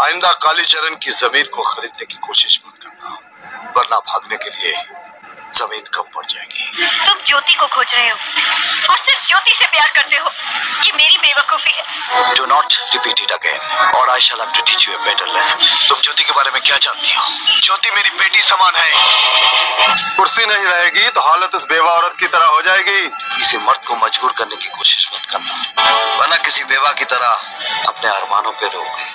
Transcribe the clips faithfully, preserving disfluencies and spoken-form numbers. आइंदा कालीचरण की जमीन को खरीदने की कोशिश मत करना, वरना भागने के लिए जमीन कम पड़ जाएगी। तुम ज्योति को खोज रहे हो और सिर्फ ज्योति से प्यार करते हो, ये मेरी बेवकूफी है। Do not repeat it again और I shall have to teach you a better lesson. तुम ज्योति के बारे में क्या जानती हो? ज्योति मेरी बेटी समान है। कुर्सी नहीं रहेगी तो हालत उस बेवा औरत की तरह हो जाएगी। किसी मर्द को मजबूर करने की कोशिश मत करना, वरना किसी बेवा की तरह अपने अरमानों पर रोओगे।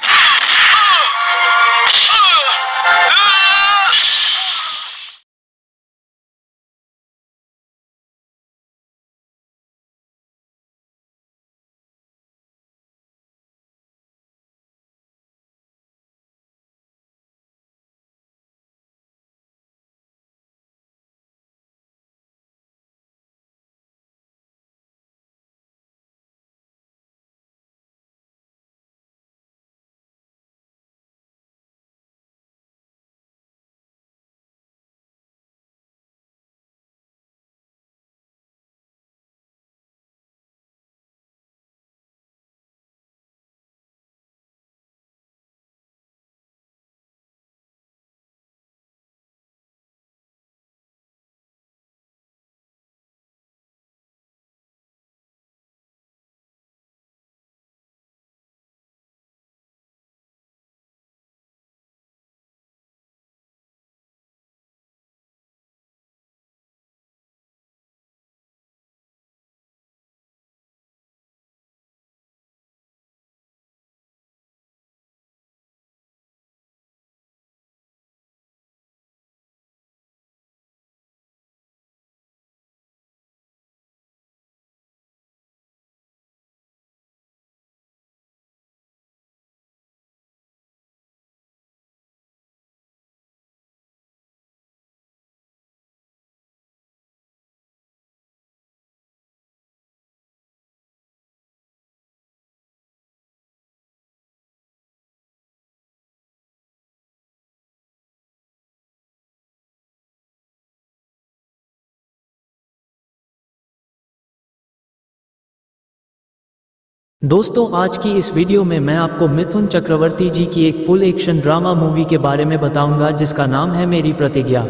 दोस्तों, आज की इस वीडियो में मैं आपको मिथुन चक्रवर्ती जी की एक फुल एक्शन ड्रामा मूवी के बारे में बताऊंगा जिसका नाम है मेरी प्रतिज्ञा।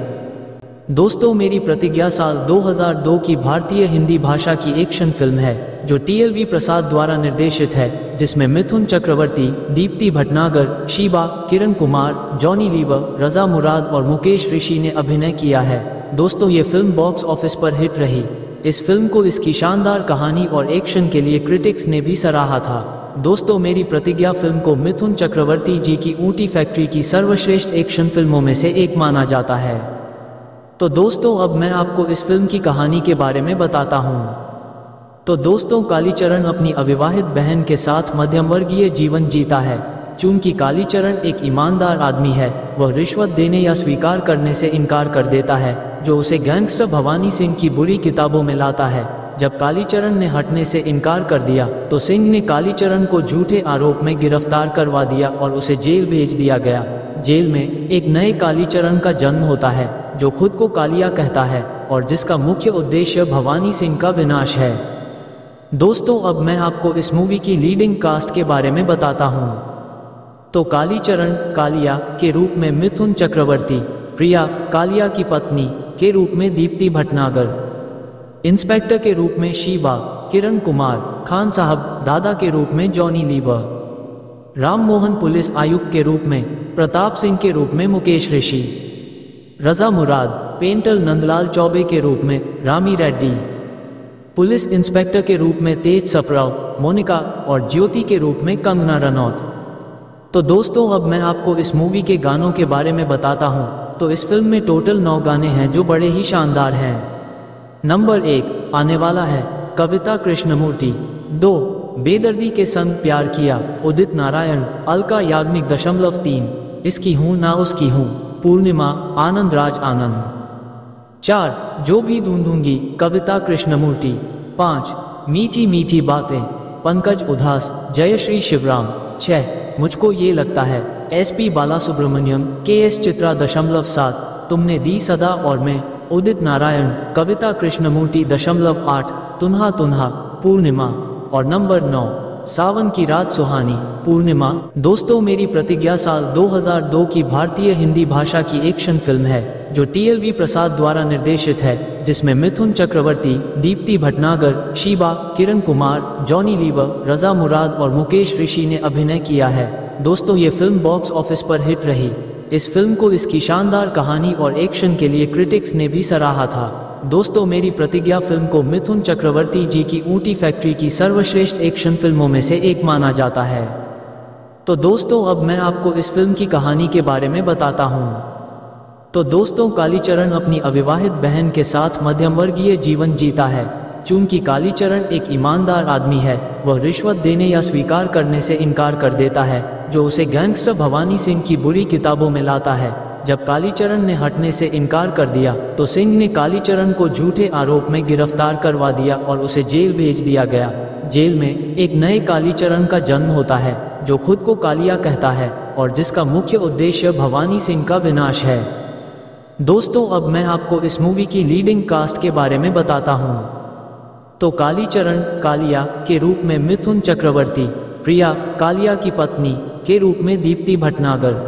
दोस्तों, मेरी प्रतिज्ञा साल दो हज़ार दो की भारतीय हिंदी भाषा की एक्शन फिल्म है जो टीएलवी प्रसाद द्वारा निर्देशित है, जिसमें मिथुन चक्रवर्ती, दीप्ति भटनागर, शिवा, किरण कुमार, जॉनी लीवर, रजा मुराद और मुकेश ऋषि ने अभिनय किया है। दोस्तों, ये फिल्म बॉक्स ऑफिस पर हिट रही। इस फिल्म को इसकी शानदार कहानी और एक्शन के लिए क्रिटिक्स ने भी सराहा था। दोस्तों, मेरी प्रतिज्ञा फिल्म को मिथुन चक्रवर्ती जी की ऊंटी फैक्ट्री की सर्वश्रेष्ठ एक्शन फिल्मों में से एक माना जाता है। तो दोस्तों, अब मैं आपको इस फिल्म की कहानी के बारे में बताता हूँ। तो दोस्तों, कालीचरण अपनी अविवाहित बहन के साथ मध्यमवर्गीय जीवन जीता है। चूंकि कालीचरण एक ईमानदार आदमी है, वह रिश्वत देने या स्वीकार करने से इनकार कर देता है, जो उसे गैंगस्टर भवानी सिंह की बुरी किताबों में लाता है। जब कालीचरण ने हटने से इनकार कर दिया तो सिंह ने कालीचरण को झूठे आरोप में गिरफ्तार करवा दिया और उसे जेल भेज दिया गया। जेल में एक नए कालीचरण का जन्म होता है जो खुद को कालिया कहता है और जिसका मुख्य उद्देश्य भवानी सिंह का विनाश है। दोस्तों, अब मैं आपको इस मूवी की लीडिंग कास्ट के बारे में बताता हूँ। तो कालीचरण कालिया के रूप में मिथुन चक्रवर्ती, प्रिया कालिया की पत्नी के रूप में दीप्ति भटनागर, इंस्पेक्टर के रूप में शिवा, किरण कुमार, खान साहब दादा के रूप में जॉनी लीवर, राम मोहन पुलिस आयुक्त के रूप में, प्रताप सिंह के रूप में मुकेश ऋषि, रजा मुराद पेंटल नंदलाल चौबे के रूप में रामी रेड्डी, पुलिस इंस्पेक्टर के रूप में तेज सप्राव, मोनिका और ज्योति के रूप में कंगना रनौत। तो दोस्तों, अब मैं आपको इस मूवी के गानों के बारे में बताता हूँ। तो इस फिल्म में टोटल नौ गाने हैं जो बड़े ही शानदार हैं। नंबर एक आने वाला है, कविता कृष्णमूर्ति। दो बेदर्दी के संग प्यार किया, उदित नारायण, अलका याज्ञिक। दशमलव तीन इसकी हूँ ना उसकी हूँ, पूर्णिमा, आनंद राज आनंद। चार जो भी ढूंढूंगी, कविता कृष्णमूर्ति। पाँच मीठी मीठी बातें, पंकज उदास, जयश्री शिवराम। छः मुझको ये लगता है, एसपी बालासुब्रमण्यम के एस चित्रा। दशमलव सात तुमने दी सदा और मैं, उदित नारायण, कविता कृष्णमूर्ति। दशमलव आठ तुन्हा तुन्हा, पूर्णिमा। और नंबर नौ सावन की रात सुहानी पूर्णिमा। दोस्तों, मेरी प्रतिज्ञा साल दो हज़ार दो की भारतीय हिंदी भाषा की एक्शन फिल्म है जो टीएलवी प्रसाद द्वारा निर्देशित है, जिसमें मिथुन चक्रवर्ती, दीप्ति भटनागर, शिवा, किरण कुमार, जॉनी लीवर, रजा मुराद और मुकेश ऋषि ने अभिनय किया है। दोस्तों, ये फिल्म बॉक्स ऑफिस पर हिट रही। इस फिल्म को इसकी शानदार कहानी और एक्शन के लिए क्रिटिक्स ने भी सराहा था। दोस्तों, मेरी प्रतिज्ञा फिल्म को मिथुन चक्रवर्ती जी की ऊंटी फैक्ट्री की सर्वश्रेष्ठ एक्शन फिल्मों में से एक माना जाता है। तो दोस्तों, अब मैं आपको इस फिल्म की कहानी के बारे में बताता हूँ। तो दोस्तों, कालीचरण अपनी अविवाहित बहन के साथ मध्यमवर्गीय जीवन जीता है। चूंकि कालीचरण एक ईमानदार आदमी है, वह रिश्वत देने या स्वीकार करने से इनकार कर देता है, जो उसे गैंगस्टर भवानी सिंह की बुरी किताबों में लाता है। जब कालीचरण ने हटने से इनकार कर दिया तो सिंह ने कालीचरण को झूठे आरोप में गिरफ्तार करवा दिया और उसे जेल भेज दिया गया। जेल में एक नए कालीचरण का जन्म होता है, जो खुद को कालिया कहता है और जिसका मुख्य उद्देश्य भवानी सिंह का विनाश है। दोस्तों, अब मैं आपको इस मूवी की लीडिंग कास्ट के बारे में बताता हूँ। तो कालीचरण कालिया के रूप में मिथुन चक्रवर्ती, प्रिया कालिया की पत्नी के रूप में दीप्ति भटनागर,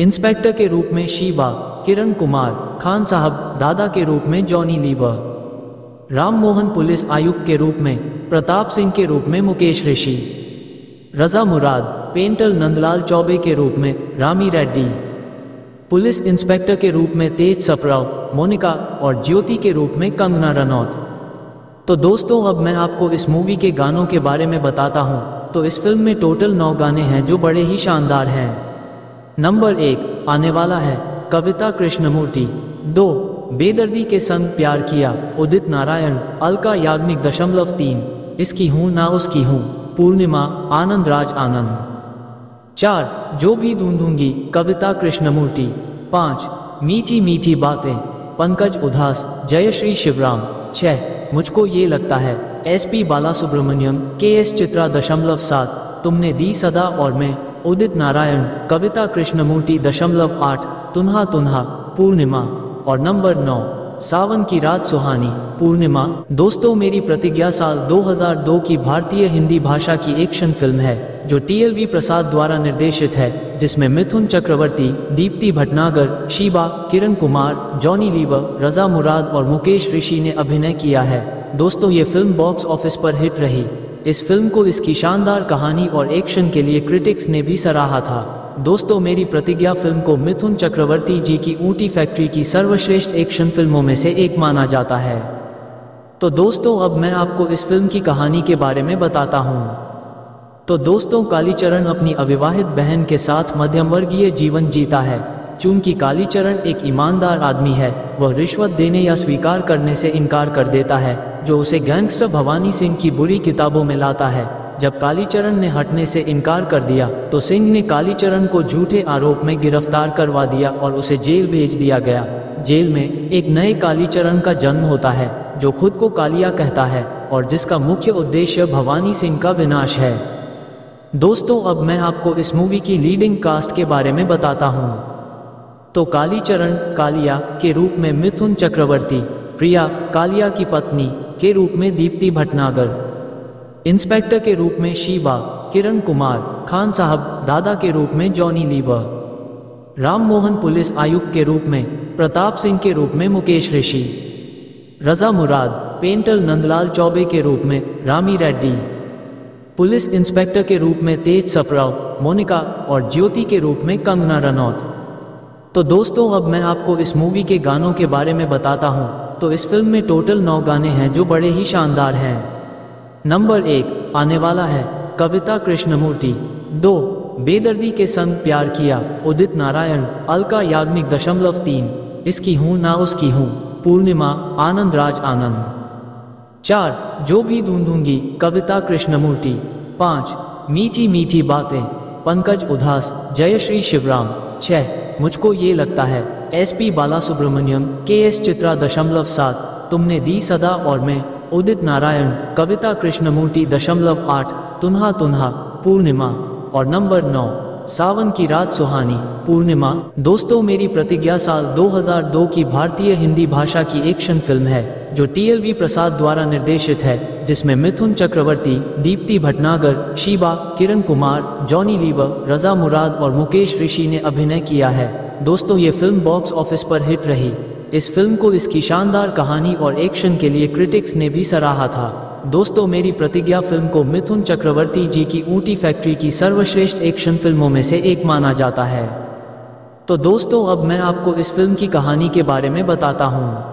इंस्पेक्टर के रूप में शिवा, किरण कुमार, खान साहब दादा के रूप में जॉनी लीवर, राम मोहन पुलिस आयुक्त के रूप में प्रताप सिंह के रूप में मुकेश ऋषि, रजा मुराद पेंटर नंदलाल चौबे के रूप में रामी रेड्डी, पुलिस इंस्पेक्टर के रूप में तेज सप्राव, मोनिका और ज्योति के रूप में कंगना रनौत। तो दोस्तों, अब मैं आपको इस मूवी के गानों के बारे में बताता हूँ। तो इस फिल्म में टोटल नौ गाने हैं जो बड़े ही शानदार हैं। नंबर एक आने वाला है, कविता कृष्णमूर्ति। दो बेदर्दी के संग प्यार किया, उदित नारायण, अलका याज्ञिक। दशमलव तीन इसकी हूँ ना उसकी हूँ, पूर्णिमा, आनंद राज आनंद। चार जो भी ढूंढूंगी, कविता कृष्णमूर्ति। पाँच मीठी मीठी बातें, पंकज उदास, जयश्री शिवराम। छः मुझको ये लगता है, एसपी बालासुब्रमण्यम के एस चित्रा। दशमलव सात तुमने दी सदा और मैं, उदित नारायण, कविता कृष्णमूर्ति। दशमलव आठ तुन्हा तुन्हा, पूर्णिमा। और नंबर नौ सावन की रात सुहानी पूर्णिमा। दोस्तों, मेरी प्रतिज्ञा साल दो हज़ार दो की भारतीय हिंदी भाषा की एक्शन फिल्म है जो टीएलवी प्रसाद द्वारा निर्देशित है, जिसमें मिथुन चक्रवर्ती, दीप्ति भटनागर, शिवा, किरण कुमार, जॉनी लीवर, रजा मुराद और मुकेश ऋषि ने अभिनय किया है। दोस्तों, ये फिल्म बॉक्स ऑफिस पर हिट रही। इस फिल्म को इसकी शानदार कहानी और एक्शन के लिए क्रिटिक्स ने भी सराहा था। दोस्तों, मेरी प्रतिज्ञा फिल्म को मिथुन चक्रवर्ती जी की ऊंटी फैक्ट्री की सर्वश्रेष्ठ एक्शन फिल्मों में से एक माना जाता है। तो दोस्तों, अब मैं आपको इस फिल्म की कहानी के बारे में बताता हूँ। तो दोस्तों, कालीचरण अपनी अविवाहित बहन के साथ मध्यमवर्गीय जीवन जीता है। चूंकि कालीचरण एक ईमानदार आदमी है, वह रिश्वत देने या स्वीकार करने से इनकार कर देता है, जो उसे गैंगस्टर भवानी सिंह की बुरी किताबों में लाता है। जब कालीचरण ने हटने से इनकार कर दिया तो सिंह ने कालीचरण को झूठे आरोप में गिरफ्तार करवा दिया और उसे जेल भेज दिया गया। जेल में एक नए कालीचरण का जन्म होता है, जो खुद को कालिया कहता है और जिसका मुख्य उद्देश्य भवानी सिंह का विनाश है। दोस्तों, अब मैं आपको इस मूवी की लीडिंग कास्ट के बारे में बताता हूँ। तो कालीचरण कालिया के रूप में मिथुन चक्रवर्ती, प्रिया कालिया की पत्नी के रूप में दीप्ति भटनागर, इंस्पेक्टर के रूप में शिवा, किरण कुमार, खान साहब दादा के रूप में जॉनी लीवर, राम मोहन पुलिस आयुक्त के रूप में प्रताप सिंह के रूप में मुकेश ऋषि, रजा मुराद पेंटर नंदलाल चौबे के रूप में रामी रेड्डी, पुलिस इंस्पेक्टर के रूप में तेज सप्राव, मोनिका और ज्योति के रूप में कंगना रनौत। तो दोस्तों, अब मैं आपको इस मूवी के गानों के बारे में बताता हूँ। तो इस फिल्म में टोटल नौ गाने हैं जो बड़े ही शानदार हैं। नंबर एक आने वाला है, कविता कृष्णमूर्ति। दो बेदर्दी के संग प्यार किया, उदित नारायण, अलका याज्ञिक। दशमलव तीन इसकी हूँ ना उसकी हूँ, पूर्णिमा, आनंद राज आनंद। चार जो भी ढूंढूंगी, कविता कृष्णमूर्ति। पाँच मीठी मीठी बातें, पंकज उदास, जयश्री शिवराम। छः मुझको ये लगता है, एसपी बालासुब्रमण्यम के एस चित्रा। दशमलव सात तुमने दी सदा और मैं, उदित नारायण, कविता कृष्णमूर्ति। दशमलव आठ तुन्हा तुन्हा, पूर्णिमा। और नंबर नौ सावन की रात सुहानी पूर्णिमा। दोस्तों, मेरी प्रतिज्ञा साल दो हज़ार दो की भारतीय हिंदी भाषा की एक्शन फिल्म है जो टीएलवी प्रसाद द्वारा निर्देशित है, जिसमें मिथुन चक्रवर्ती, दीप्ति भटनागर, शिवा, किरण कुमार, जॉनी लीवर, रजा मुराद और मुकेश ऋषि ने अभिनय किया है। दोस्तों, ये फिल्म बॉक्स ऑफिस पर हिट रही। इस फिल्म को इसकी शानदार कहानी और एक्शन के लिए क्रिटिक्स ने भी सराहा था। दोस्तों, मेरी प्रतिज्ञा फिल्म को मिथुन चक्रवर्ती जी की ऊँटी फैक्ट्री की सर्वश्रेष्ठ एक्शन फिल्मों में से एक माना जाता है। तो दोस्तों, अब मैं आपको इस फिल्म की कहानी के बारे में बताता हूँ।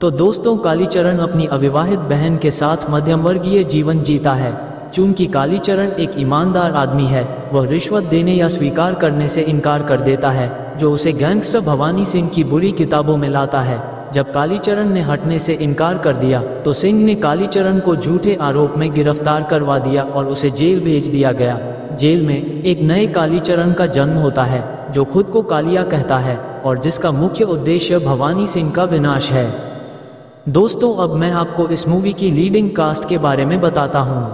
तो दोस्तों, कालीचरण अपनी अविवाहित बहन के साथ मध्यमवर्गीय जीवन जीता है। चूंकि कालीचरण एक ईमानदार आदमी है, वह रिश्वत देने या स्वीकार करने से इनकार कर देता है, जो उसे गैंगस्टर भवानी सिंह की बुरी किताबों में लाता है। जब कालीचरण ने हटने से इनकार कर दिया तो सिंह ने कालीचरण को झूठे आरोप में गिरफ्तार करवा दिया और उसे जेल भेज दिया गया। जेल में एक नए कालीचरण का जन्म होता है, जो खुद को कालिया कहता है और जिसका मुख्य उद्देश्य भवानी सिंह का विनाश है। दोस्तों, अब मैं आपको इस मूवी की लीडिंग कास्ट के बारे में बताता हूँ।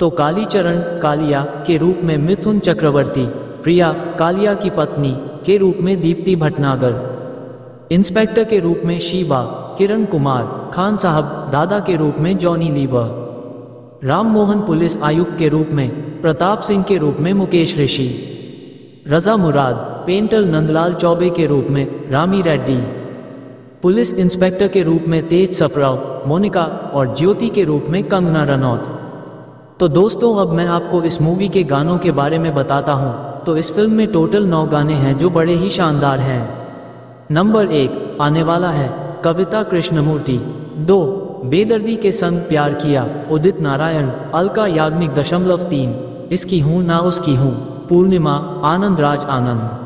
तो कालीचरण कालिया के रूप में मिथुन चक्रवर्ती, प्रिया कालिया की पत्नी के रूप में दीप्ति भटनागर, इंस्पेक्टर के रूप में शिवा, किरण कुमार, खान साहब दादा के रूप में जॉनी लीवर, राम मोहन पुलिस आयुक्त के रूप में, प्रताप सिंह के रूप में मुकेश ऋषि, रजा मुराद पेंटर नंदलाल चौबे के रूप में रामी रेड्डी, पुलिस इंस्पेक्टर के रूप में तेज सप्राव, मोनिका और ज्योति के रूप में कंगना रनौत। तो दोस्तों, अब मैं आपको इस मूवी के गानों के बारे में बताता हूँ। तो इस फिल्म में टोटल नौ गाने हैं जो बड़े ही शानदार हैं। नंबर एक आने वाला है, कविता कृष्णमूर्ति। दो बेदर्दी के संग प्यार किया, उदित नारायण, अलका याज्ञिक। दशमलव तीन इसकी हूँ ना उसकी हूँ, पूर्णिमा, आनंद राज आनंद।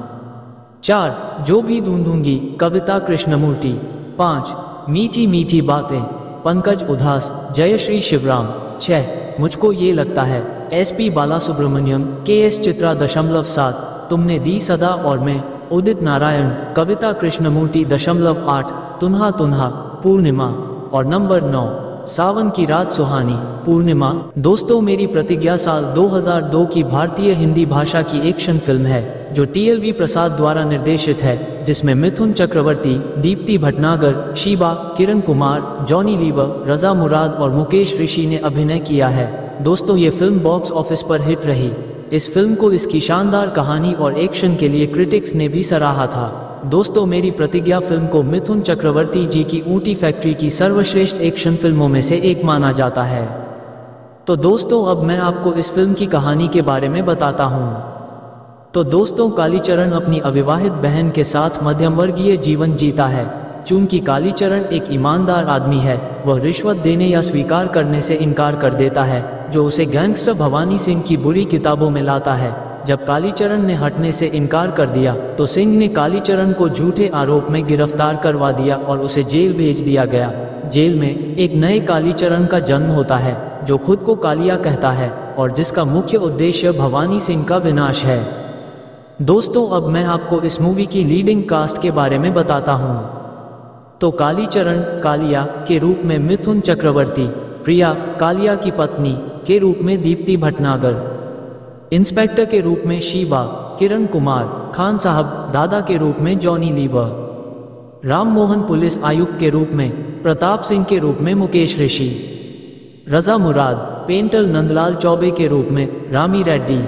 चार जो भी ढूंढूंगी, कविता कृष्णमूर्ति। पाँच मीठी मीठी बातें, पंकज उदास, जयश्री शिवराम। छः मुझको ये लगता है, एसपी बालासुब्रमण्यम के एस चित्रा। दशमलव सात तुमने दी सदा और मैं, उदित नारायण, कविता कृष्णमूर्ति। दशमलव आठ तुन्हा तुन्हा, पूर्णिमा। और नंबर नौ सावन की रात सुहानी पूर्णिमा। दोस्तों, मेरी प्रतिज्ञा साल दो हज़ार दो की भारतीय हिंदी भाषा की एक्शन फिल्म है जो टीएलवी प्रसाद द्वारा निर्देशित है, जिसमें मिथुन चक्रवर्ती, दीप्ति भटनागर, शिवा, किरण कुमार, जॉनी लीवर, रजा मुराद और मुकेश ऋषि ने अभिनय किया है। दोस्तों, ये फिल्म बॉक्स ऑफिस पर हिट रही। इस फिल्म को इसकी शानदार कहानी और एक्शन के लिए क्रिटिक्स ने भी सराहा था। दोस्तों, मेरी प्रतिज्ञा फिल्म को मिथुन चक्रवर्ती जी की ऊँटी फैक्ट्री की सर्वश्रेष्ठ एक्शन फिल्मों में से एक माना जाता है। तो दोस्तों, अब मैं आपको इस फिल्म की कहानी के बारे में बताता हूँ। तो दोस्तों, कालीचरण अपनी अविवाहित बहन के साथ मध्यमवर्गीय जीवन जीता है। चूंकि कालीचरण एक ईमानदार आदमी है, वह रिश्वत देने या स्वीकार करने से इनकार कर देता है, जो उसे गैंगस्टर भवानी सिंह की बुरी किताबों में लाता है। जब कालीचरण ने हटने से इनकार कर दिया तो सिंह ने कालीचरण को झूठे आरोप में गिरफ्तार करवा दिया और उसे जेल भेज दिया गया। जेल में एक नए कालीचरण का जन्म होता है, जो खुद को कालिया कहता है और जिसका मुख्य उद्देश्य भवानी सिंह का विनाश है। दोस्तों, अब मैं आपको इस मूवी की लीडिंग कास्ट के बारे में बताता हूँ। तो कालीचरण कालिया के रूप में मिथुन चक्रवर्ती, प्रिया कालिया की पत्नी के रूप में दीप्ति भटनागर, इंस्पेक्टर के रूप में शिवा, किरण कुमार, खान साहब दादा के रूप में जॉनी लीवर, राम मोहन पुलिस आयुक्त के रूप में, प्रताप सिंह के रूप में मुकेश ऋषि, रजा मुराद पेंटर नंदलाल चौबे के रूप में रामी रेड्डी,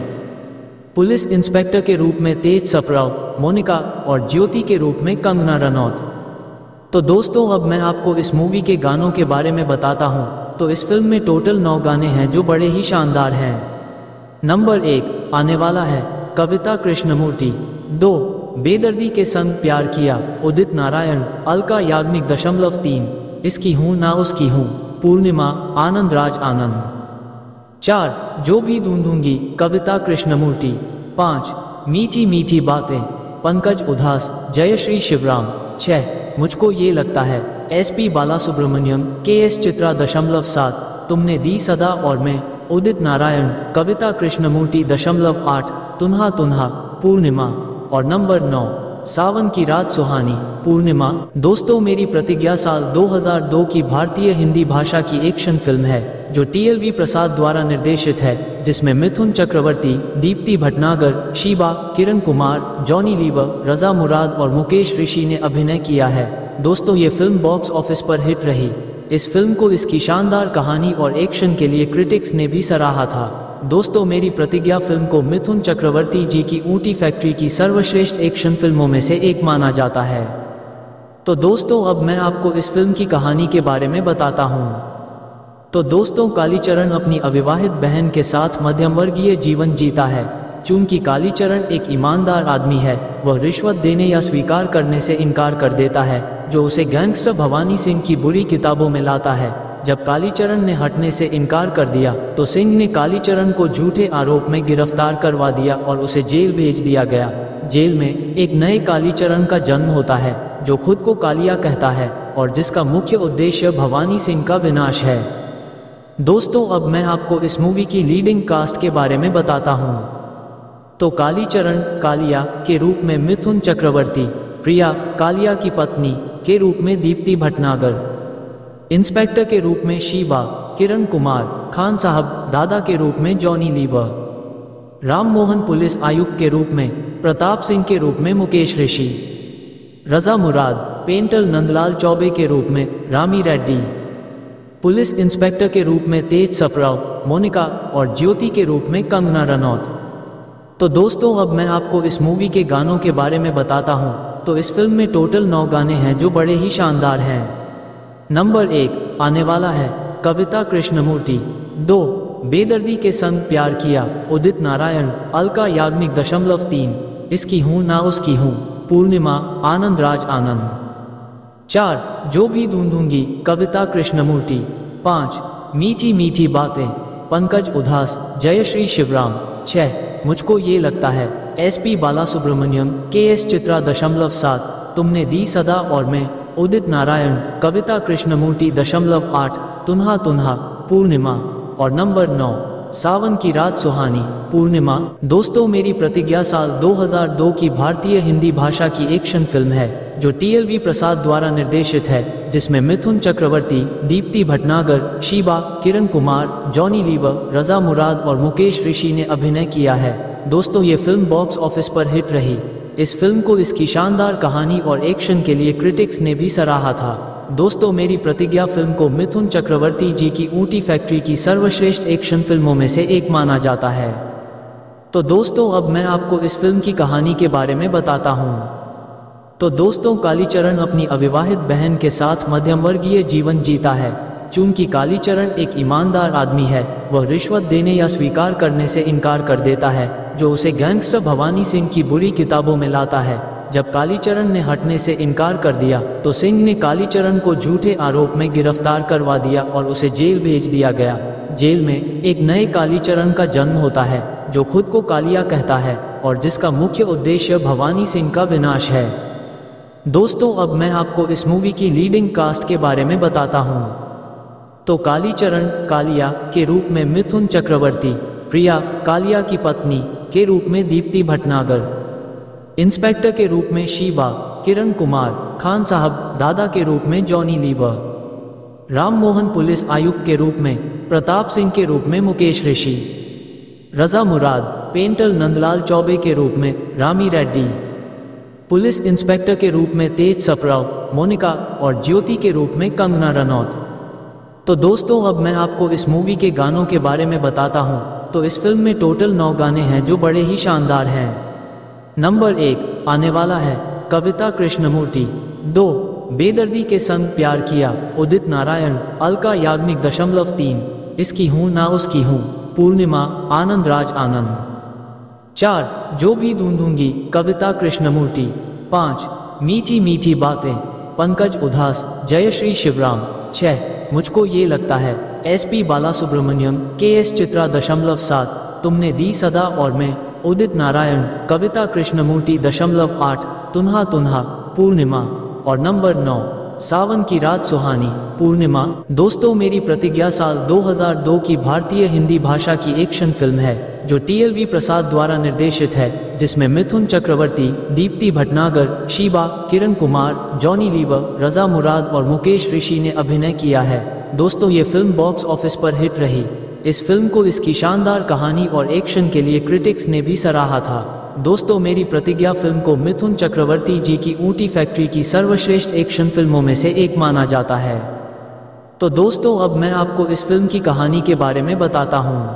पुलिस इंस्पेक्टर के रूप में तेज सप्राव, मोनिका और ज्योति के रूप में कंगना रनौत। तो दोस्तों, अब मैं आपको इस मूवी के गानों के बारे में बताता हूँ। तो इस फिल्म में टोटल नौ गाने हैं जो बड़े ही शानदार हैं। नंबर एक आने वाला है, कविता कृष्णमूर्ति। दो बेदर्दी के संग प्यार किया, उदित नारायण, अलका याज्ञिक। दशमलव तीन इसकी हूँ ना उसकी हूँ, पूर्णिमा, आनंद राज आनंद। चार जो भी ढूंढूंगी, कविता कृष्णमूर्ति। पाँच मीठी मीठी बातें, पंकज उदास, जयश्री शिवराम। छः मुझको ये लगता है, एसपी बालासुब्रमण्यम के एस चित्रा। दशमलव सात तुमने दी सदा और मैं, उदित नारायण, कविता कृष्णमूर्ति। दशमलव आठ तुन्हा तुन्हा, पूर्णिमा। और नंबर नौ सावन की रात सुहानी पूर्णिमा। दोस्तों, मेरी प्रतिज्ञा साल दो हज़ार दो की भारतीय हिंदी भाषा की एक्शन फिल्म है जो टीएलवी प्रसाद द्वारा निर्देशित है, जिसमें मिथुन चक्रवर्ती, दीप्ति भटनागर, शिवा, किरण कुमार, जॉनी लीवर, रजा मुराद और मुकेश ऋषि ने अभिनय किया है। दोस्तों, ये फिल्म बॉक्स ऑफिस पर हिट रही। इस फिल्म को इसकी शानदार कहानी और एक्शन के लिए क्रिटिक्स ने भी सराहा था। दोस्तों, मेरी प्रतिज्ञा फिल्म को मिथुन चक्रवर्ती जी की ऊँटी फैक्ट्री की सर्वश्रेष्ठ एक्शन फिल्मों में से एक माना जाता है। तो दोस्तों, अब मैं आपको इस फिल्म की कहानी के बारे में बताता हूँ। तो दोस्तों, कालीचरण अपनी अविवाहित बहन के साथ मध्यमवर्गीय जीवन जीता है। चूंकि कालीचरण एक ईमानदार आदमी है, वह रिश्वत देने या स्वीकार करने से इनकार कर देता है, जो उसे गैंगस्टर भवानी सिंह की बुरी किताबों में लाता है। जब कालीचरण ने हटने से इनकार कर दिया तो सिंह ने कालीचरण को झूठे आरोप में गिरफ्तार करवा दिया और उसे जेल भेज दिया गया। जेल में एक नए कालीचरण का जन्म होता है, जो खुद को कालिया कहता है और जिसका मुख्य उद्देश्य भवानी सिंह का विनाश है। दोस्तों, अब मैं आपको इस मूवी की लीडिंग कास्ट के बारे में बताता हूँ। तो कालीचरण कालिया के रूप में मिथुन चक्रवर्ती, प्रिया कालिया की पत्नी के रूप में दीप्ति भटनागर, इंस्पेक्टर के रूप में शिवा, किरण कुमार, खान साहब दादा के रूप में जॉनी लीवर, राम मोहन पुलिस आयुक्त के रूप में प्रताप सिंह के रूप में मुकेश ऋषि, रजा मुराद पेंटल नंदलाल चौबे के रूप में रामी रेड्डी, पुलिस इंस्पेक्टर के रूप में तेज सप्राव मोनिका और ज्योति के रूप में कंगना रनौत। तो दोस्तों, अब मैं आपको इस मूवी के गानों के बारे में बताता हूँ। तो इस फिल्म में टोटल नौ गाने हैं जो बड़े ही शानदार हैं। नंबर एक आने वाला है कविता कृष्णमूर्ति, दो बेदर्दी के संग प्यार किया उदित नारायण, अलका याज्ञिक दशमलव तीन इसकी हूँ ना उसकी हूँ, पूर्णिमा, आनंद राज आनंद, चार जो भी ढूंढूंगी कविता कृष्णमूर्ति, पाँच मीठी मीठी बातें पंकज उदास, जयश्री शिवराम, छः मुझको ये लगता है एसपी बालासुब्रमण्यम के एस चित्रा दशमलव सात, तुमने दी सदा और मैं उदित नारायण, कविता कृष्णमूर्ति दशमलव आठ, तुन्हा तुन्हा, पूर्णिमा। और नंबर नौ सावन की रात सुहानी पूर्णिमा। दोस्तों, मेरी प्रतिज्ञा साल दो हज़ार दो की भारतीय हिंदी भाषा की एक्शन फिल्म है जो टीएलवी प्रसाद द्वारा निर्देशित है, जिसमें मिथुन चक्रवर्ती, दीप्ति भटनागर, शिवा, किरण कुमार, जॉनी लीवर, रजा मुराद और मुकेश ऋषि ने अभिनय किया है। दोस्तों, ये फिल्म बॉक्स ऑफिस पर हिट रही। इस फिल्म को इसकी शानदार कहानी और एक्शन के लिए क्रिटिक्स ने भी सराहा था। दोस्तों, मेरी प्रतिज्ञा फिल्म को मिथुन चक्रवर्ती जी की ऊँटी फैक्ट्री की सर्वश्रेष्ठ एक्शन फिल्मों में से एक माना जाता है। तो दोस्तों, अब मैं आपको इस फिल्म की कहानी के बारे में बताता हूँ। तो दोस्तों, कालीचरण अपनी अविवाहित बहन के साथ मध्यमवर्गीय जीवन जीता है। चूंकि कालीचरण एक ईमानदार आदमी है, वह रिश्वत देने या स्वीकार करने से इनकार कर देता है, जो उसे गैंगस्टर भवानी सिंह की बुरी किताबों में लाता है। जब कालीचरण ने हटने से इनकार कर दिया तो सिंह ने कालीचरण को झूठे आरोप में गिरफ्तार करवा दिया और उसे जेल भेज दिया गया। जेल में एक नए कालीचरण का जन्म होता है, जो खुद को कालिया कहता है और जिसका मुख्य उद्देश्य भवानी सिंह का विनाश है। दोस्तों, अब मैं आपको इस मूवी की लीडिंग कास्ट के बारे में बताता हूँ। तो कालीचरण कालिया के रूप में मिथुन चक्रवर्ती, प्रिया कालिया की पत्नी के रूप में दीप्ति भटनागर, इंस्पेक्टर के रूप में शिवा, किरण कुमार, खान साहब दादा के रूप में जॉनी लीवर, राम मोहन पुलिस आयुक्त के रूप में प्रताप सिंह के रूप में मुकेश ऋषि, रजा मुराद पेंटल नंदलाल चौबे के रूप में रामी रेड्डी, पुलिस इंस्पेक्टर के रूप में तेज सप्राव मोनिका और ज्योति के रूप में कंगना रनौत। तो दोस्तों, अब मैं आपको इस मूवी के गानों के बारे में बताता हूँ। तो इस फिल्म में टोटल नौ गाने हैं जो बड़े ही शानदार हैं। नंबर एक आने वाला है कविता कृष्णमूर्ति, दो बेदर्दी के संग प्यार किया उदित नारायण, अलका याज्ञिक दशमलव तीन इसकी हूँ ना उसकी हूँ, पूर्णिमा, आनंद राज आनंद, चार जो भी ढूंढूंगी कविता कृष्णमूर्ति, पाँच मीठी मीठी बातें पंकज उदास, जयश्री शिवराम, छः मुझको ये लगता है एसपी बालासुब्रमण्यम के एस चित्रा दशमलव सात, तुमने दी सदा और मैं उदित नारायण, कविता कृष्णमूर्ति दशमलव आठ, तुन्हा तुन्हा, पूर्णिमा। और नंबर नौ सावन की रात सुहानी पूर्णिमा। दोस्तों, मेरी प्रतिज्ञा साल दो हज़ार दो की भारतीय हिंदी भाषा की एक्शन फिल्म है जो टीएलवी प्रसाद द्वारा निर्देशित है, जिसमें मिथुन चक्रवर्ती, दीप्ति भटनागर, शिवा, किरण कुमार, जॉनी लीवर, रजा मुराद और मुकेश ऋषि ने अभिनय किया है। दोस्तों, ये फिल्म बॉक्स ऑफिस पर हिट रही। इस फिल्म को इसकी शानदार कहानी और एक्शन के लिए क्रिटिक्स ने भी सराहा था। दोस्तों, मेरी प्रतिज्ञा फिल्म को मिथुन चक्रवर्ती जी की ऊंटी फैक्ट्री की सर्वश्रेष्ठ एक्शन फिल्मों में से एक माना जाता है। तो दोस्तों, अब मैं आपको इस फिल्म की कहानी के बारे में बताता हूँ।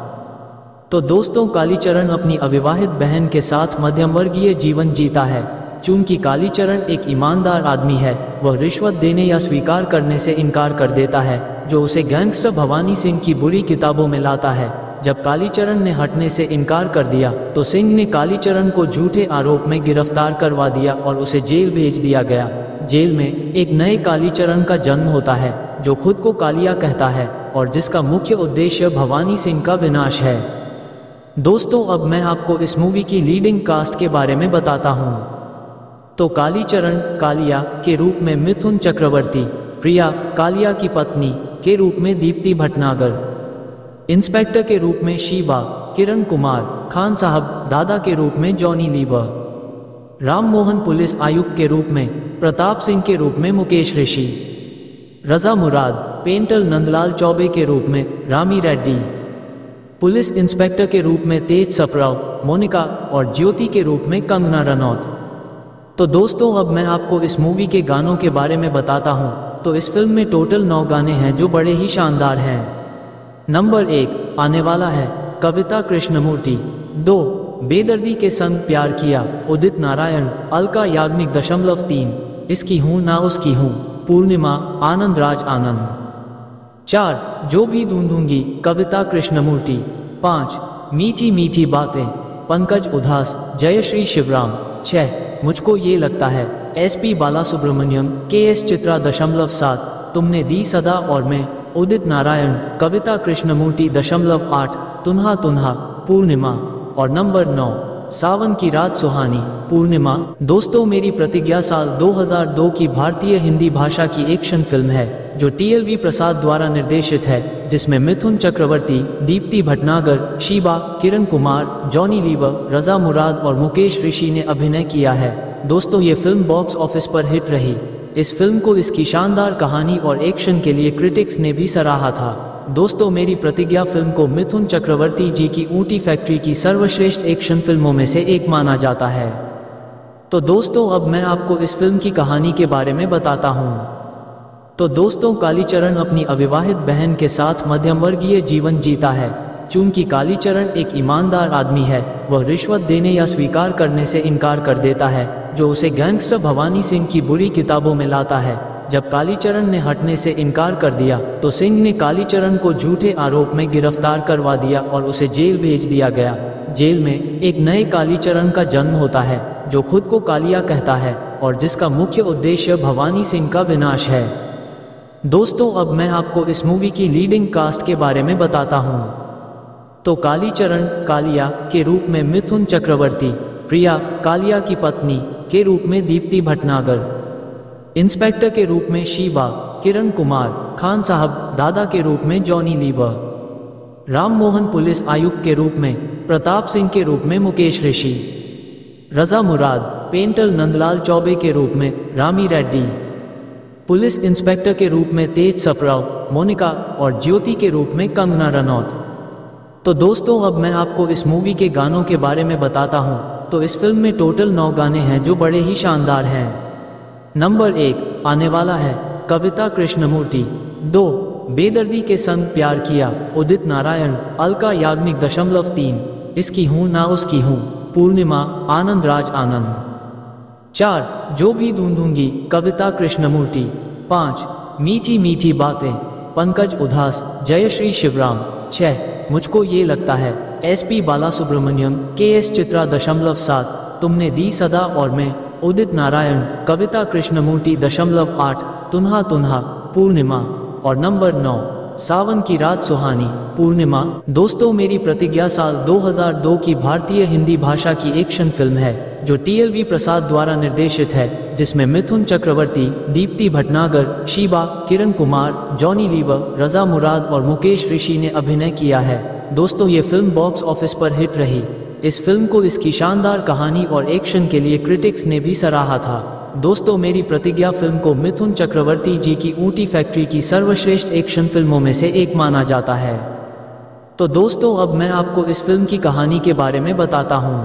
तो दोस्तों, कालीचरण अपनी अविवाहित बहन के साथ मध्यमवर्गीय जीवन जीता है। चूंकि कालीचरण एक ईमानदार आदमी है, वह रिश्वत देने या स्वीकार करने से इनकार कर देता है, जो उसे गैंगस्टर भवानी सिंह की बुरी किताबों में लाता है। जब कालीचरण ने हटने से इनकार कर दिया तो सिंह ने कालीचरण को झूठे आरोप में गिरफ्तार करवा दिया और उसे जेल भेज दिया गया। जेल में एक नए कालीचरण का जन्म होता है, जो खुद को कालिया कहता है और जिसका मुख्य उद्देश्य भवानी सिंह का विनाश है। दोस्तों, अब मैं आपको इस मूवी की लीडिंग कास्ट के बारे में बताता हूँ। तो कालीचरण कालिया के रूप में मिथुन चक्रवर्ती, प्रिया कालिया की पत्नी के रूप में दीप्ति भटनागर, इंस्पेक्टर के रूप में शिवा, किरण कुमार, खान साहब दादा के रूप में जॉनी लीवर, राम मोहन पुलिस आयुक्त के रूप में, प्रताप सिंह के रूप में मुकेश ऋषि, रजा मुराद पेंटल नंदलाल चौबे के रूप में रामी रेड्डी, पुलिस इंस्पेक्टर के रूप में तेज सप्राव, मोनिका और ज्योति के रूप में कंगना रनौत। तो दोस्तों, अब मैं आपको इस मूवी के गानों के बारे में बताता हूँ। तो इस फिल्म में टोटल नौ गाने हैं जो बड़े ही शानदार हैं। नंबर एक आने वाला है, कविता कृष्णमूर्ति। दो बेदर्दी के संग प्यार किया, उदित नारायण, अलका याज्ञिक। दशमलव तीन इसकी हूँ ना उसकी हूँ, पूर्णिमा, आनंद राज आनंद। चार जो भी ढूंढूंगी, कविता कृष्णमूर्ति। पाँच मीठी मीठी बातें, पंकज उदास, जयश्री शिवराम। छः मुझको ये लगता है, एसपी बालासुब्रमण्यम के एस चित्रा। दशमलव सात तुमने दी सदा और मैं, उदित नारायण, कविता कृष्णमूर्ति। दशमलव आठ तुन्हा तुन्हा, पूर्णिमा। और नंबर नौ सावन की रात सुहानी पूर्णिमा। दोस्तों, मेरी प्रतिज्ञा साल दो हज़ार दो की भारतीय हिंदी भाषा की एक्शन फिल्म है जो टीएलवी प्रसाद द्वारा निर्देशित है, जिसमें मिथुन चक्रवर्ती, दीप्ति भटनागर, शिवा, किरण कुमार, जॉनी लीवर, रजा मुराद और मुकेश ऋषि ने अभिनय किया है। दोस्तों, ये फिल्म बॉक्स ऑफिस पर हिट रही। इस फिल्म को इसकी शानदार कहानी और एक्शन के लिए क्रिटिक्स ने भी सराहा था। दोस्तों, मेरी प्रतिज्ञा फिल्म को मिथुन चक्रवर्ती जी की ऊंटी फैक्ट्री की सर्वश्रेष्ठ एक्शन फिल्मों में से एक माना जाता है। तो दोस्तों, अब मैं आपको इस फिल्म की कहानी के बारे में बताता हूँ। तो दोस्तों, कालीचरण अपनी अविवाहित बहन के साथ मध्यमवर्गीय जीवन जीता है। चूंकि कालीचरण एक ईमानदार आदमी है, वह रिश्वत देने या स्वीकार करने से इनकार कर देता है, जो उसे गैंगस्टर भवानी सिंह की बुरी किताबों में लाता है। जब कालीचरण ने हटने से इनकार कर दिया तो सिंह ने कालीचरण को झूठे आरोप में गिरफ्तार करवा दिया और उसे जेल भेज दिया गया। जेल में एक नए कालीचरण का जन्म होता है, जो खुद को कालिया कहता है और जिसका मुख्य उद्देश्य भवानी सिंह का विनाश है। दोस्तों, अब मैं आपको इस मूवी की लीडिंग कास्ट के बारे में बताता हूँ। तो कालीचरण कालिया के रूप में मिथुन चक्रवर्ती, प्रिया कालिया की पत्नी के रूप में दीप्ति भटनागर, इंस्पेक्टर के रूप में शिवा, किरण कुमार, खान साहब दादा के रूप में जॉनी लीवर, राम मोहन पुलिस आयुक्त के रूप में, प्रताप सिंह के रूप में मुकेश ऋषि, रजा मुराद पेंटल नंदलाल चौबे के रूप में रामी रेड्डी, पुलिस इंस्पेक्टर के रूप में तेज सप्राव, मोनिका और ज्योति के रूप में कंगना रनौत। तो दोस्तों, अब मैं आपको इस मूवी के गानों के बारे में बताता हूँ। तो इस फिल्म में टोटल नौ गाने हैं जो बड़े ही शानदार हैं। नंबर एक आने वाला है, कविता कृष्णमूर्ति। दो बेदर्दी के संग प्यार किया, उदित नारायण, अलका याज्ञिक। दशमलव तीन इसकी हूँ ना उसकी हूँ, पूर्णिमा, आनंद राज आनंद। चार जो भी ढूंढूंगी, कविता कृष्णमूर्ति। पाँच मीठी मीठी बातें, पंकज उदास, जयश्री शिवराम। छः मुझको ये लगता है, एसपी बालासुब्रमण्यम के एस चित्रा। दशमलव सात तुमने दी सदा और मैं, उदित नारायण, कविता कृष्णमूर्ति। दशमलव आठ तुन्हा तुन्हा, पूर्णिमा। और नंबर नौ सावन की रात सुहानी पूर्णिमा। दोस्तों, मेरी प्रतिज्ञा साल दो हज़ार दो की भारतीय हिंदी भाषा की एक्शन फिल्म है जो टीएलवी प्रसाद द्वारा निर्देशित है, जिसमें मिथुन चक्रवर्ती, दीप्ति भटनागर, शिवा, किरण कुमार, जॉनी लीवर, रजा मुराद और मुकेश ऋषि ने अभिनय किया है। दोस्तों, ये फिल्म बॉक्स ऑफिस पर हिट रही। इस फिल्म को इसकी शानदार कहानी और एक्शन के लिए क्रिटिक्स ने भी सराहा था। दोस्तों, मेरी प्रतिज्ञा फिल्म को मिथुन चक्रवर्ती जी की ऊंटी फैक्ट्री की सर्वश्रेष्ठ एक्शन फिल्मों में से एक माना जाता है। तो दोस्तों, अब मैं आपको इस फिल्म की कहानी के बारे में बताता हूँ।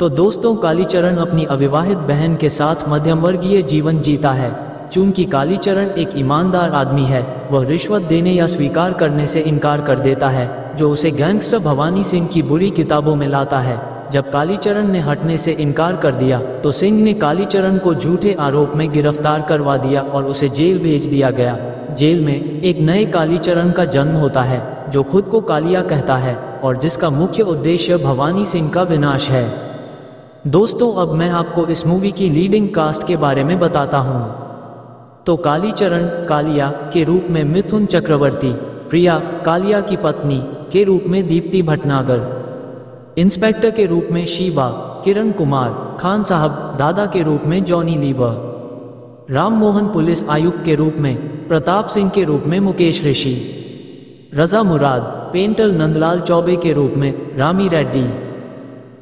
तो दोस्तों, कालीचरण अपनी अविवाहित बहन के साथ मध्यमवर्गीय जीवन जीता है। चूंकि कालीचरण एक ईमानदार आदमी है, वह रिश्वत देने या स्वीकार करने से इनकार कर देता है, जो उसे गैंगस्टर भवानी सिंह की बुरी किताबों में लाता है। जब कालीचरण ने हटने से इनकार कर दिया तो सिंह ने कालीचरण को झूठे आरोप में गिरफ्तार करवा दिया और उसे जेल भेज दिया गया। जेल में एक नए कालीचरण का जन्म होता है, जो खुद को कालिया कहता है और जिसका मुख्य उद्देश्य भवानी सिंह का विनाश है। दोस्तों, अब मैं आपको इस मूवी की लीडिंग कास्ट के बारे में बताता हूँ। तो कालीचरण कालिया के रूप में मिथुन चक्रवर्ती, प्रिया कालिया की पत्नी के रूप में दीप्ति भटनागर, इंस्पेक्टर के रूप में शिवा, किरण कुमार, खान साहब दादा के रूप में जॉनी लीवर, राम मोहन पुलिस आयुक्त के रूप में प्रताप सिंह के रूप में मुकेश ऋषि, रजा मुराद पेंटर नंदलाल चौबे के रूप में रामी रेड्डी,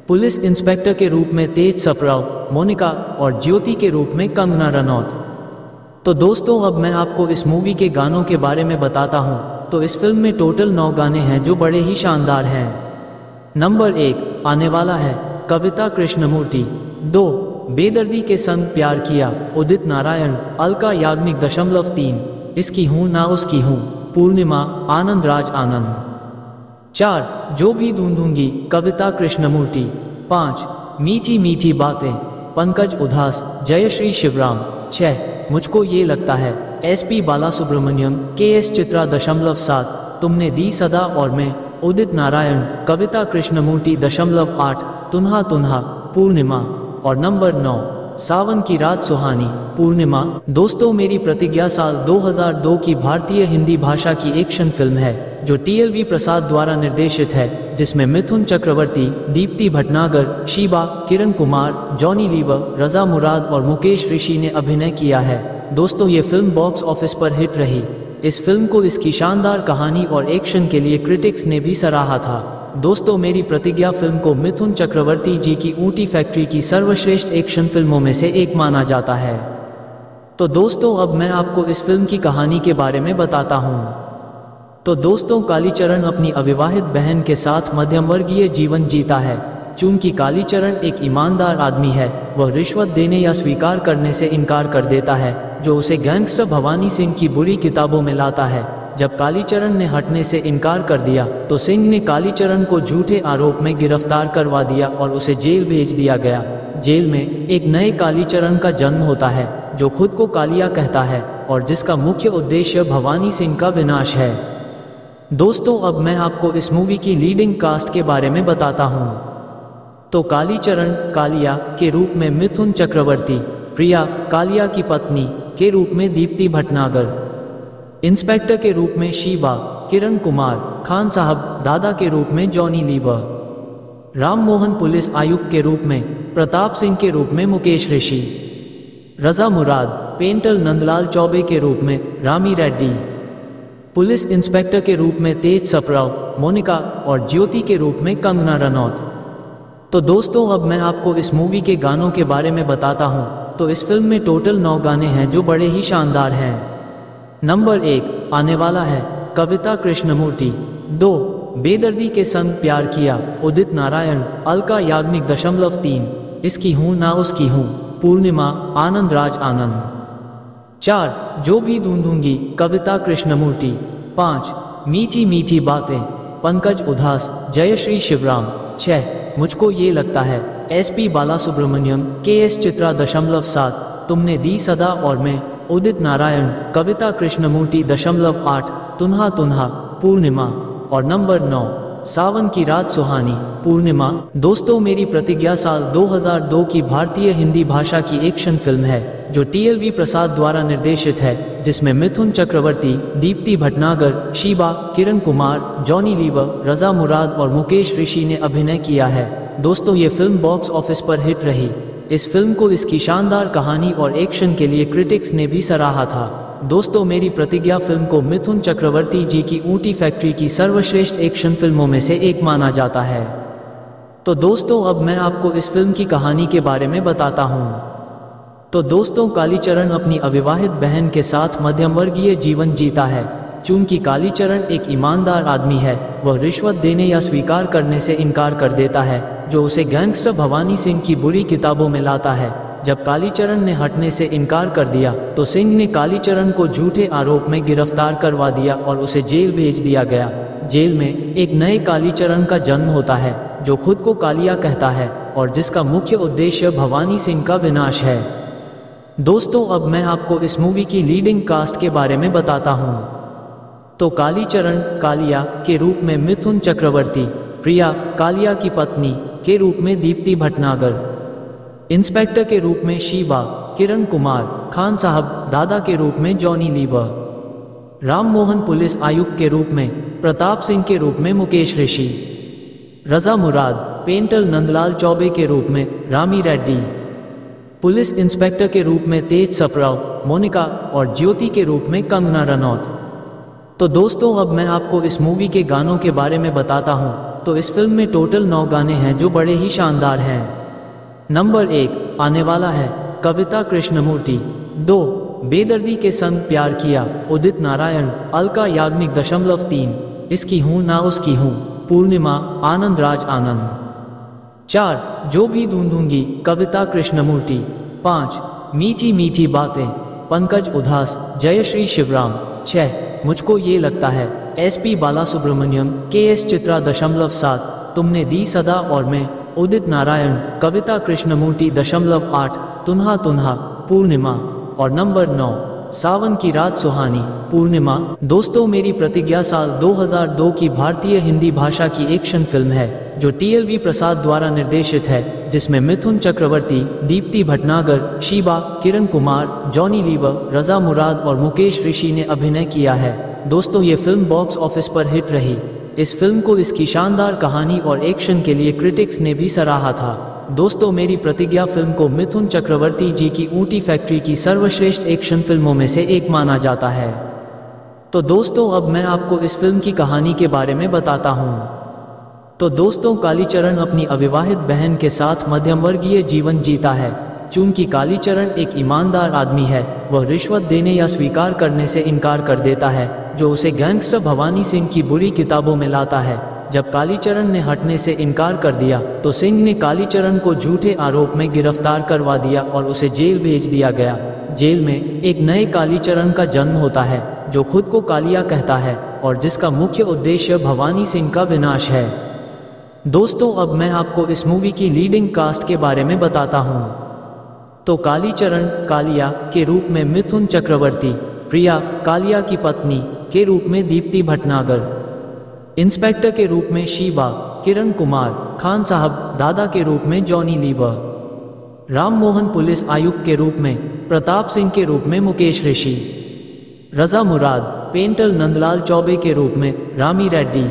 पुलिस इंस्पेक्टर के रूप में तेज सप्राव, मोनिका और ज्योति के रूप में कंगना रनौत। तो दोस्तों, अब मैं आपको इस मूवी के गानों के बारे में बताता हूँ। तो इस फिल्म में टोटल नौ गाने हैं जो बड़े ही शानदार हैं। नंबर एक आने वाला है, कविता कृष्णमूर्ति। दो बेदर्दी के संग प्यार किया, उदित नारायण, अलका याज्ञिक दशमलव तीन, इसकी हूँ ना उसकी हूँ, पूर्णिमा, आनंद राज आनंद। चार जो भी ढूंढूंगी, कविता कृष्णमूर्ति। पाँच मीठी मीठी बातें, पंकज उदास, जयश्री शिवराम। छः मुझको ये लगता है, एसपी बालासुब्रमण्यम के एस चित्रा दशमलव सात, तुमने दी सदा और मैं, उदित नारायण, कविता कृष्णमूर्ति दशमलव आठ, तुन्हा तुन्हा, पूर्णिमा। और नंबर नौ सावन की रात सुहानी पूर्णिमा। दोस्तों, मेरी प्रतिज्ञा साल दो हज़ार दो की भारतीय हिंदी भाषा की एक्शन फिल्म है जो टीएलवी प्रसाद द्वारा निर्देशित है, जिसमें मिथुन चक्रवर्ती, दीप्ति भटनागर, शिवा, किरण कुमार, जॉनी लीवर, रजा मुराद और मुकेश ऋषि ने अभिनय किया है। दोस्तों, ये फिल्म बॉक्स ऑफिस पर हिट रही। इस फिल्म को इसकी शानदार कहानी और एक्शन के लिए क्रिटिक्स ने भी सराहा था। दोस्तों, मेरी प्रतिज्ञा फिल्म को मिथुन चक्रवर्ती जी की ऊंटी फैक्ट्री की सर्वश्रेष्ठ एक्शन फिल्मों में से एक माना जाता है। तो दोस्तों, अब मैं आपको इस फिल्म की कहानी के बारे में बताता हूँ। तो दोस्तों, कालीचरण अपनी अविवाहित बहन के साथ मध्यमवर्गीय जीवन जीता है। चूंकि कालीचरण एक ईमानदार आदमी है, वह रिश्वत देने या स्वीकार करने से इनकार कर देता है, जो उसे गैंगस्टर भवानी सिंह की बुरी किताबों में लाता है। जब कालीचरण ने हटने से इनकार कर दिया तो सिंह ने कालीचरण को झूठे आरोप में गिरफ्तार करवा दिया और उसे जेल भेज दिया गया। जेल में एक नए कालीचरण का जन्म होता है, जो खुद को कालिया कहता है और जिसका मुख्य उद्देश्य भवानी सिंह का विनाश है। दोस्तों, अब मैं आपको इस मूवी की लीडिंग कास्ट के बारे में बताता हूँ। तो कालीचरण कालिया के रूप में मिथुन चक्रवर्ती, प्रिया कालिया की पत्नी के रूप में दीप्ति भटनागर, इंस्पेक्टर के रूप में शिवा, किरण कुमार, खान साहब दादा के रूप में जॉनी लीवर, राम मोहन पुलिस आयुक्त के रूप में प्रताप सिंह के रूप में मुकेश ऋषि, रजा मुराद पेंटर नंदलाल चौबे के रूप में रामी रेड्डी, पुलिस इंस्पेक्टर के रूप में तेज सप्राव, मोनिका और ज्योति के रूप में कंगना रनौत। तो दोस्तों, अब मैं आपको इस मूवी के गानों के बारे में बताता हूँ। तो इस फिल्म में टोटल नौ गाने हैं जो बड़े ही शानदार हैं। नंबर एक आने वाला है, कविता कृष्णमूर्ति। दो बेदर्दी के संग प्यार किया, उदित नारायण, अलका याज्ञिक दशमलव तीन, इसकी हूँ ना उसकी हूँ, पूर्णिमा, आनंद राज आनंद। चार जो भी ढूंढूंगी, कविता कृष्णमूर्ति। पाँच मीठी मीठी बातें, पंकज उदास, जयश्री शिवराम। छः मुझको ये लगता है, एसपी बालासुब्रमण्यम के एस चित्रा दशमलव सात, तुमने दी सदा और मैं, उदित नारायण, कविता कृष्णमूर्ति दशमलव आठ, तुन्हा तुन्हा, पूर्णिमा। और नंबर नौ सावन की रात सुहानी पूर्णिमा। दोस्तों, मेरी प्रतिज्ञा साल दो हज़ार दो की भारतीय हिंदी भाषा की एक्शन फिल्म है जो टीएलवी प्रसाद द्वारा निर्देशित है, जिसमें मिथुन चक्रवर्ती, दीप्ति भटनागर, शिवा, किरण कुमार, जॉनी लीवर, रजा मुराद और मुकेश ऋषि ने अभिनय किया है। दोस्तों, ये फिल्म बॉक्स ऑफिस पर हिट रही। इस फिल्म को इसकी शानदार कहानी और एक्शन के लिए क्रिटिक्स ने भी सराहा था। दोस्तों, मेरी प्रतिज्ञा फिल्म को मिथुन चक्रवर्ती जी की ऊंटी फैक्ट्री की सर्वश्रेष्ठ एक्शन फिल्मों में से एक माना जाता है। तो दोस्तों, अब मैं आपको इस फिल्म की कहानी के बारे में बताता हूँ। तो दोस्तों, कालीचरण अपनी अविवाहित बहन के साथ मध्यमवर्गीय जीवन जीता है। चूंकि कालीचरण एक ईमानदार आदमी है, वह रिश्वत देने या स्वीकार करने से इनकार कर देता है, जो उसे गैंगस्टर भवानी सिंह की बुरी किताबों में लाता है। जब कालीचरण ने हटने से इनकार कर दिया तो सिंह ने कालीचरण को झूठे आरोप में गिरफ्तार करवा दिया और उसे जेल भेज दिया गया। जेल में एक नए कालीचरण का जन्म होता है, जो खुद को कालिया कहता है और जिसका मुख्य उद्देश्य भवानी सिंह का विनाश है। दोस्तों, अब मैं आपको इस मूवी की लीडिंग कास्ट के बारे में बताता हूँ। तो कालीचरण कालिया के रूप में मिथुन चक्रवर्ती, प्रिया कालिया की पत्नी के रूप में दीप्ति भटनागर, इंस्पेक्टर के रूप में शिवा, किरण कुमार, खान साहब दादा के रूप में जॉनी लीवर, राम मोहन पुलिस आयुक्त के रूप में प्रताप सिंह के रूप में मुकेश ऋषि, रजा मुराद पेंटर नंदलाल चौबे के रूप में रामी रेड्डी, पुलिस इंस्पेक्टर के रूप में तेज सप्राव मोनिका और ज्योति के रूप में कंगना रनौत। तो दोस्तों, अब मैं आपको इस मूवी के गानों के बारे में बताता हूँ। तो इस फिल्म में टोटल नौ गाने हैं जो बड़े ही शानदार हैं। नंबर एक आने वाला है, कविता कृष्णमूर्ति। दो बेदर्दी के संग प्यार किया, उदित नारायण, अलका याज्ञिक। दशमलव तीन इसकी हूँ ना उसकी हूँ, पूर्णिमा, आनंद राज आनंद। चार जो भी ढूंढूंगी, कविता कृष्णमूर्ति। पाँच मीठी मीठी बातें, पंकज उदास, जयश्री शिवराम। छः मुझको ये लगता है, एसपी बालासुब्रमण्यम के एस चित्रा। दशमलव सात तुमने दी सदा और मैं, उदित नारायण, कविता कृष्णमूर्ति। दशमलव आठ तुन्हा तुन्हा, पूर्णिमा। और नंबर नौ सावन की रात सुहानी पूर्णिमा। दोस्तों, मेरी प्रतिज्ञा साल दो हज़ार दो की भारतीय हिंदी भाषा की एक्शन फिल्म है जो टीएलवी प्रसाद द्वारा निर्देशित है, जिसमें मिथुन चक्रवर्ती, दीप्ति भटनागर, शिवा, किरण कुमार, जॉनी लीवर, रजा मुराद और मुकेश ऋषि ने अभिनय किया है। दोस्तों, ये फिल्म बॉक्स ऑफिस पर हिट रही। इस फिल्म को इसकी शानदार कहानी और एक्शन के लिए क्रिटिक्स ने भी सराहा था। दोस्तों, मेरी प्रतिज्ञा फिल्म को मिथुन चक्रवर्ती जी की ऊंटी फैक्ट्री की सर्वश्रेष्ठ एक्शन फिल्मों में से एक माना जाता है। तो दोस्तों, अब मैं आपको इस फिल्म की कहानी के बारे में बताता हूँ। तो दोस्तों, कालीचरण अपनी अविवाहित बहन के साथ मध्यमवर्गीय जीवन जीता है। चूंकि कालीचरण एक ईमानदार आदमी है, वह रिश्वत देने या स्वीकार करने से इनकार कर देता है, जो उसे गैंगस्टर भवानी सिंह की बुरी किताबों में लाता है। जब कालीचरण ने हटने से इनकार कर दिया तो सिंह ने कालीचरण को झूठे आरोप में गिरफ्तार करवा दिया और उसे जेल भेज दिया गया। जेल में एक नए कालीचरण का जन्म होता है, जो खुद को कालिया कहता है और जिसका मुख्य उद्देश्य भवानी सिंह का विनाश है। दोस्तों, अब मैं आपको इस मूवी की लीडिंग कास्ट के बारे में बताता हूँ। तो कालीचरण कालिया के रूप में मिथुन चक्रवर्ती, प्रिया कालिया की पत्नी के रूप में दीप्ति भटनागर, इंस्पेक्टर के रूप में शिवा, किरण कुमार, खान साहब दादा के रूप में जॉनी लीवर, राम मोहन पुलिस आयुक्त के रूप में प्रताप सिंह के रूप में मुकेश ऋषि, रजा मुराद पेंटर नंदलाल चौबे के रूप में रामी रेड्डी,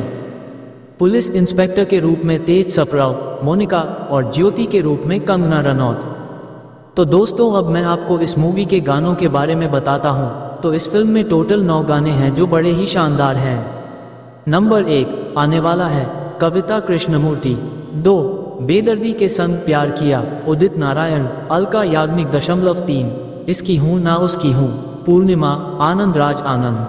पुलिस इंस्पेक्टर के रूप में तेज सप्राव मोनिका और ज्योति के रूप में कंगना रनौत। तो दोस्तों, अब मैं आपको इस मूवी के गानों के बारे में बताता हूँ। तो इस फिल्म में टोटल नौ गाने हैं जो बड़े ही शानदार हैं। नंबर एक आने वाला है, कविता कृष्णमूर्ति। दो बेदर्दी के संग प्यार किया, उदित नारायण, अलका याज्ञिक। दशमलव तीन इसकी हूँ ना उसकी हूँ, पूर्णिमा, आनंद राज आनंद।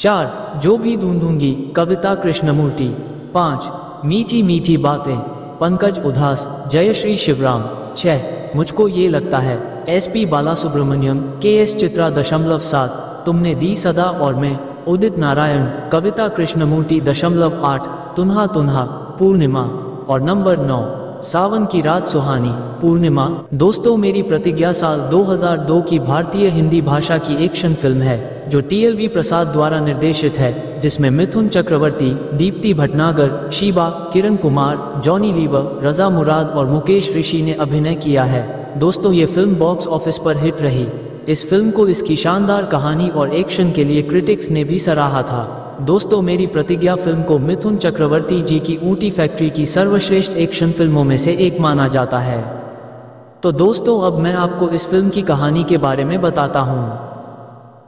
चार जो भी ढूंढूंगी, कविता कृष्णमूर्ति। पाँच मीठी मीठी बातें, पंकज उदास, जयश्री शिवराम। छः मुझको ये लगता है, एसपी बालासुब्रमण्यम के एस चित्रा। दशमलव सात तुमने दी सदा और मैं, उदित नारायण, कविता कृष्णमूर्ति। दशमलव आठ तुन्हा तुन्हा, पूर्णिमा। और नंबर नौ सावन की रात सुहानी पूर्णिमा। दोस्तों, मेरी प्रतिज्ञा साल दो हज़ार दो की भारतीय हिंदी भाषा की एक्शन फिल्म है जो टीएलवी प्रसाद द्वारा निर्देशित है, जिसमें मिथुन चक्रवर्ती, दीप्ति भटनागर, शिवा, किरण कुमार, जॉनी लीवर, रजा मुराद और मुकेश ऋषि ने अभिनय किया है। दोस्तों, ये फिल्म बॉक्स ऑफिस पर हिट रही। इस फिल्म को इसकी शानदार कहानी और एक्शन के लिए क्रिटिक्स ने भी सराहा था। दोस्तों, मेरी प्रतिज्ञा फिल्म को मिथुन चक्रवर्ती जी की ऊँटी फैक्ट्री की सर्वश्रेष्ठ एक्शन फिल्मों में से एक माना जाता है। तो दोस्तों, अब मैं आपको इस फिल्म की कहानी के बारे में बताता हूँ।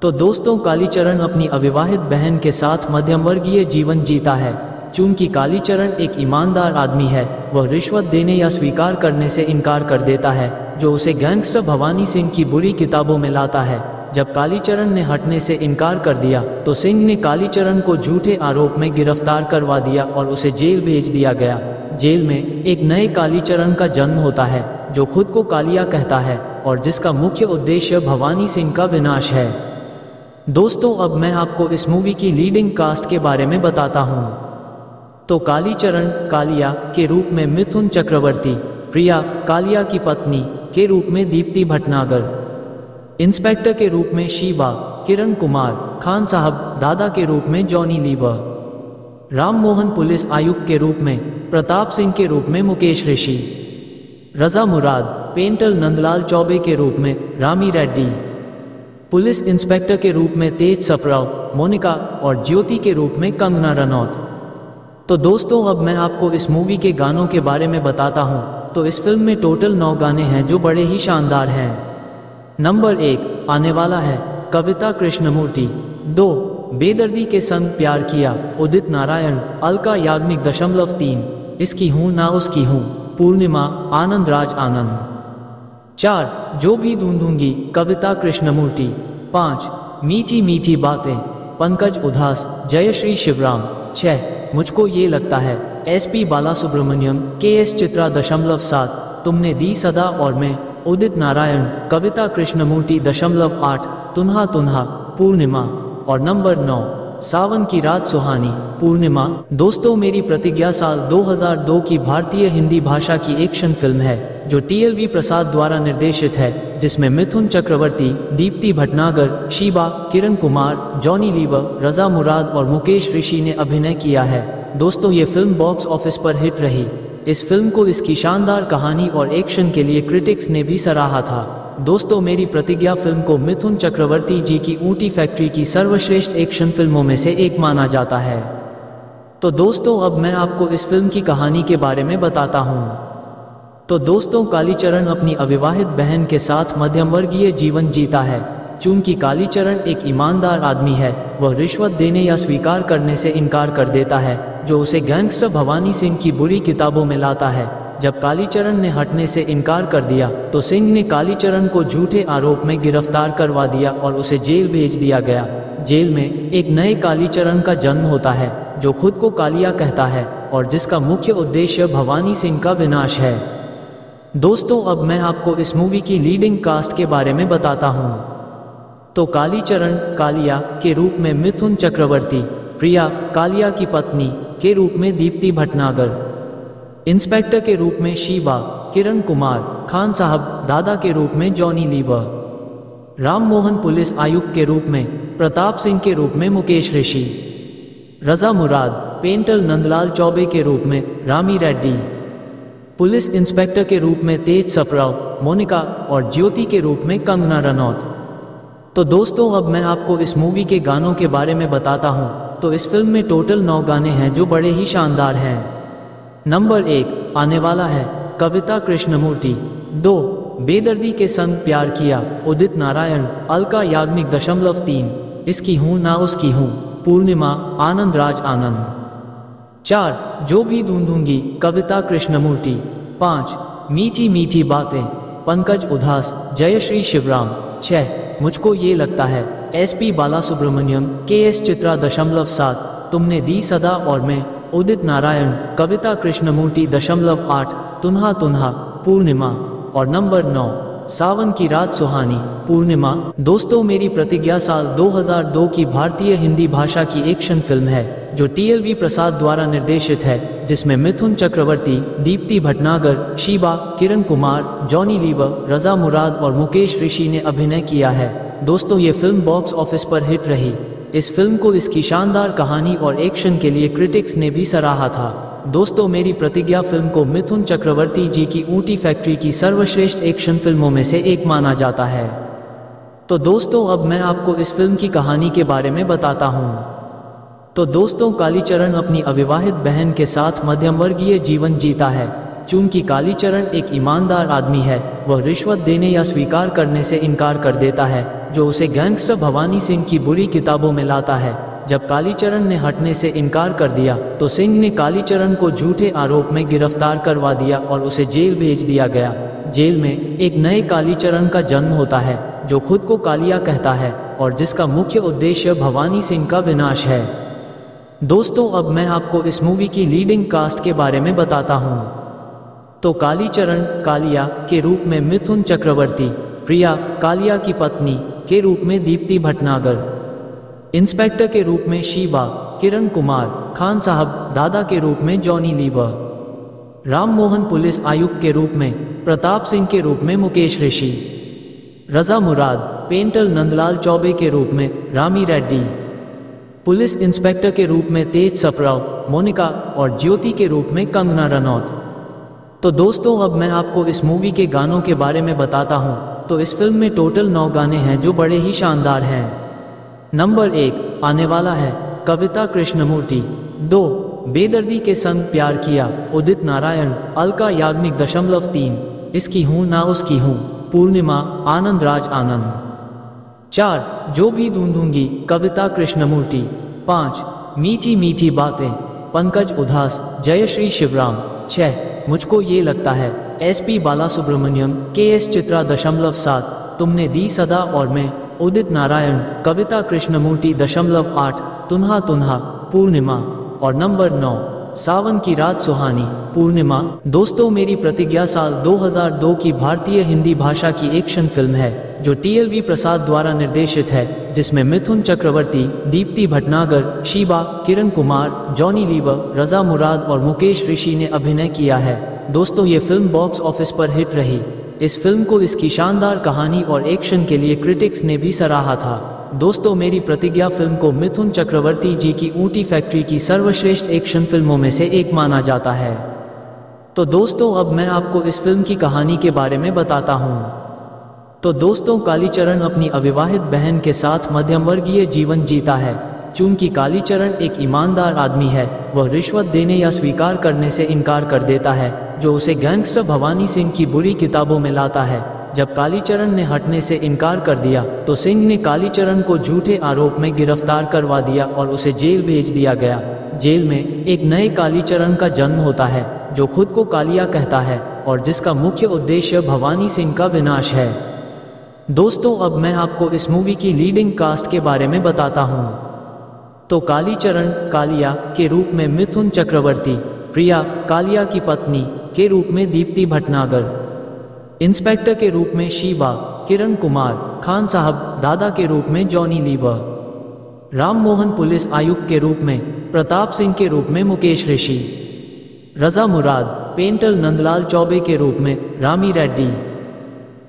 तो दोस्तों, कालीचरण अपनी अविवाहित बहन के साथ मध्यमवर्गीय जीवन जीता है। चूंकि कालीचरण एक ईमानदार आदमी है, वह रिश्वत देने या स्वीकार करने से इनकार कर देता है, जो उसे गैंगस्टर भवानी सिंह की बुरी किताबों में लाता है। जब कालीचरण ने हटने से इनकार कर दिया तो सिंह ने कालीचरण को झूठे आरोप में गिरफ्तार करवा दिया और उसे जेल भेज दिया गया। जेल में एक नए कालीचरण का जन्म होता है जो खुद को कालिया कहता है और जिसका मुख्य उद्देश्य भवानी सिंह का विनाश है। दोस्तों, अब मैं आपको इस मूवी की लीडिंग कास्ट के बारे में बताता हूँ। तो कालीचरण कालिया के रूप में मिथुन चक्रवर्ती, प्रिया कालिया की पत्नी के रूप में दीप्ति भटनागर, इंस्पेक्टर के रूप में शिवा, किरण कुमार, खान साहब दादा के रूप में जॉनी लीवर, राम मोहन पुलिस आयुक्त के रूप में, प्रताप सिंह के रूप में मुकेश ऋषि, रजा मुराद पेंटर नंदलाल चौबे के रूप में रामी रेड्डी, पुलिस इंस्पेक्टर के रूप में तेज सप्राव, मोनिका और ज्योति के रूप में कंगना रनौत। तो दोस्तों, अब मैं आपको इस मूवी के गानों के बारे में बताता हूँ। तो इस फिल्म में टोटल नौ गाने हैं जो बड़े ही शानदार हैं। नंबर एक आने वाला है, कविता कृष्णमूर्ति। दो बेदर्दी के संग प्यार किया, उदित नारायण, अलका याज्ञिक दशमलव तीन, इसकी हूँ ना उसकी हूँ, पूर्णिमा, आनंद राज आनंद। चार जो भी ढूंढूंगी, कविता कृष्णमूर्ति। पाँच मीठी मीठी बातें, पंकज उदास, जयश्री शिवराम। छः मुझको ये लगता है, एसपी बालासुब्रमण्यम के एस चित्रा दशमलव सात, तुमने दी सदा और मैं, उदित नारायण, कविता कृष्णमूर्ति दशमलव आठ, तुन्हा तुन्हा, पूर्णिमा। और नंबर नौ सावन की रात सुहानी पूर्णिमा। दोस्तों, मेरी प्रतिज्ञा साल दो हज़ार दो की भारतीय हिंदी भाषा की एक्शन फिल्म है जो टीएलवी प्रसाद द्वारा निर्देशित है, जिसमें मिथुन चक्रवर्ती, दीप्ति भटनागर, शिवा, किरण कुमार, जॉनी लीवर, रजा मुराद और मुकेश ऋषि ने अभिनय किया है। दोस्तों, ये फिल्म बॉक्स ऑफिस पर हिट रही। इस फिल्म को इसकी शानदार कहानी और एक्शन के लिए क्रिटिक्स ने भी सराहा था। दोस्तों, मेरी प्रतिज्ञा फिल्म को मिथुन चक्रवर्ती जी की ऊँटी फैक्ट्री की सर्वश्रेष्ठ एक्शन फिल्मों में से एक माना जाता है। तो दोस्तों, अब मैं आपको इस फिल्म की कहानी के बारे में बताता हूँ। तो दोस्तों, कालीचरण अपनी अविवाहित बहन के साथ मध्यमवर्गीय जीवन जीता है। चूंकि कालीचरण एक ईमानदार आदमी है, वह रिश्वत देने या स्वीकार करने से इनकार कर देता है, जो उसे गैंगस्टर भवानी सिंह की बुरी किताबों में लाता है। जब कालीचरण ने हटने से इनकार कर दिया तो सिंह ने कालीचरण को झूठे आरोप में गिरफ्तार करवा दिया और उसे जेल भेज दिया गया। जेल में एक नए कालीचरण का जन्म होता है जो खुद को कालिया कहता है और जिसका मुख्य उद्देश्य भवानी सिंह का विनाश है। दोस्तों, अब मैं आपको इस मूवी की लीडिंग कास्ट के बारे में बताता हूँ। तो कालीचरण कालिया के रूप में मिथुन चक्रवर्ती, प्रिया कालिया की पत्नी के रूप में दीप्ति भटनागर, इंस्पेक्टर के रूप में शिवा, किरण कुमार, खान साहब दादा के रूप में जॉनी लीवर, राम मोहन पुलिस आयुक्त के रूप में, प्रताप सिंह के रूप में मुकेश ऋषि, रजा मुराद पेंटर नंदलाल चौबे के रूप में रामी रेड्डी, पुलिस इंस्पेक्टर के रूप में तेज सप्राव, मोनिका और ज्योति के रूप में कंगना रनौत। तो दोस्तों, अब मैं आपको इस मूवी के गानों के बारे में बताता हूँ। तो इस फिल्म में टोटल नौ गाने हैं जो बड़े ही शानदार हैं। नंबर एक आने वाला है, कविता कृष्णमूर्ति। दो बेदर्दी के संग प्यार किया, उदित नारायण, अलका याज्ञिक दशमलव तीन, इसकी हूँ ना उसकी हूँ, पूर्णिमा, आनंद राज आनंद। चार जो भी ढूंढूंगी, कविता कृष्णमूर्ति। पाँच मीठी मीठी बातें, पंकज उदास, जयश्री शिवराम। छः मुझको ये लगता है, एसपी बालासुब्रमण्यम के एस चित्रा दशमलव सात, तुमने दी सदा और मैं, उदित नारायण, कविता कृष्णमूर्ति दशमलव आठ, तुन्हा तुन्हा, पूर्णिमा। और नंबर नौ सावन की रात सुहानी पूर्णिमा। दोस्तों, मेरी प्रतिज्ञा साल दो हज़ार दो की भारतीय हिंदी भाषा की एक्शन फिल्म है जो टीएलवी प्रसाद द्वारा निर्देशित है, जिसमें मिथुन चक्रवर्ती, दीप्ति भटनागर, शिवा, किरण कुमार, जॉनी लीवर, रजा मुराद और मुकेश ऋषि ने अभिनय किया है। दोस्तों, ये फिल्म बॉक्स ऑफिस पर हिट रही। इस फिल्म को इसकी शानदार कहानी और एक्शन के लिए क्रिटिक्स ने भी सराहा था। दोस्तों, मेरी प्रतिज्ञा फिल्म को मिथुन चक्रवर्ती जी की ऊँटी फैक्ट्री की सर्वश्रेष्ठ एक्शन फिल्मों में से एक माना जाता है। तो दोस्तों, अब मैं आपको इस फिल्म की कहानी के बारे में बताता हूँ। तो दोस्तों, कालीचरण अपनी अविवाहित बहन के साथ मध्यमवर्गीय जीवन जीता है। चूंकि कालीचरण एक ईमानदार आदमी है, वह रिश्वत देने या स्वीकार करने से इनकार कर देता है, जो उसे गैंगस्टर भवानी सिंह की बुरी किताबों में लाता है। जब कालीचरण ने हटने से इनकार कर दिया तो सिंह ने कालीचरण को झूठे आरोप में गिरफ्तार करवा दिया और उसे जेल भेज दिया गया। जेल में एक नए कालीचरण का जन्म होता है, जो खुद को कालिया कहता है और जिसका मुख्य उद्देश्य भवानी सिंह का विनाश है। दोस्तों, अब मैं आपको इस मूवी की लीडिंग कास्ट के बारे में बताता हूँ। तो कालीचरण कालिया के रूप में मिथुन चक्रवर्ती, प्रिया कालिया की पत्नी के रूप में दीप्ति भटनागर, इंस्पेक्टर के रूप में शिवा, किरण कुमार, खान साहब दादा के रूप में जॉनी लीवर, राम मोहन पुलिस आयुक्त के रूप में प्रताप सिंह के रूप में मुकेश ऋषि, रजा मुराद पेंटर नंदलाल चौबे के रूप में रामी रेड्डी, पुलिस इंस्पेक्टर के रूप में तेज सप्राव, मोनिका और ज्योति के रूप में कंगना रनौत। तो दोस्तों, अब मैं आपको इस मूवी के गानों के बारे में बताता हूँ। तो इस फिल्म में टोटल नौ गाने हैं जो बड़े ही शानदार हैं। नंबर एक आने वाला है कविता कृष्णमूर्ति, दो बेदर्दी के संग प्यार किया उदित नारायण, अलका याज्ञिक दशमलव तीन इसकी हूँ ना उसकी हूँ, पूर्णिमा, आनंद राज आनंद, चार जो भी ढूंढूंगी कविता कृष्णमूर्ति, पाँच मीठी मीठी बातें पंकज उदास, जयश्री शिवराम, छः मुझको ये लगता है एसपी बालासुब्रमण्यम के एस चित्रा दशमलव सात, तुमने दी सदा और मैं उदित नारायण, कविता कृष्णमूर्ति दशमलव आठ, तुन्हा तुन्हा, पूर्णिमा। और नंबर नौ सावन की रात सुहानी पूर्णिमा। दोस्तों, मेरी प्रतिज्ञा साल दो हज़ार दो की भारतीय हिंदी भाषा की एक्शन फिल्म है जो टीएलवी प्रसाद द्वारा निर्देशित है, जिसमें मिथुन चक्रवर्ती, दीप्ति भटनागर, शिवा, किरण कुमार, जॉनी लीवर, रजा मुराद और मुकेश ऋषि ने अभिनय किया है। दोस्तों, ये फिल्म बॉक्स ऑफिस पर हिट रही। इस फिल्म को इसकी शानदार कहानी और एक्शन के लिए क्रिटिक्स ने भी सराहा था। दोस्तों, मेरी प्रतिज्ञा फिल्म को मिथुन चक्रवर्ती जी की ऊँटी फैक्ट्री की सर्वश्रेष्ठ एक्शन फिल्मों में से एक माना जाता है। तो दोस्तों, अब मैं आपको इस फिल्म की कहानी के बारे में बताता हूँ। तो दोस्तों, कालीचरण अपनी अविवाहित बहन के साथ मध्यमवर्गीय जीवन जीता है। चूंकि कालीचरण एक ईमानदार आदमी है, वह रिश्वत देने या स्वीकार करने से इनकार कर देता है, जो उसे गैंगस्टर भवानी सिंह की बुरी किताबों में लाता है। जब कालीचरण ने हटने से इनकार कर दिया तो सिंह ने कालीचरण को झूठे आरोप में गिरफ्तार करवा दिया और उसे जेल भेज दिया गया। जेल में एक नए कालीचरण का जन्म होता है, जो खुद को कालिया कहता है और जिसका मुख्य उद्देश्य भवानी सिंह का विनाश है। दोस्तों, अब मैं आपको इस मूवी की लीडिंग कास्ट के बारे में बताता हूँ। तो कालीचरण कालिया के रूप में मिथुन चक्रवर्ती, प्रिया कालिया की पत्नी के रूप में दीप्ति भटनागर, इंस्पेक्टर के रूप में शिवा, किरण कुमार, खान साहब दादा के रूप में जॉनी लीवर, राम मोहन पुलिस आयुक्त के रूप में प्रताप सिंह के रूप में मुकेश ऋषि, रजा मुराद पेंटर नंदलाल चौबे के रूप में रामी रेड्डी,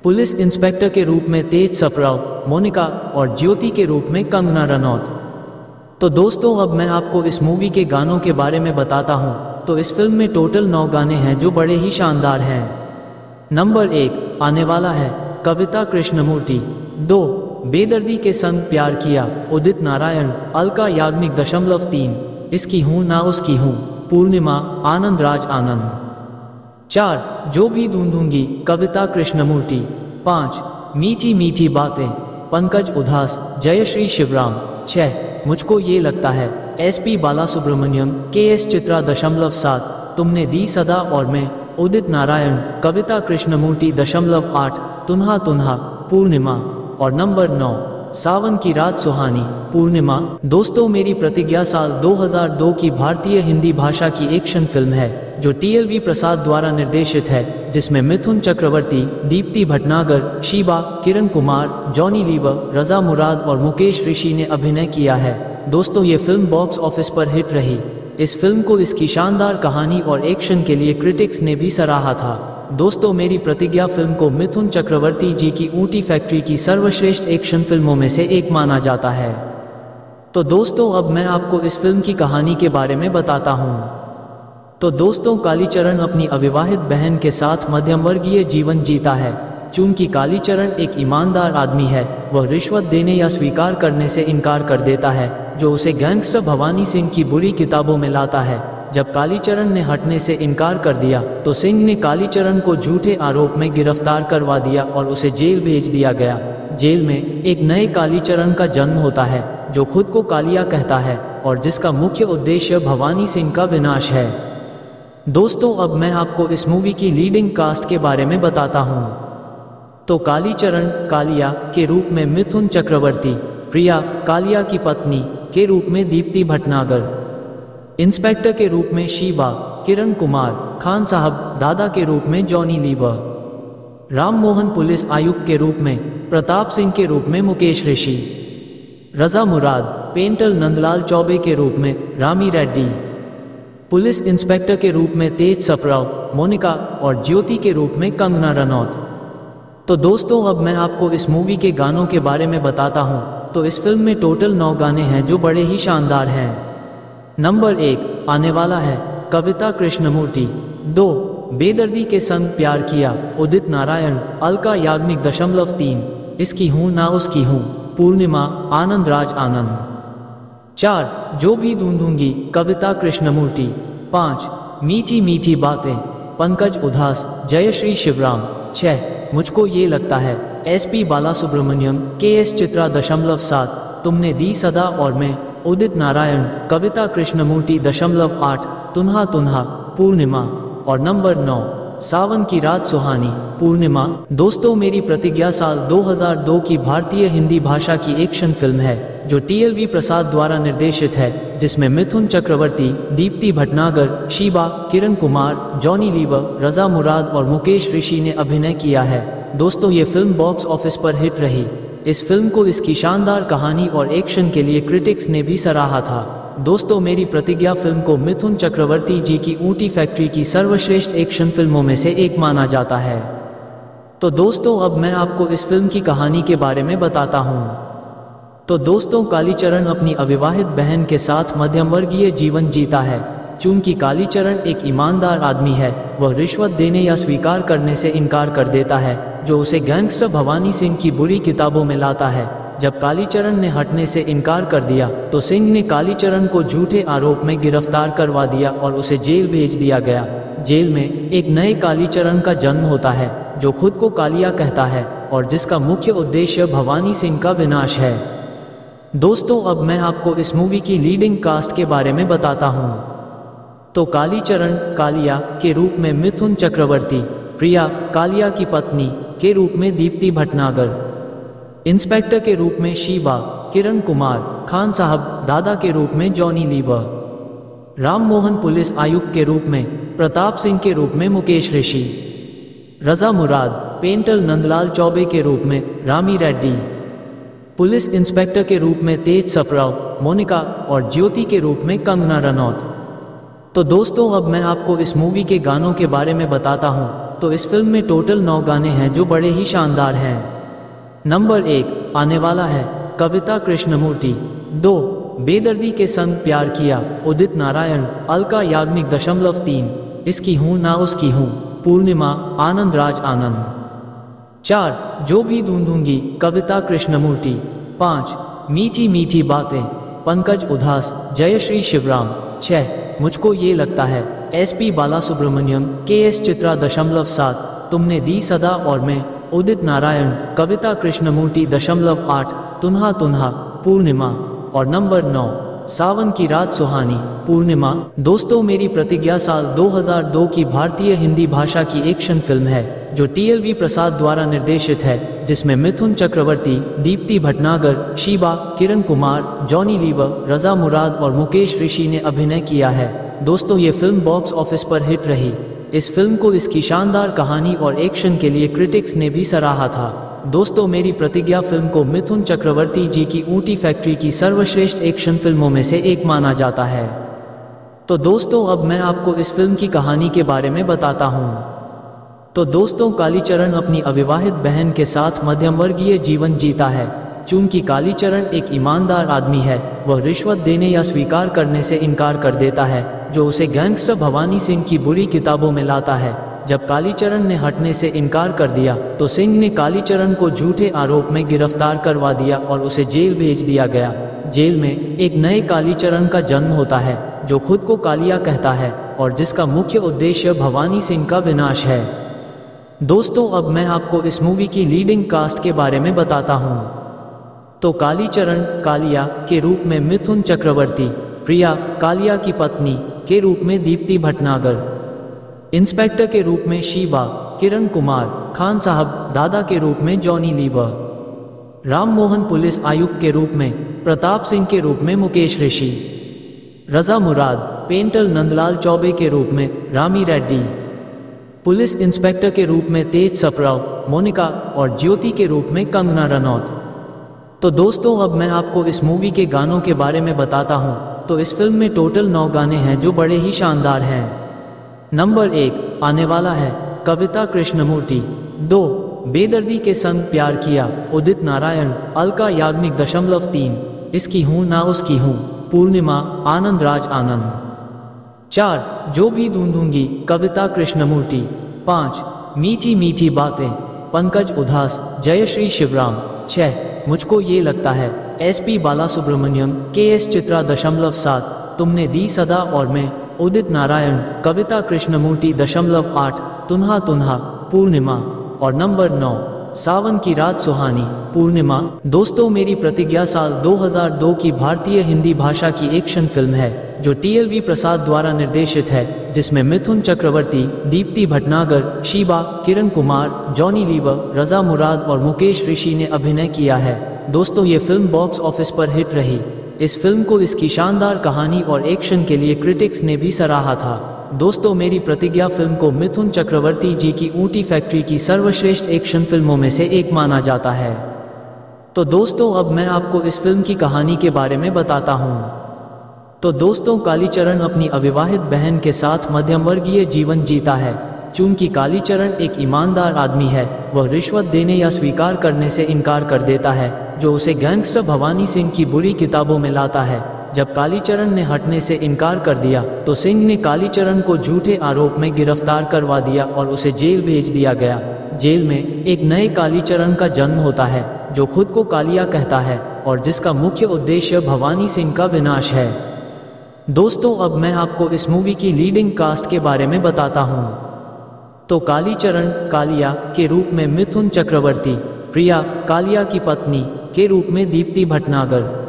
पुलिस इंस्पेक्टर के रूप में तेज सप्राव, मोनिका और ज्योति के रूप में कंगना रनौत। तो दोस्तों, अब मैं आपको इस मूवी के गानों के बारे में बताता हूँ। तो इस फिल्म में टोटल नौ गाने हैं जो बड़े ही शानदार हैं। नंबर एक आने वाला है कविता कृष्णमूर्ति, दो बेदर्दी के संग प्यार किया उदित नारायण, अलका याज्ञिक दशमलव तीन इसकी हूँ ना उसकी हूँ, पूर्णिमा, आनंद राज आनंद, चार जो भी ढूंढूंगी कविता कृष्णमूर्ति, पाँच मीठी मीठी बातें पंकज उदास, जयश्री शिवराम, छः मुझको ये लगता है एसपी बालासुब्रमण्यम के एस चित्रा दशमलव सात, तुमने दी सदा और मैं उदित नारायण, कविता कृष्णमूर्ति दशमलव आठ, तुन्हा तुन्हा, पूर्णिमा। और नंबर नौ सावन की रात सुहानी पूर्णिमा। दोस्तों, मेरी प्रतिज्ञा साल दो हज़ार दो की भारतीय हिंदी भाषा की एक्शन फिल्म है जो टीएलवी प्रसाद द्वारा निर्देशित है, जिसमें मिथुन चक्रवर्ती, दीप्ति भटनागर, शिवा, किरण कुमार, जॉनी लीवर, रजा मुराद और मुकेश ऋषि ने अभिनय किया है। दोस्तों, ये फिल्म बॉक्स ऑफिस पर हिट रही। इस फिल्म को इसकी शानदार कहानी और एक्शन के लिए क्रिटिक्स ने भी सराहा था। दोस्तों, मेरी प्रतिज्ञा फिल्म को मिथुन चक्रवर्ती जी की ऊँटी फैक्ट्री की सर्वश्रेष्ठ एक्शन फिल्मों में से एक माना जाता है। तो दोस्तों, अब मैं आपको इस फिल्म की कहानी के बारे में बताता हूँ। तो दोस्तों, कालीचरण अपनी अविवाहित बहन के साथ मध्यमवर्गीय जीवन जीता है। चूंकि कालीचरण एक ईमानदार आदमी है, वह रिश्वत देने या स्वीकार करने से इनकार कर देता है, जो उसे गैंगस्टर भवानी सिंह की बुरी किताबों में लाता है। जब कालीचरण ने हटने से इनकार कर दिया तो सिंह ने कालीचरण को झूठे आरोप में गिरफ्तार करवा दिया और उसे जेल भेज दिया गया। जेल में एक नए कालीचरण का जन्म होता है, जो खुद को कालिया कहता है और जिसका मुख्य उद्देश्य भवानी सिंह का विनाश है। दोस्तों, अब मैं आपको इस मूवी की लीडिंग कास्ट के बारे में बताता हूँ। तो कालीचरण कालिया के रूप में मिथुन चक्रवर्ती, प्रिया कालिया की पत्नी के रूप में दीप्ति भटनागर, इंस्पेक्टर के रूप में शिवा, किरण कुमार, खान साहब दादा के रूप में जॉनी लीवर, राम मोहन पुलिस आयुक्त के रूप में, प्रताप सिंह के रूप में मुकेश ऋषि, रजा मुराद पेंटल नंदलाल चौबे के रूप में रामी रेड्डी, पुलिस इंस्पेक्टर के रूप में तेज सप्राव, मोनिका और ज्योति के रूप में कंगना रनौत। तो दोस्तों, अब मैं आपको इस मूवी के गानों के बारे में बताता हूँ। तो इस फिल्म में टोटल नौ गाने हैं, जो बड़े ही शानदार हैं। नंबर एक आने वाला है, कविता कृष्णमूर्ति। दो बेदर्दी के संग प्यार किया, उदित नारायण, अलका याज्ञिक दशमलव तीन, इसकी हूँ ना उसकी हूँ, पूर्णिमा, आनंद राज आनंद। चार जो भी ढूंढूंगी, कविता कृष्णमूर्ति। पाँच मीठी मीठी बातें, पंकज उदास, जयश्री शिवराम। छः मुझको ये लगता है, एसपी बालासुब्रमण्यम के एस चित्रा दशमलव सात, तुमने दी सदा और मैं, उदित नारायण, कविता कृष्णमूर्ति दशमलव आठ, तुन्हा तुन्हा, पूर्णिमा। और नंबर नौ सावन की रात सुहानी, पूर्णिमा। दोस्तों, मेरी प्रतिज्ञा साल दो हज़ार दो की भारतीय हिंदी भाषा की एक्शन फिल्म है, जो टीएलवी प्रसाद द्वारा निर्देशित है, जिसमें मिथुन चक्रवर्ती, दीप्ति भटनागर, शिवा, किरण कुमार, जॉनी लीवर, रजा मुराद और मुकेश ऋषि ने अभिनय किया है। दोस्तों, ये फिल्म बॉक्स ऑफिस पर हिट रही। इस फिल्म को इसकी शानदार कहानी और एक्शन के लिए क्रिटिक्स ने भी सराहा था। दोस्तों, मेरी प्रतिज्ञा फिल्म को मिथुन चक्रवर्ती जी की ऊँटी फैक्ट्री की सर्वश्रेष्ठ एक्शन फिल्मों में से एक माना जाता है। तो दोस्तों, अब मैं आपको इस फिल्म की कहानी के बारे में बताता हूँ। तो दोस्तों, कालीचरण अपनी अविवाहित बहन के साथ मध्यमवर्गीय जीवन जीता है। चूंकि कालीचरण एक ईमानदार आदमी है, वह रिश्वत देने या स्वीकार करने से इनकार कर देता है, जो उसे गैंगस्टर भवानी सिंह की बुरी किताबों में लाता है। जब कालीचरण ने हटने से इनकार कर दिया तो सिंह ने कालीचरण को झूठे आरोप में गिरफ्तार करवा दिया और उसे जेल भेज दिया गया। जेल में एक नए कालीचरण का जन्म होता है, जो खुद को कालिया कहता है और जिसका मुख्य उद्देश्य भवानी सिंह का विनाश है। दोस्तों, अब मैं आपको इस मूवी की लीडिंग कास्ट के बारे में बताता हूँ। तो कालीचरण कालिया के रूप में मिथुन चक्रवर्ती, प्रिया कालिया की पत्नी के रूप में दीप्ति भटनागर, इंस्पेक्टर के रूप में शिवा, किरण कुमार, खान साहब दादा के रूप में जॉनी लीवर, राम मोहन पुलिस आयुक्त के रूप में, प्रताप सिंह के रूप में मुकेश ऋषि, रजा मुराद पेंटल नंदलाल चौबे के रूप में रामी रेड्डी, पुलिस इंस्पेक्टर के रूप में तेज सप्राव, मोनिका और ज्योति के रूप में कंगना रनौत। तो दोस्तों, अब मैं आपको इस मूवी के गानों के बारे में बताता हूँ। तो इस फिल्म में टोटल नौ गाने हैं, जो बड़े ही शानदार हैं। नंबर एक आने वाला है, कविता कृष्णमूर्ति। दो बेदर्दी के संग प्यार किया, उदित नारायण, अलका याज्ञिक दशमलव तीन, इसकी हूँ ना उसकी हूँ, पूर्णिमा, आनंद राज आनंद। चार जो भी ढूंढूंगी, कविता कृष्णमूर्ति। पाँच मीठी मीठी बातें, पंकज उदास, जयश्री शिवराम। छः मुझको ये लगता है, एसपी बालासुब्रमण्यम के एस चित्रा दशमलव सात, तुमने दी सदा और मैं, उदित नारायण, कविता कृष्णमूर्ति दशमलव आठ, तुन्हा तुन्हा, पूर्णिमा। और नंबर नौ सावन की रात सुहानी, पूर्णिमा। दोस्तों, मेरी प्रतिज्ञा साल दो हज़ार दो की भारतीय हिंदी भाषा की एक्शन फिल्म है, जो टीएलवी प्रसाद द्वारा निर्देशित है, जिसमें मिथुन चक्रवर्ती, दीप्ति भटनागर, शिवा, किरण कुमार, जॉनी लीवर, रजा मुराद और मुकेश ऋषि ने अभिनय किया है। दोस्तों ये फिल्म बॉक्स ऑफिस पर हिट रही। इस फिल्म को इसकी शानदार कहानी और एक्शन के लिए क्रिटिक्स ने भी सराहा था। दोस्तों मेरी प्रतिज्ञा फिल्म को मिथुन चक्रवर्ती जी की ऊँटी फैक्ट्री की सर्वश्रेष्ठ एक्शन फिल्मों में से एक माना जाता है। तो दोस्तों अब मैं आपको इस फिल्म की कहानी के बारे में बताता हूँ। तो दोस्तों कालीचरण अपनी अविवाहित बहन के साथ मध्यमवर्गीय जीवन जीता है। चूंकि कालीचरण एक ईमानदार आदमी है, वह रिश्वत देने या स्वीकार करने से इनकार कर देता है, जो उसे गैंगस्टर भवानी सिंह की बुरी किताबों में लाता है। जब कालीचरण ने हटने से इनकार कर दिया तो सिंह ने कालीचरण को झूठे आरोप में गिरफ्तार करवा दिया और उसे जेल भेज दिया गया। जेल में एक नए कालीचरण का जन्म होता है, जो खुद को कालिया कहता है और जिसका मुख्य उद्देश्य भवानी सिंह का विनाश है। दोस्तों अब मैं आपको इस मूवी की लीडिंग कास्ट के बारे में बताता हूँ। तो कालीचरण कालिया के रूप में मिथुन चक्रवर्ती, प्रिया कालिया की पत्नी के रूप में दीप्ति भटनागर, इंस्पेक्टर के रूप में शिवा किरण कुमार, खान साहब दादा के रूप में जॉनी लीवर, राम मोहन पुलिस आयुक्त के रूप में प्रताप सिंह के रूप में मुकेश ऋषि, रजा मुराद पेंटर नंदलाल चौबे के रूप में रामी रेड्डी, पुलिस इंस्पेक्टर के रूप में तेज सप्राव मोनिका और ज्योति के रूप में कंगना रनौत। तो दोस्तों अब मैं आपको इस मूवी के गानों के बारे में बताता हूँ। तो इस फिल्म में टोटल नौ गाने हैं जो बड़े ही शानदार हैं। नंबर एक आने वाला है कविता कृष्णमूर्ति, दो बेदर्दी के संग प्यार किया उदित नारायण अलका याज्ञिक दशमलव तीन इसकी हूँ ना उसकी हूँ पूर्णिमा आनंद राज आनंद, चार जो भी ढूंढूंगी कविता कृष्णमूर्ति, पाँच मीठी मीठी बातें पंकज उदास जयश्री शिवराम, छः मुझको ये लगता है एसपी बालासुब्रमण्यम के एस चित्रा दशमलव सात तुमने दी सदा और मैं उदित नारायण कविता कृष्णमूर्ति दशमलव आठ तुन्हा तुन्हा पूर्णिमा, और नंबर नौ सावन की रात सुहानी पूर्णिमा। दोस्तों मेरी प्रतिज्ञा साल दो हज़ार दो की भारतीय हिंदी भाषा की एक्शन फिल्म है जो टीएलवी प्रसाद द्वारा निर्देशित है, जिसमें मिथुन चक्रवर्ती, दीप्ति भटनागर, शिवा किरण कुमार, जॉनी लीवर, रजा मुराद और मुकेश ऋषि ने अभिनय किया है। दोस्तों ये फिल्म बॉक्स ऑफिस पर हिट रही। इस फिल्म को इसकी शानदार कहानी और एक्शन के लिए क्रिटिक्स ने भी सराहा था। दोस्तों मेरी प्रतिज्ञा फिल्म को मिथुन चक्रवर्ती जी की ऊँटी फैक्ट्री की सर्वश्रेष्ठ एक्शन फिल्मों में से एक माना जाता है। तो दोस्तों अब मैं आपको इस फिल्म की कहानी के बारे में बताता हूँ। तो दोस्तों कालीचरण अपनी अविवाहित बहन के साथ मध्यमवर्गीय जीवन जीता है। चूंकि कालीचरण एक ईमानदार आदमी है, वह रिश्वत देने या स्वीकार करने से इनकार कर देता है, जो उसे गैंगस्टर भवानी सिंह की बुरी किताबों में लाता है। जब कालीचरण ने हटने से इनकार कर दिया तो सिंह ने कालीचरण को झूठे आरोप में गिरफ्तार करवा दिया और उसे जेल भेज दिया गया। जेल में एक नए कालीचरण का जन्म होता है, जो खुद को कालिया कहता है और जिसका मुख्य उद्देश्य भवानी सिंह का विनाश है। दोस्तों अब मैं आपको इस मूवी की लीडिंग कास्ट के बारे में बताता हूँ। तो कालीचरण कालिया के रूप में मिथुन चक्रवर्ती, प्रिया कालिया की पत्नी के रूप में दीप्ति भटनागर,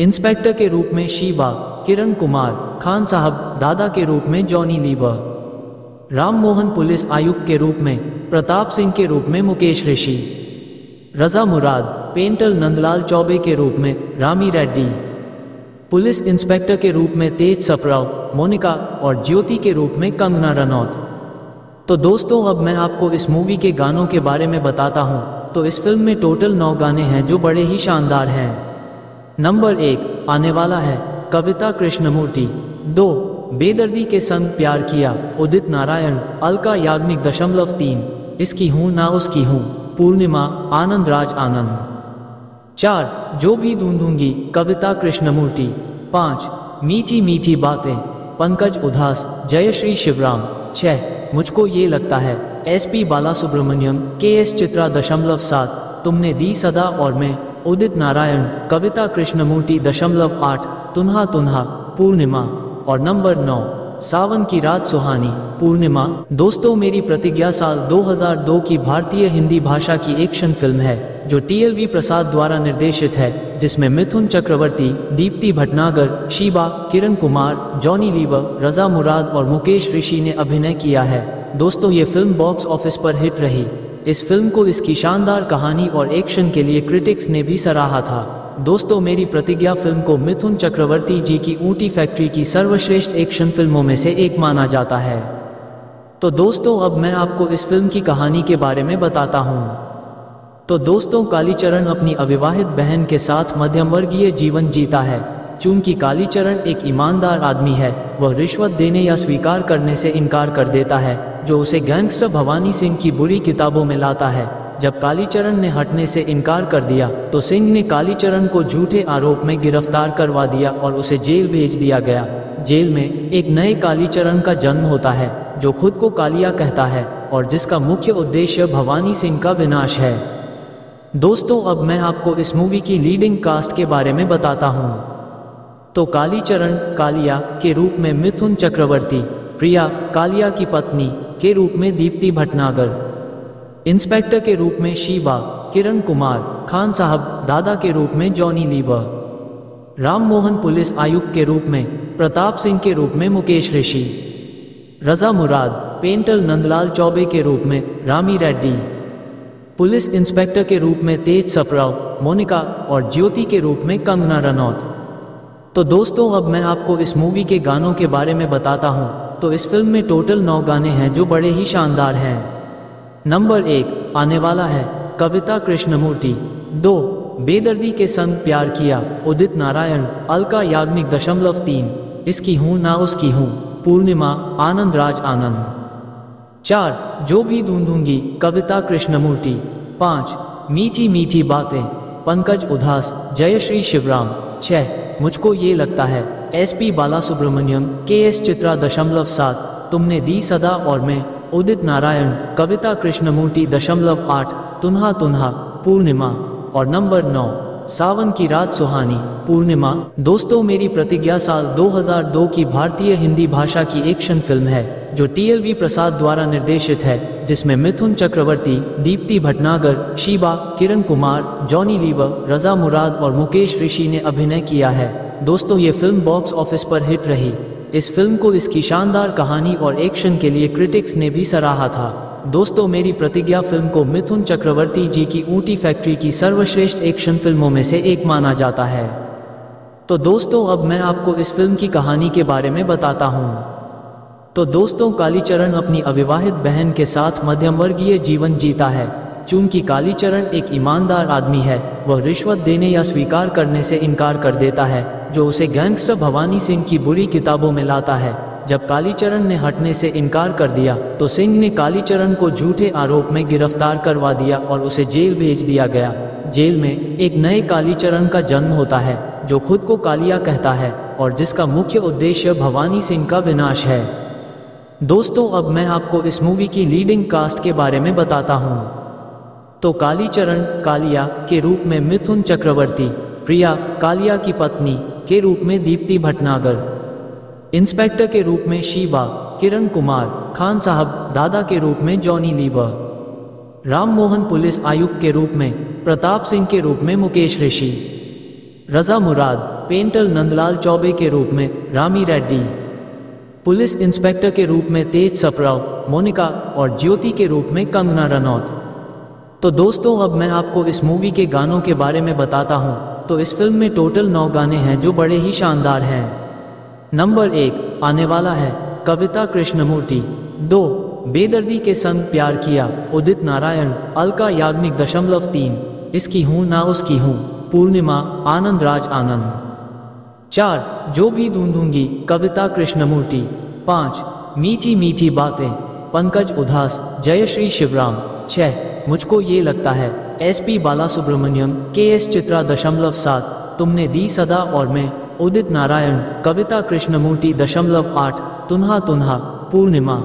इंस्पेक्टर के रूप में शिवा किरण कुमार, खान साहब दादा के रूप में जॉनी लीवर, राम मोहन पुलिस आयुक्त के रूप में प्रताप सिंह के रूप में मुकेश ऋषि, रजा मुराद पेंटर नंदलाल चौबे के रूप में रामी रेड्डी, पुलिस इंस्पेक्टर के रूप में तेज सप्राव मोनिका और ज्योति के रूप में कंगना रनौत। तो दोस्तों अब मैं आपको इस मूवी के गानों के बारे में बताता हूँ। तो इस फिल्म में टोटल नौ गाने हैं जो बड़े ही शानदार हैं। नंबर एक आने वाला है कविता कृष्णमूर्ति, दो बेदर्दी के संग प्यार किया उदित नारायण अलका याज्ञिक दशमलव तीन इसकी हूँ ना उसकी हूँ पूर्णिमा आनंद राज आनंद, चार जो भी ढूंढूंगी कविता कृष्णमूर्ति, पाँच मीठी मीठी बातें पंकज उदास जयश्री शिवराम, छः मुझको ये लगता है एसपी बालासुब्रमण्यम के एस चित्रा दशमलव सात तुमने दी सदा और मैं उदित नारायण कविता कृष्णमूर्ति दशमलव आठ तुन्हा तुन्हा पूर्णिमा, और नंबर नौ सावन की रात सुहानी पूर्णिमा। दोस्तों मेरी प्रतिज्ञा साल दो हज़ार दो की भारतीय हिंदी भाषा की एक्शन फिल्म है जो टीएलवी प्रसाद द्वारा निर्देशित है, जिसमें मिथुन चक्रवर्ती, दीप्ति भटनागर, शिवा किरण कुमार, जॉनी लीवर, रजा मुराद और मुकेश ऋषि ने अभिनय किया है। दोस्तों ये फिल्म बॉक्स ऑफिस पर हिट रही। इस फिल्म को इसकी शानदार कहानी और एक्शन के लिए क्रिटिक्स ने भी सराहा था। दोस्तों मेरी प्रतिज्ञा फिल्म को मिथुन चक्रवर्ती जी की ऊँटी फैक्ट्री की सर्वश्रेष्ठ एक्शन फिल्मों में से एक माना जाता है। तो दोस्तों अब मैं आपको इस फिल्म की कहानी के बारे में बताता हूँ। तो दोस्तों कालीचरण अपनी अविवाहित बहन के साथ मध्यमवर्गीय जीवन जीता है। चूंकि कालीचरण एक ईमानदार आदमी है, वह रिश्वत देने या स्वीकार करने से इनकार कर देता है, जो उसे गैंगस्टर भवानी सिंह की बुरी किताबों में लाता है। जब कालीचरण ने हटने से इनकार कर दिया तो सिंह ने कालीचरण को झूठे आरोप में गिरफ्तार करवा दिया और उसे जेल भेज दिया गया। जेल में एक नए कालीचरण का जन्म होता है, जो खुद को कालिया कहता है और जिसका मुख्य उद्देश्य भवानी सिंह का विनाश है। दोस्तों अब मैं आपको इस मूवी की लीडिंग कास्ट के बारे में बताता हूँ। तो कालीचरण कालिया के रूप में मिथुन चक्रवर्ती, प्रिया कालिया की पत्नी के रूप में दीप्ति भटनागर, इंस्पेक्टर के रूप में शिवा किरण कुमार, खान साहब दादा के रूप में जॉनी लीवर, राम मोहन पुलिस आयुक्त के रूप में प्रताप सिंह के रूप में मुकेश ऋषि, रजा मुराद पेंटर नंदलाल चौबे के रूप में रामी रेड्डी, पुलिस इंस्पेक्टर के रूप में तेज सप्राव मोनिका और ज्योति के रूप में कंगना रनौत। तो दोस्तों अब मैं आपको इस मूवी के गानों के बारे में बताता हूँ। तो इस फिल्म में टोटल नौ गाने हैं जो बड़े ही शानदार हैं। नंबर एक आने वाला है, कविता कृष्णमूर्ति। दो बेदर्दी के संग प्यार किया, उदित नारायण अलका याज्ञिक दशमलव तीन, इसकी हूँ ना उसकी हूँ, पूर्णिमा आनंद राज आनंद। चार जो भी ढूंढूंगी, कविता कृष्णमूर्ति। पाँच मीठी मीठी बातें, पंकज उदास जयश्री शिवराम। छः मुझको ये लगता है, एसपी बालासुब्रमण्यम के एस चित्रा दशमलव सात, तुमने दी सदा और मैं, उदित नारायण कविता कृष्णमूर्ति दशमलव आठ, तुन्हा तुन्हा पूर्णिमा। और नंबर नौ सावन की रात सुहानी, पूर्णिमा। दोस्तों मेरी प्रतिज्ञा साल दो हज़ार दो की भारतीय हिंदी भाषा की एक्शन फिल्म है जो टीएलवी प्रसाद द्वारा निर्देशित है, जिसमें मिथुन चक्रवर्ती, दीप्ति भटनागर, शिवा किरण कुमार, जॉनी लीवर, रजा मुराद और मुकेश ऋषि ने अभिनय किया है। दोस्तों ये फिल्म बॉक्स ऑफिस पर हिट रही। इस फिल्म को इसकी शानदार कहानी और एक्शन के लिए क्रिटिक्स ने भी सराहा था। दोस्तों मेरी प्रतिज्ञा फिल्म को मिथुन चक्रवर्ती जी की ऊँटी फैक्ट्री की सर्वश्रेष्ठ एक्शन फिल्मों में से एक माना जाता है। तो दोस्तों अब मैं आपको इस फिल्म की कहानी के बारे में बताता हूँ। तो दोस्तों कालीचरण अपनी अविवाहित बहन के साथ मध्यमवर्गीय जीवन जीता है। चूंकि कालीचरण एक ईमानदार आदमी है, वह रिश्वत देने या स्वीकार करने से इनकार कर देता है, जो उसे गैंगस्टर भवानी सिंह की बुरी किताबों में लाता है। जब कालीचरण ने हटने से इनकार कर दिया तो सिंह ने कालीचरण को झूठे आरोप में गिरफ्तार करवा दिया और उसे जेल भेज दिया गया। जेल में एक नए कालीचरण का जन्म होता है, जो खुद को कालिया कहता है और जिसका मुख्य उद्देश्य भवानी सिंह का विनाश है। दोस्तों अब मैं आपको इस मूवी की लीडिंग कास्ट के बारे में बताता हूँ। तो कालीचरण कालिया के रूप में मिथुन चक्रवर्ती, प्रिया कालिया की पत्नी के रूप में दीप्ति भटनागर, इंस्पेक्टर के रूप में शिवा किरण कुमार, खान साहब दादा के रूप में जॉनी लीवर, राम मोहन पुलिस आयुक्त के रूप में प्रताप सिंह के रूप में मुकेश ऋषि, रजा मुराद पेंटर नंदलाल चौबे के रूप में रामी रेड्डी, पुलिस इंस्पेक्टर के रूप में तेज सप्राव मोनिका और ज्योति के रूप में कंगना रनौत। तो दोस्तों अब मैं आपको इस मूवी के गानों के बारे में बताता हूँ। तो इस फिल्म में टोटल नौ गाने हैं जो बड़े ही शानदार हैं। नंबर एक आने वाला है, कविता कृष्णमूर्ति। दो बेदर्दी के संग प्यार किया, उदित नारायण अलका याज्ञिक दशमलव तीन, इसकी हूँ ना उसकी हूँ, पूर्णिमा आनंद राज आनंद। चार जो भी ढूंढूंगी, कविता कृष्णमूर्ति। पाँच मीठी मीठी बातें, पंकज उदास जयश्री शिवराम। छः मुझको ये लगता है, एसपी बालासुब्रमण्यम के एस चित्रा दशमलव सात, तुमने दी सदा और मैं, उदित नारायण कविता कृष्णमूर्ति दशमलव आठ, तुन्हा तुन्हा पूर्णिमा।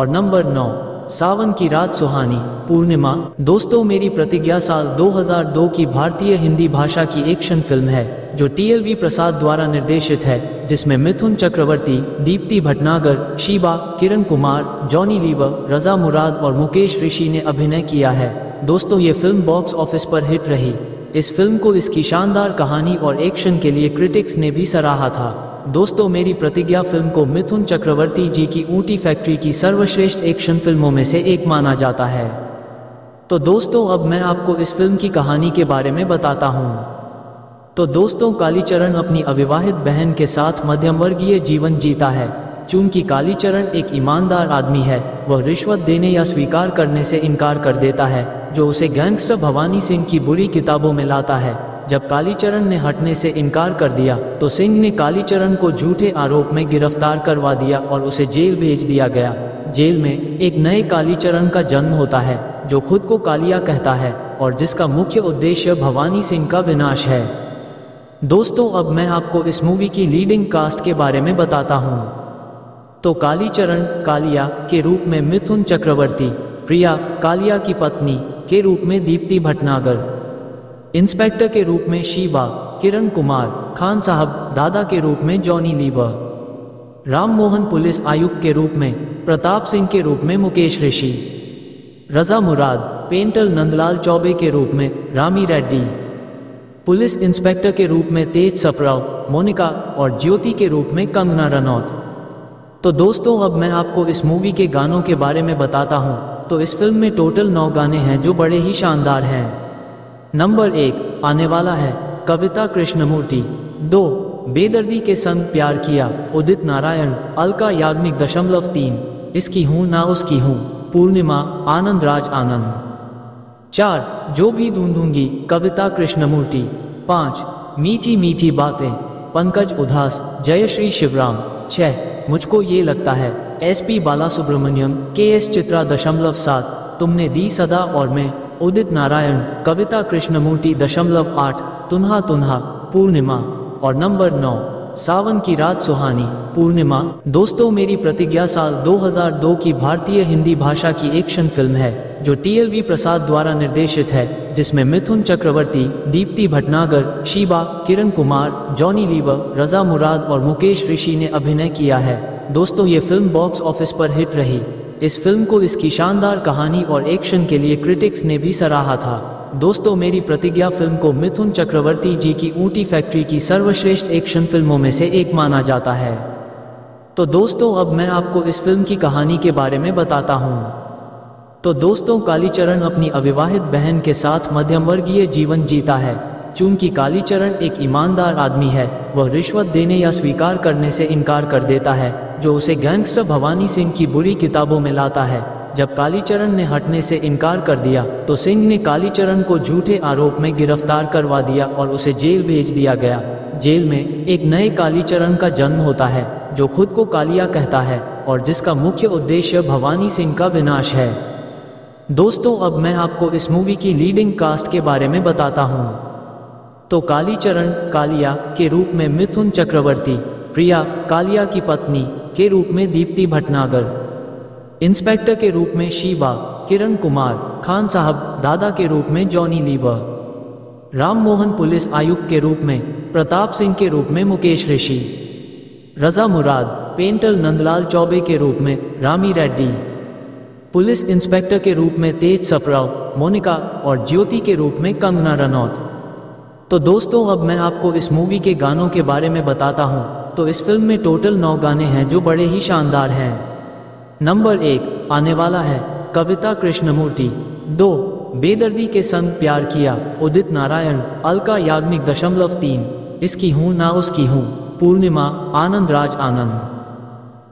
और नंबर नौ सावन की रात सुहानी, पूर्णिमा। दोस्तों मेरी प्रतिज्ञा साल दो हज़ार दो की भारतीय हिंदी भाषा की एक्शन फिल्म है जो टीएलवी प्रसाद द्वारा निर्देशित है, जिसमें मिथुन चक्रवर्ती, दीप्ति भटनागर, शिवा किरण कुमार, जॉनी लीवर, रजा मुराद और मुकेश ऋषि ने अभिनय किया है। दोस्तों ये फिल्म बॉक्स ऑफिस पर हिट रही। इस फिल्म को इसकी शानदार कहानी और एक्शन के लिए क्रिटिक्स ने भी सराहा था। दोस्तों मेरी प्रतिज्ञा फिल्म को मिथुन चक्रवर्ती जी की ऊँटी फैक्ट्री की सर्वश्रेष्ठ एक्शन फिल्मों में से एक माना जाता है। तो दोस्तों अब मैं आपको इस फिल्म की कहानी के बारे में बताता हूँ। तो दोस्तों कालीचरण अपनी अविवाहित बहन के साथ मध्यमवर्गीय जीवन जीता है। चूंकि कालीचरण एक ईमानदार आदमी है, वह रिश्वत देने या स्वीकार करने से इनकार कर देता है, जो उसे गैंगस्टर भवानी सिंह की बुरी किताबों में लाता है। जब कालीचरण ने हटने से इनकार कर दिया तो सिंह ने कालीचरण को झूठे आरोप में गिरफ्तार करवा दिया और उसे जेल भेज दिया गया। जेल में एक नए कालीचरण का जन्म होता है, जो खुद को कालिया कहता है और जिसका मुख्य उद्देश्य भवानी सिंह का विनाश है। दोस्तों अब मैं आपको इस मूवी की लीडिंग कास्ट के बारे में बताता हूँ। तो कालीचरण कालिया के रूप में मिथुन चक्रवर्ती, प्रिया कालिया की पत्नी के रूप में दीप्ति भटनागर, इंस्पेक्टर के रूप में शिवा किरण कुमार, खान साहब दादा के रूप में जॉनी लीवर, राम मोहन पुलिस आयुक्त के रूप में प्रताप सिंह के रूप में मुकेश ऋषि, रजा मुराद पेंटर नंदलाल चौबे के रूप में रामी रेड्डी, पुलिस इंस्पेक्टर के रूप में तेज सप्राव मोनिका और ज्योति के रूप में कंगना रनौत। तो दोस्तों अब मैं आपको इस मूवी के गानों के बारे में बताता हूँ। तो इस फिल्म में टोटल नौ गाने हैं जो बड़े ही शानदार हैं। नंबर एक आने वाला है, कविता कृष्णमूर्ति। दो बेदर्दी के संग प्यार किया, उदित नारायण अलका याज्ञिक दशमलव तीन, इसकी हूँ ना उसकी हूँ, पूर्णिमा आनंद राज आनंद। चार जो भी ढूंढूंगी, कविता कृष्णमूर्ति। पाँच मीठी मीठी बातें, पंकज उदास जयश्री शिवराम। छः मुझको ये लगता है, एसपी बालासुब्रमण्यम के एस चित्रा दशमलव सात, तुमने दी सदा और मैं, उदित नारायण कविता कृष्णमूर्ति दशमलव आठ, तुन्हा तुन्हा पूर्णिमा। और नंबर नौ सावन की रात सुहानी, पूर्णिमा। दोस्तों मेरी प्रतिज्ञा साल दो हज़ार दो की भारतीय हिंदी भाषा की एक्शन फिल्म है, जो टीएलवी प्रसाद द्वारा निर्देशित है, जिसमें मिथुन चक्रवर्ती, दीप्ति भटनागर, शिवा किरण कुमार, जॉनी लीवर, रजा मुराद और मुकेश ऋषि ने अभिनय किया है। दोस्तों ये फिल्म बॉक्स ऑफिस पर हिट रही। इस फिल्म को इसकी शानदार कहानी और एक्शन के लिए क्रिटिक्स ने भी सराहा था। दोस्तों मेरी प्रतिज्ञा फिल्म को मिथुन चक्रवर्ती जी की ऊँटी फैक्ट्री की सर्वश्रेष्ठ एक्शन फिल्मों में से एक माना जाता है। तो दोस्तों अब मैं आपको इस फिल्म की कहानी के बारे में बताता हूँ। तो दोस्तों कालीचरण अपनी अविवाहित बहन के साथ मध्यमवर्गीय जीवन जीता है। चूंकि कालीचरण एक ईमानदार आदमी है, वह रिश्वत देने या स्वीकार करने से इनकार कर देता है, जो उसे गैंगस्टर भवानी सिंह की बुरी किताबों में लाता है। जब कालीचरण ने हटने से इनकार कर दिया तो सिंह ने कालीचरण को झूठे आरोप में गिरफ्तार करवा दिया और उसे जेल भेज दिया गया। जेल में एक नए कालीचरण का जन्म होता है, जो खुद को कालिया कहता है और जिसका मुख्य उद्देश्य भवानी सिंह का विनाश है। दोस्तों अब मैं आपको इस मूवी की लीडिंग कास्ट के बारे में बताता हूँ। तो कालीचरण कालिया के रूप में मिथुन चक्रवर्ती, प्रिया कालिया की पत्नी के रूप में दीप्ति भटनागर, इंस्पेक्टर के रूप में शिवा किरण कुमार, खान साहब दादा के रूप में जॉनी लीवर, राम मोहन पुलिस आयुक्त के रूप में प्रताप सिंह के रूप में मुकेश ऋषि, रजा मुराद पेंटर नंदलाल चौबे के रूप में रामी रेड्डी, पुलिस इंस्पेक्टर के रूप में तेज सप्राव मोनिका और ज्योति के रूप में कंगना रनौत। तो दोस्तों अब मैं आपको इस मूवी के गानों के बारे में बताता हूँ। तो इस फिल्म में टोटल नौ गाने हैं जो बड़े ही शानदार हैं। नंबर एक आने वाला है, कविता कृष्णमूर्ति। दो बेदर्दी के संग प्यार किया, उदित नारायण अलका याज्ञिक दशमलव तीन, इसकी हूँ ना उसकी हूँ, पूर्णिमा आनंद राज आनंद।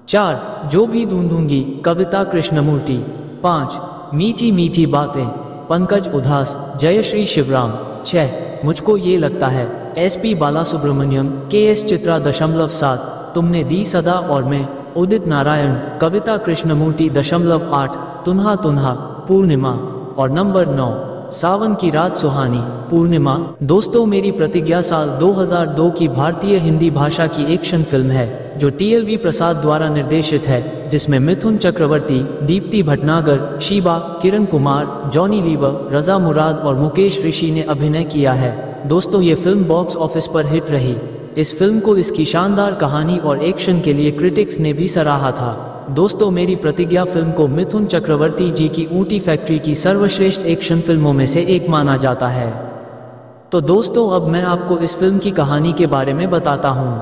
चार जो भी ढूंढूंगी, कविता कृष्णमूर्ति। पाँच मीठी मीठी बातें, पंकज उदास जयश्री शिवराम। छः मुझको ये लगता है, एसपी बालासुब्रमण्यम के एस चित्रा दशमलव सात, तुमने दी सदा और मैं, उदित नारायण कविता कृष्णमूर्ति दशमलव आठ, तुन्हा तुन्हा पूर्णिमा। और नंबर नौ सावन की रात सुहानी, पूर्णिमा। दोस्तों मेरी प्रतिज्ञा साल दो हज़ार दो की भारतीय हिंदी भाषा की एक्शन फिल्म है, जो टीएलवी प्रसाद द्वारा निर्देशित है, जिसमें मिथुन चक्रवर्ती, दीप्ति भटनागर, शिवा किरण कुमार, जॉनी लीवर, रजा मुराद और मुकेश ऋषि ने अभिनय किया है। दोस्तों ये फिल्म बॉक्स ऑफिस पर हिट रही। इस फिल्म को इसकी शानदार कहानी और एक्शन के लिए क्रिटिक्स ने भी सराहा था। दोस्तों मेरी प्रतिज्ञा फिल्म को मिथुन चक्रवर्ती जी की ऊँटी फैक्ट्री की सर्वश्रेष्ठ एक्शन फिल्मों में से एक माना जाता है। तो दोस्तों अब मैं आपको इस फिल्म की कहानी के बारे में बताता हूँ।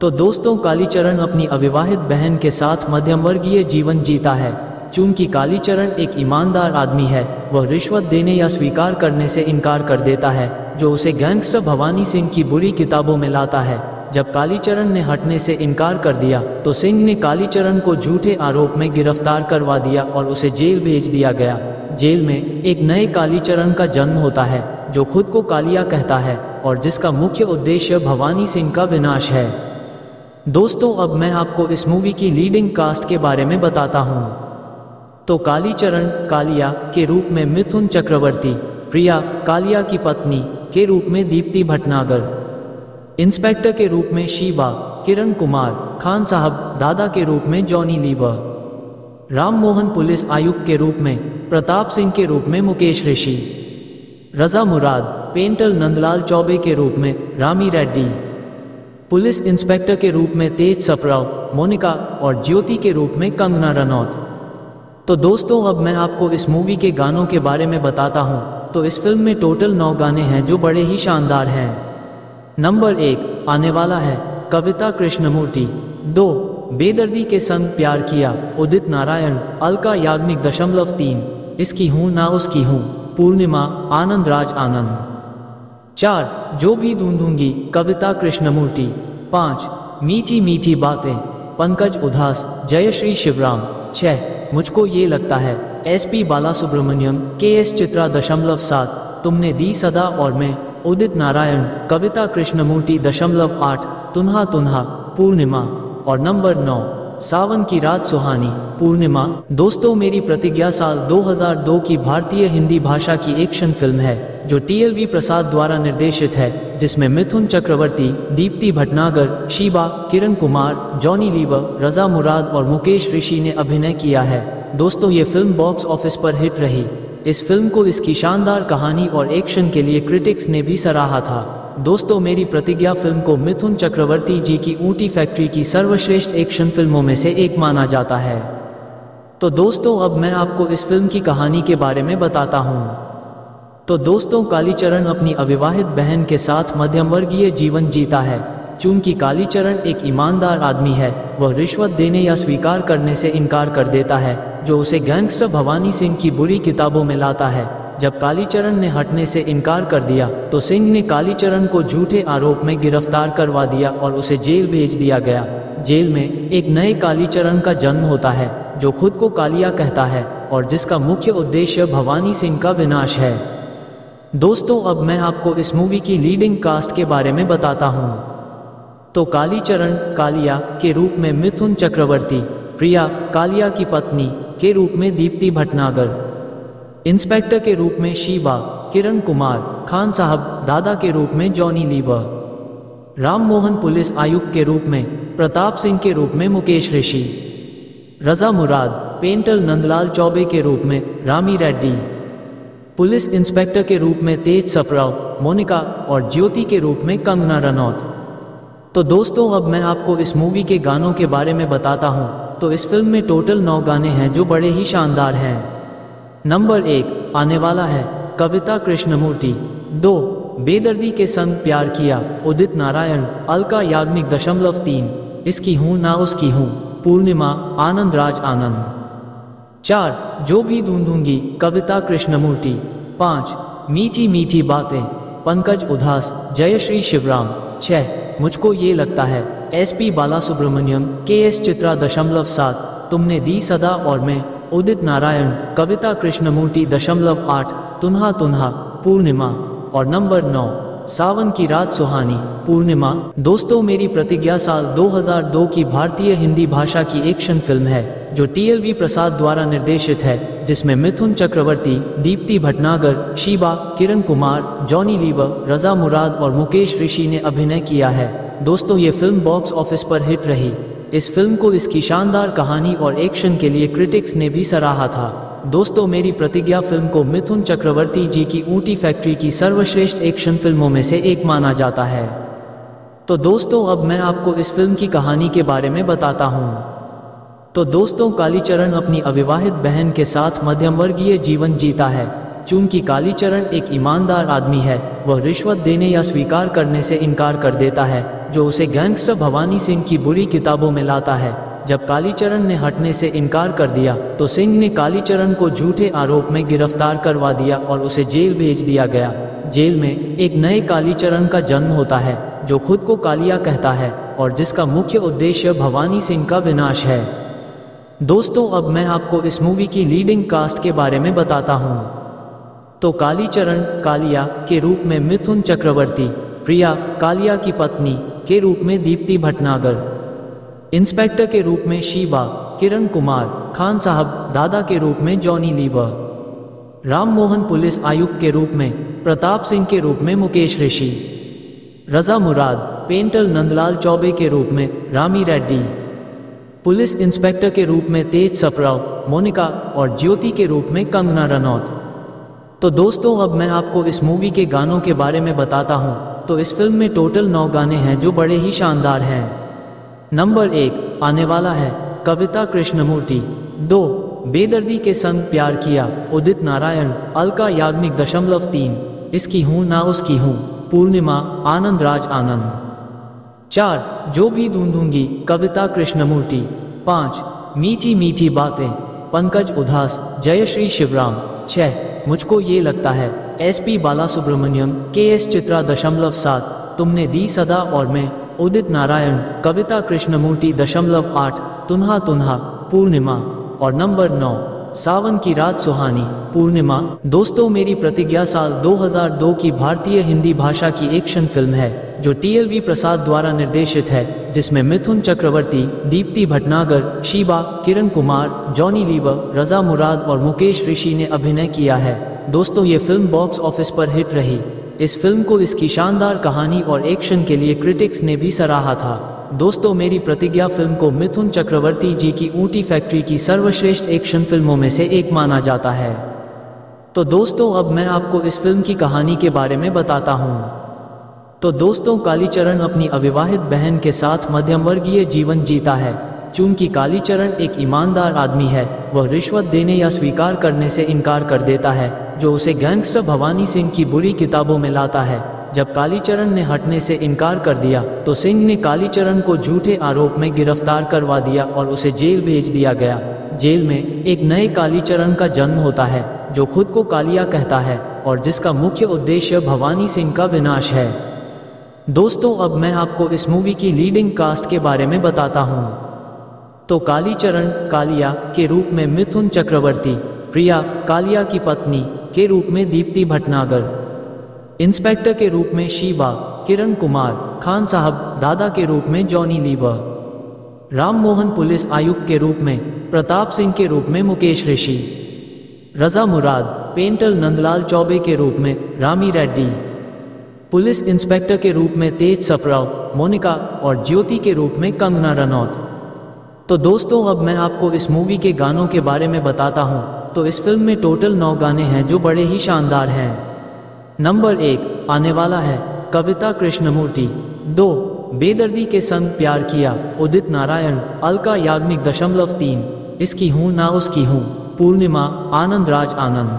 तो दोस्तों कालीचरण अपनी अविवाहित बहन के साथ मध्यमवर्गीय जीवन जीता है। चूंकि कालीचरण एक ईमानदार आदमी है, वह रिश्वत देने या स्वीकार करने से इनकार कर देता है, जो उसे गैंगस्टर भवानी सिंह की बुरी किताबों में लाता है। जब कालीचरण ने हटने से इनकार कर दिया तो सिंह ने कालीचरण को झूठे आरोप में गिरफ्तार करवा दिया और उसे जेल भेज दिया गया। जेल में एक नए कालीचरण का जन्म होता है, जो खुद को कालिया कहता है और जिसका मुख्य उद्देश्य भवानी सिंह का विनाश है। दोस्तों, अब मैं आपको इस मूवी की लीडिंग कास्ट के बारे में बताता हूँ। तो कालीचरण कालिया के रूप में मिथुन चक्रवर्ती, प्रिया कालिया की पत्नी के रूप में दीप्ति भटनागर, इंस्पेक्टर के रूप में शिवा किरण कुमार, खान साहब दादा के रूप में जॉनी लीवर, राम मोहन पुलिस आयुक्त के रूप में प्रताप सिंह के रूप में मुकेश ऋषि, रजा मुराद पेंटर नंदलाल चौबे के रूप में रामी रेड्डी, पुलिस इंस्पेक्टर के रूप में तेज सप्राव मोनिका और ज्योति के रूप में कंगना रनौत। तो दोस्तों, अब मैं आपको इस मूवी के गानों के बारे में बताता हूँ। तो इस फिल्म में टोटल नौ गाने हैं जो बड़े ही शानदार हैं। नंबर एक आने वाला है, कविता कृष्णमूर्ति। दो बेदर्दी के संग प्यार किया, उदित नारायण अलका याज्ञिक दशमलव तीन, इसकी हूँ ना उसकी हूँ, पूर्णिमा आनंद राज आनंद। चार जो भी ढूंढूंगी, कविता कृष्णमूर्ति। पाँच मीठी मीठी बातें, पंकज उदास जयश्री शिवराम। छः मुझको ये लगता है, एसपी बालासुब्रमण्यम के एस चित्रा दशमलव सात, तुमने दी सदा और मैं, उदित नारायण कविता कृष्णमूर्ति दशमलव आठ, तुन्हा तुन्हा पूर्णिमा। और नंबर नौ सावन की रात सुहानी, पूर्णिमा। दोस्तों, मेरी प्रतिज्ञा साल दो हज़ार दो की भारतीय हिंदी भाषा की एक्शन फिल्म है, जो टीएलवी प्रसाद द्वारा निर्देशित है, जिसमें मिथुन चक्रवर्ती, दीप्ति भटनागर, शिवा किरण कुमार, जॉनी लीवर, रजा मुराद और मुकेश ऋषि ने अभिनय किया है। दोस्तों, ये फिल्म बॉक्स ऑफिस पर हिट रही। इस फिल्म को इसकी शानदार कहानी और एक्शन के लिए क्रिटिक्स ने भी सराहा था। दोस्तों, मेरी प्रतिज्ञा फिल्म को मिथुन चक्रवर्ती जी की ऊँटी फैक्ट्री की सर्वश्रेष्ठ एक्शन फिल्मों में से एक माना जाता है। तो दोस्तों, अब मैं आपको इस फिल्म की कहानी के बारे में बताता हूँ। तो दोस्तों, कालीचरण अपनी अविवाहित बहन के साथ मध्यमवर्गीय जीवन जीता है। चूंकि कालीचरण एक ईमानदार आदमी है, वह रिश्वत देने या स्वीकार करने से इनकार कर देता है, जो उसे गैंगस्टर भवानी सिंह की बुरी किताबों में लाता है। जब कालीचरण ने हटने से इनकार कर दिया तो सिंह ने कालीचरण को झूठे आरोप में गिरफ्तार करवा दिया और उसे जेल भेज दिया गया। जेल में एक नए कालीचरण का जन्म होता है, जो खुद को कालिया कहता है और जिसका मुख्य उद्देश्य भवानी सिंह का विनाश है। दोस्तों, अब मैं आपको इस मूवी की लीडिंग कास्ट के बारे में बताता हूँ। तो कालीचरण कालिया के रूप में मिथुन चक्रवर्ती, प्रिया कालिया की पत्नी के रूप में दीप्ति भटनागर, इंस्पेक्टर के रूप में शिवा किरण कुमार, खान साहब दादा के रूप में जॉनी लीवर, राम मोहन पुलिस आयुक्त के रूप में प्रताप सिंह के रूप में मुकेश ऋषि, रजा मुराद पेंटर नंदलाल चौबे के रूप में रामी रेड्डी, पुलिस इंस्पेक्टर के रूप में तेज सप्राव मोनिका और ज्योति के रूप में कंगना रनौत। तो दोस्तों, अब मैं आपको इस मूवी के गानों के बारे में बताता हूँ। तो इस फिल्म में टोटल नौ गाने हैं जो बड़े ही शानदार हैं। नंबर एक आने वाला है, कविता कृष्णमूर्ति। दो बेदर्दी के संग प्यार किया, उदित नारायण अलका याज्ञिक दशमलव तीन, इसकी हूँ ना उसकी हूँ, पूर्णिमा आनंद राज आनंद। चार जो भी ढूंढूंगी, कविता कृष्णमूर्ति। पाँच मीठी मीठी बातें, पंकज उदास जयश्री शिवराम। छः मुझको ये लगता है, एसपी बालासुब्रमण्यम के एस चित्रा दशमलव सात, तुमने दी सदा और मैं, उदित नारायण कविता कृष्णमूर्ति दशमलव आठ, तुन्हा तुन्हा पूर्णिमा। और नंबर नौ सावन की रात सुहानी, पूर्णिमा। दोस्तों, मेरी प्रतिज्ञा साल दो हज़ार दो की भारतीय हिंदी भाषा की एक्शन फिल्म है, जो टीएलवी प्रसाद द्वारा निर्देशित है, जिसमें मिथुन चक्रवर्ती, दीप्ति भटनागर, शिवा किरण कुमार, जॉनी लीवर, रजा मुराद और मुकेश ऋषि ने अभिनय किया है। दोस्तों, ये फिल्म बॉक्स ऑफिस पर हिट रही। इस फिल्म को इसकी शानदार कहानी और एक्शन के लिए क्रिटिक्स ने भी सराहा था। दोस्तों, मेरी प्रतिज्ञा फिल्म को मिथुन चक्रवर्ती जी की ऊँटी फैक्ट्री की सर्वश्रेष्ठ एक्शन फिल्मों में से एक माना जाता है। तो दोस्तों, अब मैं आपको इस फिल्म की कहानी के बारे में बताता हूँ। तो दोस्तों, कालीचरण अपनी अविवाहित बहन के साथ मध्यमवर्गीय जीवन जीता है। चूंकि कालीचरण एक ईमानदार आदमी है, वह रिश्वत देने या स्वीकार करने से इनकार कर देता है, जो उसे गैंगस्टर भवानी सिंह की बुरी किताबों में लाता है। जब कालीचरण ने हटने से इनकार कर दिया तो सिंह ने कालीचरण को झूठे आरोप में गिरफ्तार करवा दिया और उसे जेल भेज दिया गया। जेल में एक नए कालीचरण का जन्म होता है जो खुद को कालिया कहता है और जिसका मुख्य उद्देश्य भवानी सिंह का विनाश है। दोस्तों, अब मैं आपको इस मूवी की लीडिंग कास्ट के बारे में बताता हूँ। तो कालीचरण कालिया के रूप में मिथुन चक्रवर्ती, प्रिया कालिया की पत्नी के रूप में दीप्ति भटनागर, इंस्पेक्टर के रूप में शिवा, किरण कुमार, खान साहब दादा के रूप में जॉनी लीवर, राम मोहन पुलिस आयुक्त के रूप में, प्रताप सिंह के रूप में मुकेश ऋषि, रजा मुराद पेंटल नंदलाल चौबे के रूप में रामी रेड्डी, पुलिस इंस्पेक्टर के रूप में तेज सप्राव, मोनिका और ज्योति के रूप में कंगना रनौत। तो दोस्तों, अब मैं आपको इस मूवी के गानों के बारे में बताता हूँ। तो इस फिल्म में टोटल नौ गाने हैं जो बड़े ही शानदार हैं। नंबर एक आने वाला है, कविता कृष्णमूर्ति। दो बेदर्दी के संग प्यार किया, उदित नारायण, अलका याज्ञिक दशमलव तीन, इसकी हूँ ना उसकी हूँ, पूर्णिमा, आनंद राज आनंद। चार जो भी ढूंढूंगी, कविता कृष्णमूर्ति। पाँच मीठी मीठी बातें, पंकज उदास, जयश्री शिवराम। छः मुझको ये लगता है, एसपी बालासुब्रमण्यम, के एस चित्रा दशमलव सात, तुमने दी सदा और मैं, उदित नारायण, कविता कृष्णमूर्ति दशमलव आठ, तुन्हा तुन्हा, पूर्णिमा। और नंबर नौ सावन की रात सुहानी, पूर्णिमा। दोस्तों, मेरी प्रतिज्ञा साल दो हज़ार दो की भारतीय हिंदी भाषा की एक्शन फिल्म है जो टीएलवी प्रसाद द्वारा निर्देशित है, जिसमें मिथुन चक्रवर्ती, दीप्ति भटनागर, शिवा, किरण कुमार, जॉनी लीवर, रजा मुराद और मुकेश ऋषि ने अभिनय किया है। दोस्तों, ये फिल्म बॉक्स ऑफिस पर हिट रही। इस फिल्म को इसकी शानदार कहानी और एक्शन के लिए क्रिटिक्स ने भी सराहा था। दोस्तों, मेरी प्रतिज्ञा फिल्म को मिथुन चक्रवर्ती जी की ऊंटी फैक्ट्री की सर्वश्रेष्ठ एक्शन फिल्मों में से एक माना जाता है। तो दोस्तों, अब मैं आपको इस फिल्म की कहानी के बारे में बताता हूँ। तो दोस्तों, कालीचरण अपनी अविवाहित बहन के साथ मध्यमवर्गीय जीवन जीता है। चूंकि कालीचरण एक ईमानदार आदमी है, वह रिश्वत देने या स्वीकार करने से इनकार कर देता है, जो उसे गैंगस्टर भवानी सिंह की बुरी किताबों में लाता है। जब कालीचरण ने हटने से इनकार कर दिया तो सिंह ने कालीचरण को झूठे आरोप में गिरफ्तार करवा दिया और उसे जेल भेज दिया गया। जेल में एक नए कालीचरण का जन्म होता है जो खुद को कालिया कहता है और जिसका मुख्य उद्देश्य भवानी सिंह का विनाश है। दोस्तों, अब मैं आपको इस मूवी की लीडिंग कास्ट के बारे में बताता हूँ। तो कालीचरण कालिया के रूप में मिथुन चक्रवर्ती, प्रिया कालिया की पत्नी के रूप में दीप्ति भटनागर, इंस्पेक्टर के रूप में शिवा, किरण कुमार, खान साहब दादा के रूप में जॉनी लीवर, राम मोहन पुलिस आयुक्त के रूप में, प्रताप सिंह के रूप में मुकेश ऋषि, रजा मुराद पेंटल नंदलाल चौबे के रूप में रामी रेड्डी, पुलिस इंस्पेक्टर के रूप में तेज सप्राव, मोनिका और ज्योति के रूप में कंगना रनौत। तो दोस्तों, अब मैं आपको इस मूवी के गानों के बारे में बताता हूँ। तो इस फिल्म में टोटल नौ गाने हैं जो बड़े ही शानदार हैं। नंबर एक आने वाला है, कविता कृष्णमूर्ति। दो बेदर्दी के संग प्यार किया, उदित नारायण, अलका याज्ञिक दशमलव तीन, इसकी हूँ ना उसकी हूँ, पूर्णिमा, आनंद राज आनंद।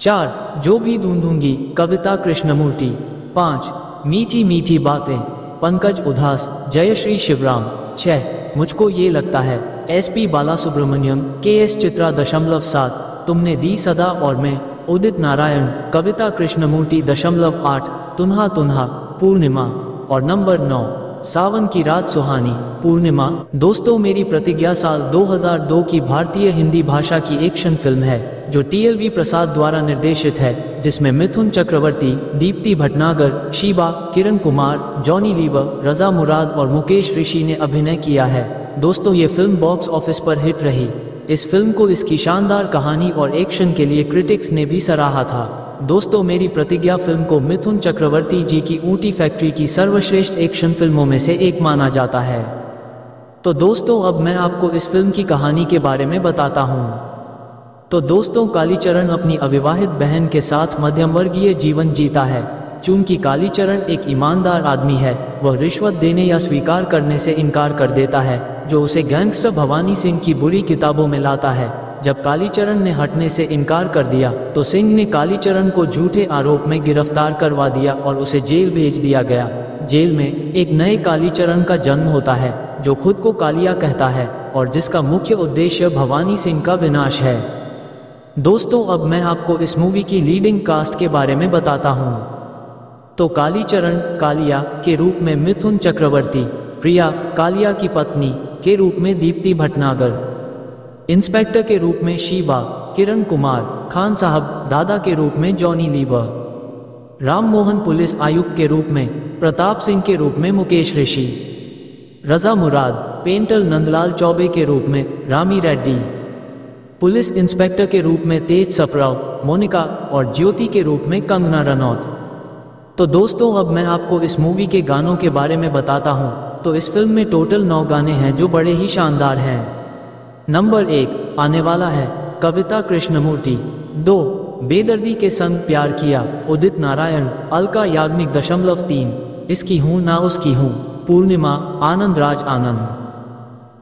चार जो भी ढूंढूंगी, कविता कृष्णमूर्ति। पाँच मीठी मीठी बातें, पंकज उदास, जयश्री शिवराम। छः मुझको ये लगता है, एसपी बालासुब्रमण्यम, के एस चित्रा दशमलव सात, तुमने दी सदा और मैं, उदित नारायण, कविता कृष्णमूर्ति दशमलव आठ, तुन्हा तुन्हा, पूर्णिमा। और नंबर नौ सावन की रात सुहानी, पूर्णिमा। दोस्तों, मेरी प्रतिज्ञा साल दो हज़ार दो की भारतीय हिंदी भाषा की एक्शन फिल्म है जो टीएलवी प्रसाद द्वारा निर्देशित है, जिसमें मिथुन चक्रवर्ती, दीप्ति भटनागर, शिवा, किरण कुमार, जॉनी लीवर, रजा मुराद और मुकेश ऋषि ने अभिनय किया है। दोस्तों, ये फिल्म बॉक्स ऑफिस पर हिट रही। इस फिल्म को इसकी शानदार कहानी और एक्शन के लिए क्रिटिक्स ने भी सराहा था। दोस्तों, मेरी प्रतिज्ञा फिल्म को मिथुन चक्रवर्ती जी की ऊंटी फैक्ट्री की सर्वश्रेष्ठ एक्शन फिल्मों में से एक माना जाता है। तो दोस्तों, अब मैं आपको इस फिल्म की कहानी के बारे में बताता हूँ। तो दोस्तों, कालीचरण अपनी अविवाहित बहन के साथ मध्यमवर्गीय जीवन जीता है। चूंकि कालीचरण एक ईमानदार आदमी है, वह रिश्वत देने या स्वीकार करने से इनकार कर देता है, जो उसे गैंगस्टर भवानी सिंह की बुरी किताबों में लाता है। जब कालीचरण ने हटने से इनकार कर दिया तो सिंह ने कालीचरण को झूठे आरोप में गिरफ्तार करवा दिया और उसे जेल भेज दिया गया। जेल में एक नए कालीचरण का जन्म होता है जो खुद को कालिया कहता है और जिसका मुख्य उद्देश्य भवानी सिंह का विनाश है। दोस्तों, अब मैं आपको इस मूवी की लीडिंग कास्ट के बारे में बताता हूँ। तो कालीचरण कालिया के रूप में मिथुन चक्रवर्ती, प्रिया कालिया की पत्नी के रूप में दीप्ति भटनागर, इंस्पेक्टर के रूप में शिवा, किरण कुमार, खान साहब दादा के रूप में जॉनी लीवर, राम मोहन पुलिस आयुक्त के रूप में प्रताप सिंह के रूप में मुकेश ऋषि, रजा मुराद पेंटल नंदलाल चौबे के रूप में रामी रेड्डी, पुलिस इंस्पेक्टर के रूप में तेज सप्राव, मोनिका और ज्योति के रूप में कंगना रनौत। तो दोस्तों, अब मैं आपको इस मूवी के गानों के बारे में बताता हूँ। तो इस फिल्म में टोटल नौ गाने हैं जो बड़े ही शानदार हैं। नंबर एक आने वाला है कविता कृष्णमूर्ति, दो बेदर्दी के संग प्यार किया उदित नारायण, अलका याज्ञिक दशमलव तीन इसकी हूँ ना उसकी हूँ, पूर्णिमा, आनंद राज आनंद,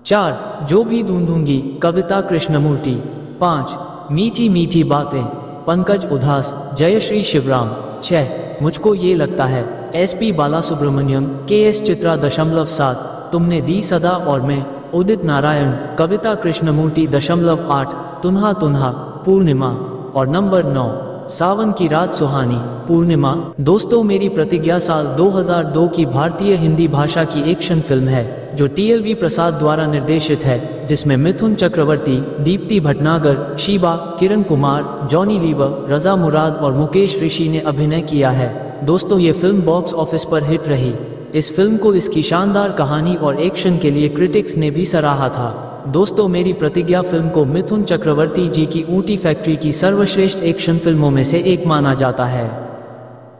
चार जो भी ढूंढूंगी कविता कृष्णमूर्ति, पाँच मीठी मीठी बातें पंकज उदास, जयश्री शिवराम, छः मुझको ये लगता है एसपी बालासुब्रमण्यम के एस चित्रा दशमलव सात, तुमने दी सदा और मैं उदित नारायण, कविता कृष्णमूर्ति दशमलव आठ, तुन्हा तुन्हा पूर्णिमा, और नंबर नौ सावन की रात सुहानी पूर्णिमा। दोस्तों, मेरी प्रतिज्ञा साल दो हज़ार दो की भारतीय हिंदी भाषा की एक्शन फिल्म है जो टीएलवी प्रसाद द्वारा निर्देशित है, जिसमें मिथुन चक्रवर्ती, दीप्ति भटनागर, शिवा, किरण कुमार, जॉनी लीवर, रजा मुराद और मुकेश ऋषि ने अभिनय किया है। दोस्तों, ये फिल्म बॉक्स ऑफिस पर हिट रही। इस फिल्म को इसकी शानदार कहानी और एक्शन के लिए क्रिटिक्स ने भी सराहा था। दोस्तों, मेरी प्रतिज्ञा फिल्म को मिथुन चक्रवर्ती जी की ऊँटी फैक्ट्री की सर्वश्रेष्ठ एक्शन फिल्मों में से एक माना जाता है।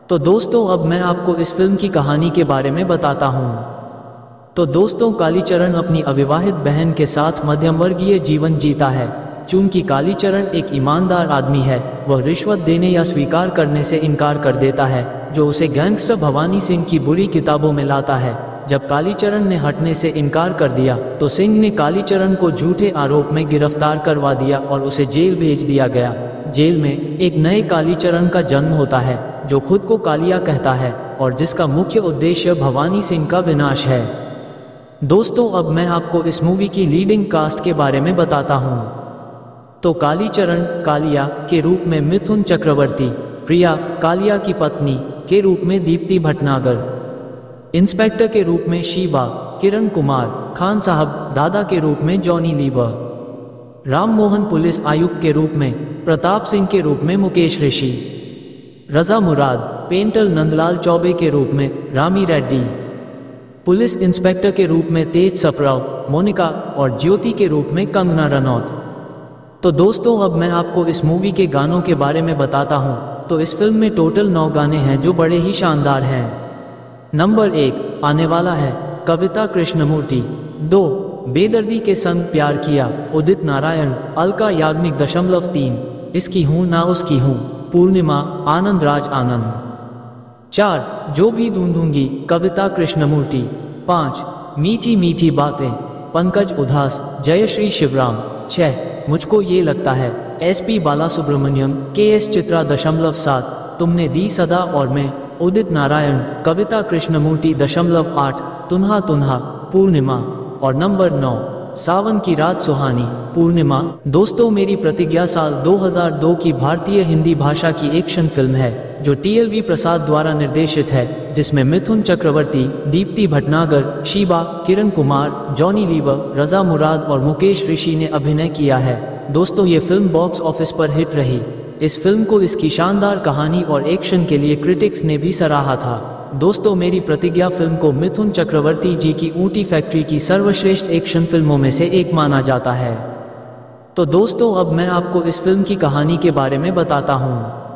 तो दोस्तों, अब मैं आपको इस फिल्म की कहानी के बारे में बताता हूँ। तो दोस्तों, कालीचरण अपनी अविवाहित बहन के साथ मध्यमवर्गीय जीवन जीता है। चूंकि कालीचरण एक ईमानदार आदमी है, वह रिश्वत देने या स्वीकार करने से इनकार कर देता है, जो उसे गैंगस्टर भवानी सिंह की बुरी किताबों में लाता है। जब कालीचरण ने हटने से इनकार कर दिया तो सिंह ने कालीचरण को झूठे आरोप में गिरफ्तार करवा दिया और उसे जेल भेज दिया गया। जेल में एक नए कालीचरण का जन्म होता है जो खुद को कालिया कहता है और जिसका मुख्य उद्देश्य भवानी सिंह का विनाश है। दोस्तों, अब मैं आपको इस मूवी की लीडिंग कास्ट के बारे में बताता हूँ। तो कालीचरण कालिया के रूप में मिथुन चक्रवर्ती, प्रिया कालिया की पत्नी के रूप में दीप्ति भटनागर, इंस्पेक्टर के रूप में शिवा, किरण कुमार, खान साहब दादा के रूप में जॉनी लीवर, राम मोहन पुलिस आयुक्त के रूप में प्रताप सिंह के रूप में मुकेश ऋषि, रजा मुराद पेंटल नंदलाल चौबे के रूप में रामी रेड्डी, पुलिस इंस्पेक्टर के रूप में तेज सप्राव, मोनिका और ज्योति के रूप में कंगना रनौत। तो दोस्तों, अब मैं आपको इस मूवी के गानों के बारे में बताता हूँ। तो इस फिल्म में टोटल नौ गाने हैं जो बड़े ही शानदार हैं। नंबर एक आने वाला है कविता कृष्णमूर्ति, दो बेदर्दी के संग प्यार किया उदित नारायण, अलका याज्ञिक दशमलव तीन इसकी हूँ ना उसकी हूँ, पूर्णिमा, आनंद राज आनंद, चार जो भी ढूंढूंगी कविता कृष्णमूर्ति, पाँच मीठी मीठी बातें पंकज उदास, जयश्री शिवराम, छः मुझको ये लगता है एसपी बालासुब्रमण्यम के एस चित्रा दशमलव सात, तुमने दी सदा और मैं उदित नारायण, कविता कृष्णमूर्ति दशमलव आठ, तुन्हा तुन्हा पूर्णिमा, और नंबर नौ सावन की रात सुहानी पूर्णिमा। दोस्तों, मेरी प्रतिज्ञा साल दो हज़ार दो की भारतीय हिंदी भाषा की एक्शन फिल्म है जो टीएलवी प्रसाद द्वारा निर्देशित है, जिसमें मिथुन चक्रवर्ती, दीप्ति भटनागर, शिवा, किरण कुमार, जॉनी लीवर, रजा मुराद और मुकेश ऋषि ने अभिनय किया है। दोस्तों, ये फिल्म बॉक्स ऑफिस पर हिट रही। इस फिल्म को इसकी शानदार कहानी और एक्शन के लिए क्रिटिक्स ने भी सराहा था। दोस्तों, मेरी प्रतिज्ञा फिल्म को मिथुन चक्रवर्ती जी की ऊँटी फैक्ट्री की सर्वश्रेष्ठ एक्शन फिल्मों में से एक माना जाता है। तो दोस्तों, अब मैं आपको इस फिल्म की कहानी के बारे में बताता हूँ।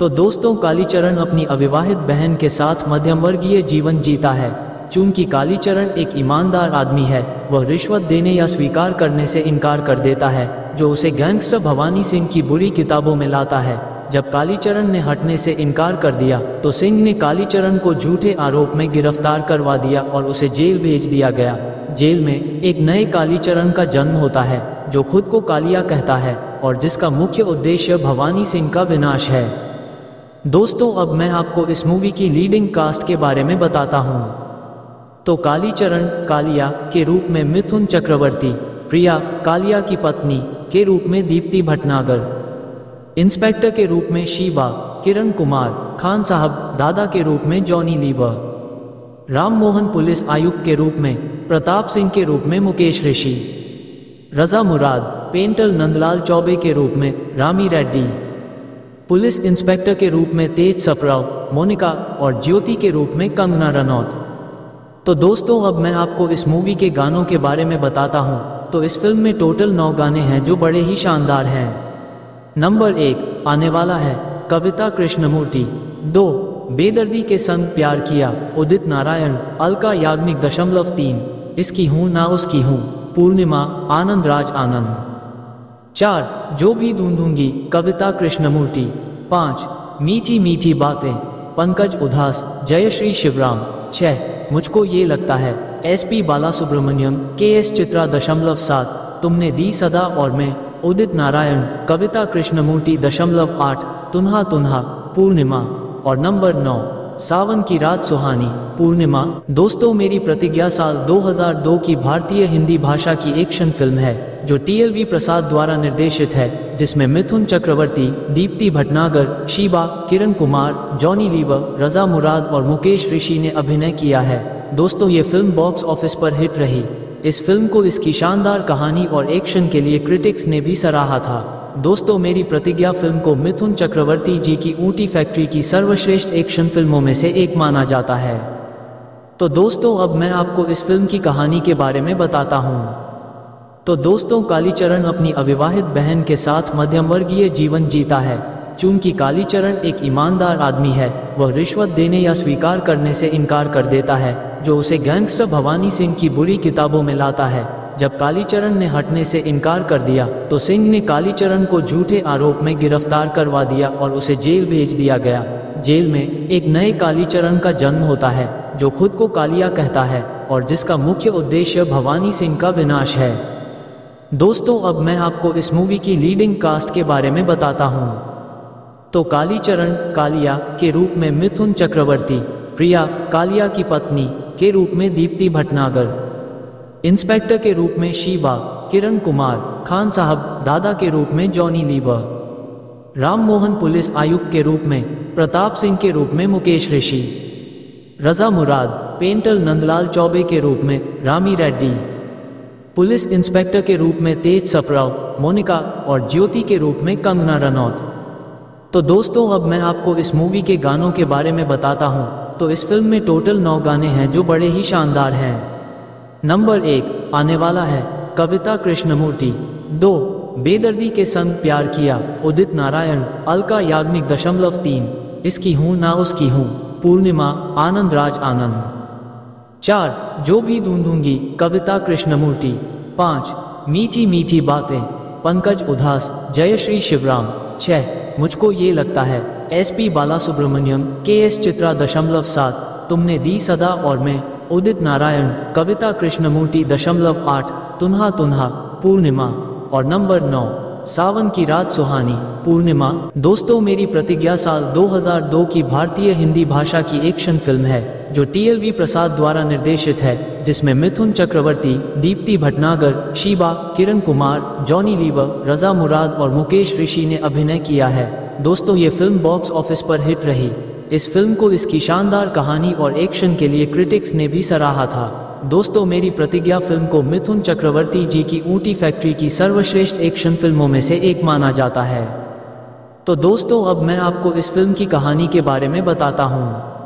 तो दोस्तों, कालीचरण अपनी अविवाहित बहन के साथ मध्यमवर्गीय जीवन जीता है। चूंकि कालीचरण एक ईमानदार आदमी है, वह रिश्वत देने या स्वीकार करने से इनकार कर देता है, जो उसे गैंगस्टर भवानी सिंह की बुरी किताबों में लाता है। जब कालीचरण ने हटने से इनकार कर दिया तो सिंह ने कालीचरण को झूठे आरोप में गिरफ्तार करवा दिया और उसे जेल भेज दिया गया। जेल में एक नए कालीचरण का जन्म होता है जो खुद को कालिया कहता है और जिसका मुख्य उद्देश्य भवानी सिंह का विनाश है। दोस्तों, अब मैं आपको इस मूवी की लीडिंग कास्ट के बारे में बताता हूँ। तो कालीचरण कालिया के रूप में मिथुन चक्रवर्ती, प्रिया कालिया की पत्नी के रूप में दीप्ति भटनागर, इंस्पेक्टर के रूप में शिवा, किरण कुमार, खान साहब दादा के रूप में जॉनी लीवर, राम मोहन पुलिस आयुक्त के रूप में प्रताप सिंह के रूप में मुकेश ऋषि, रजा मुराद पेंटल नंदलाल चौबे के रूप में रामी रेड्डी, पुलिस इंस्पेक्टर के रूप में तेज सप्राव, मोनिका और ज्योति के रूप में कंगना रनौत। तो दोस्तों, अब मैं आपको इस मूवी के गानों के बारे में बताता हूँ। तो इस फिल्म में टोटल नौ गाने हैं जो बड़े ही शानदार हैं। नंबर एक आने वाला है कविता कृष्णमूर्ति, दो बेदर्दी के संग प्यार किया उदित नारायण, अलका याज्ञिक दशमलव तीन, इसकी हूँ ना उसकी हूँ, पूर्णिमा, आनंद राज आनंद, चार जो भी ढूंढूंगी कविता कृष्णमूर्ति, पाँच मीठी मीठी बातें पंकज उदास, जयश्री शिवराम, छः मुझको ये लगता है एसपी बालासुब्रमण्यम के एस चित्रा दशमलव सात, तुमने दी सदा और मैं उदित नारायण, कविता कृष्णमूर्ति दशमलव आठ, तुन्हा तुन्हा पूर्णिमा, और नंबर नौ सावन की रात सुहानी पूर्णिमा। दोस्तों, मेरी प्रतिज्ञा साल दो हज़ार दो की भारतीय हिंदी भाषा की एक्शन फिल्म है जो टीएलवी प्रसाद द्वारा निर्देशित है, जिसमें मिथुन चक्रवर्ती, दीप्ति भटनागर, शिवा, किरण कुमार, जॉनी लीवर, रजा मुराद और मुकेश ऋषि ने अभिनय किया है। दोस्तों, ये फिल्म बॉक्स ऑफिस पर हिट रही। इस फिल्म को इसकी शानदार कहानी और एक्शन के लिए क्रिटिक्स ने भी सराहा था। दोस्तों, मेरी प्रतिज्ञा फिल्म को मिथुन चक्रवर्ती जी की ऊँटी फैक्ट्री की सर्वश्रेष्ठ एक्शन फिल्मों में से एक माना जाता है। तो दोस्तों, अब मैं आपको इस फिल्म की कहानी के बारे में बताता हूँ। तो दोस्तों, कालीचरण अपनी अविवाहित बहन के साथ मध्यमवर्गीय जीवन जीता है। चूंकि कालीचरण एक ईमानदार आदमी है, वह रिश्वत देने या स्वीकार करने से इनकार कर देता है, जो उसे गैंगस्टर भवानी सिंह की बुरी किताबों में लाता है। जब कालीचरण ने हटने से इनकार कर दिया तो सिंह ने कालीचरण को झूठे आरोप में गिरफ्तार करवा दिया और उसे जेल भेज दिया गया। जेल में एक नए कालीचरण का जन्म होता है जो खुद को कालिया कहता है और जिसका मुख्य उद्देश्य भवानी सिंह का विनाश है। दोस्तों, अब मैं आपको इस मूवी की लीडिंग कास्ट के बारे में बताता हूँ। तो कालीचरण कालिया के रूप में मिथुन चक्रवर्ती, प्रिया कालिया की पत्नी के रूप में दीप्ति भटनागर, इंस्पेक्टर के रूप में शिवा, किरण कुमार, खान साहब दादा के रूप में जॉनी लीवर, राम मोहन पुलिस आयुक्त के रूप में प्रताप सिंह के रूप में मुकेश ऋषि, रजा मुराद पेंटल नंदलाल चौबे के रूप में रामी रेड्डी, पुलिस इंस्पेक्टर के रूप में तेज सप्राव, मोनिका और ज्योति के रूप में कंगना रनौत। तो दोस्तों, अब मैं आपको इस मूवी के गानों के बारे में बताता हूँ। तो इस फिल्म में टोटल नौ गाने हैं जो बड़े ही शानदार हैं। नंबर एक आने वाला है कविता कृष्णमूर्ति, दो बेदर्दी के संग प्यार किया उदित नारायण, अलका याज्ञिक दशमलव तीन, इसकी हूँ ना उसकी हूँ, पूर्णिमा, आनंद राज आनंद, चार जो भी ढूंढूंगी कविता कृष्णमूर्ति, पाँच मीठी मीठी बातें पंकज उदास, जयश्री शिवराम, छः मुझको ये लगता है एसपी बालासुब्रमण्यम के एस चित्रा दशमलव सात, तुमने दी सदा और मैं उदित नारायण, कविता कृष्णमूर्ति दशमलव आठ, तुन्हा तुन्हा पूर्णिमा, और नंबर नौ सावन की रात सुहानी पूर्णिमा। दोस्तों, मेरी प्रतिज्ञा साल दो हज़ार दो की भारतीय हिंदी भाषा की एक्शन फिल्म है जो टीएलवी प्रसाद द्वारा निर्देशित है, जिसमें मिथुन चक्रवर्ती, दीप्ति भटनागर, शिवा, किरण कुमार, जॉनी लीवर, रजा मुराद और मुकेश ऋषि ने अभिनय किया है। दोस्तों, ये फिल्म बॉक्स ऑफिस पर हिट रही। इस फिल्म को इसकी शानदार कहानी और एक्शन के लिए क्रिटिक्स ने भी सराहा था। दोस्तों, मेरी प्रतिज्ञा फिल्म को मिथुन चक्रवर्ती जी की ऊँटी फैक्ट्री की सर्वश्रेष्ठ एक्शन फिल्मों में से एक माना जाता है। तो दोस्तों, अब मैं आपको इस फिल्म की कहानी के बारे में बताता हूँ।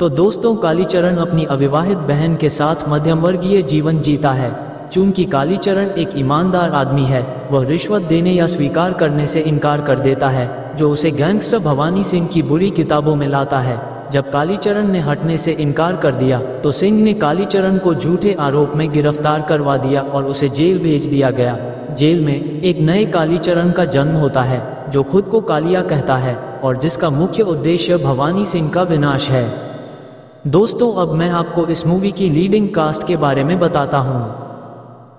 तो दोस्तों, कालीचरण अपनी अविवाहित बहन के साथ मध्यमवर्गीय जीवन जीता है। चूंकि कालीचरण एक ईमानदार आदमी है, वह रिश्वत देने या स्वीकार करने से इनकार कर देता है, जो उसे गैंगस्टर भवानी सिंह की बुरी किताबों में लाता है। जब कालीचरण ने हटने से इनकार कर दिया तो सिंह ने कालीचरण को झूठे आरोप में गिरफ्तार करवा दिया और उसे जेल भेज दिया गया। जेल में एक नए कालीचरण का जन्म होता है जो खुद को कालिया कहता है और जिसका मुख्य उद्देश्य भवानी सिंह का विनाश है। दोस्तों, अब मैं आपको इस मूवी की लीडिंग कास्ट के बारे में बताता हूँ।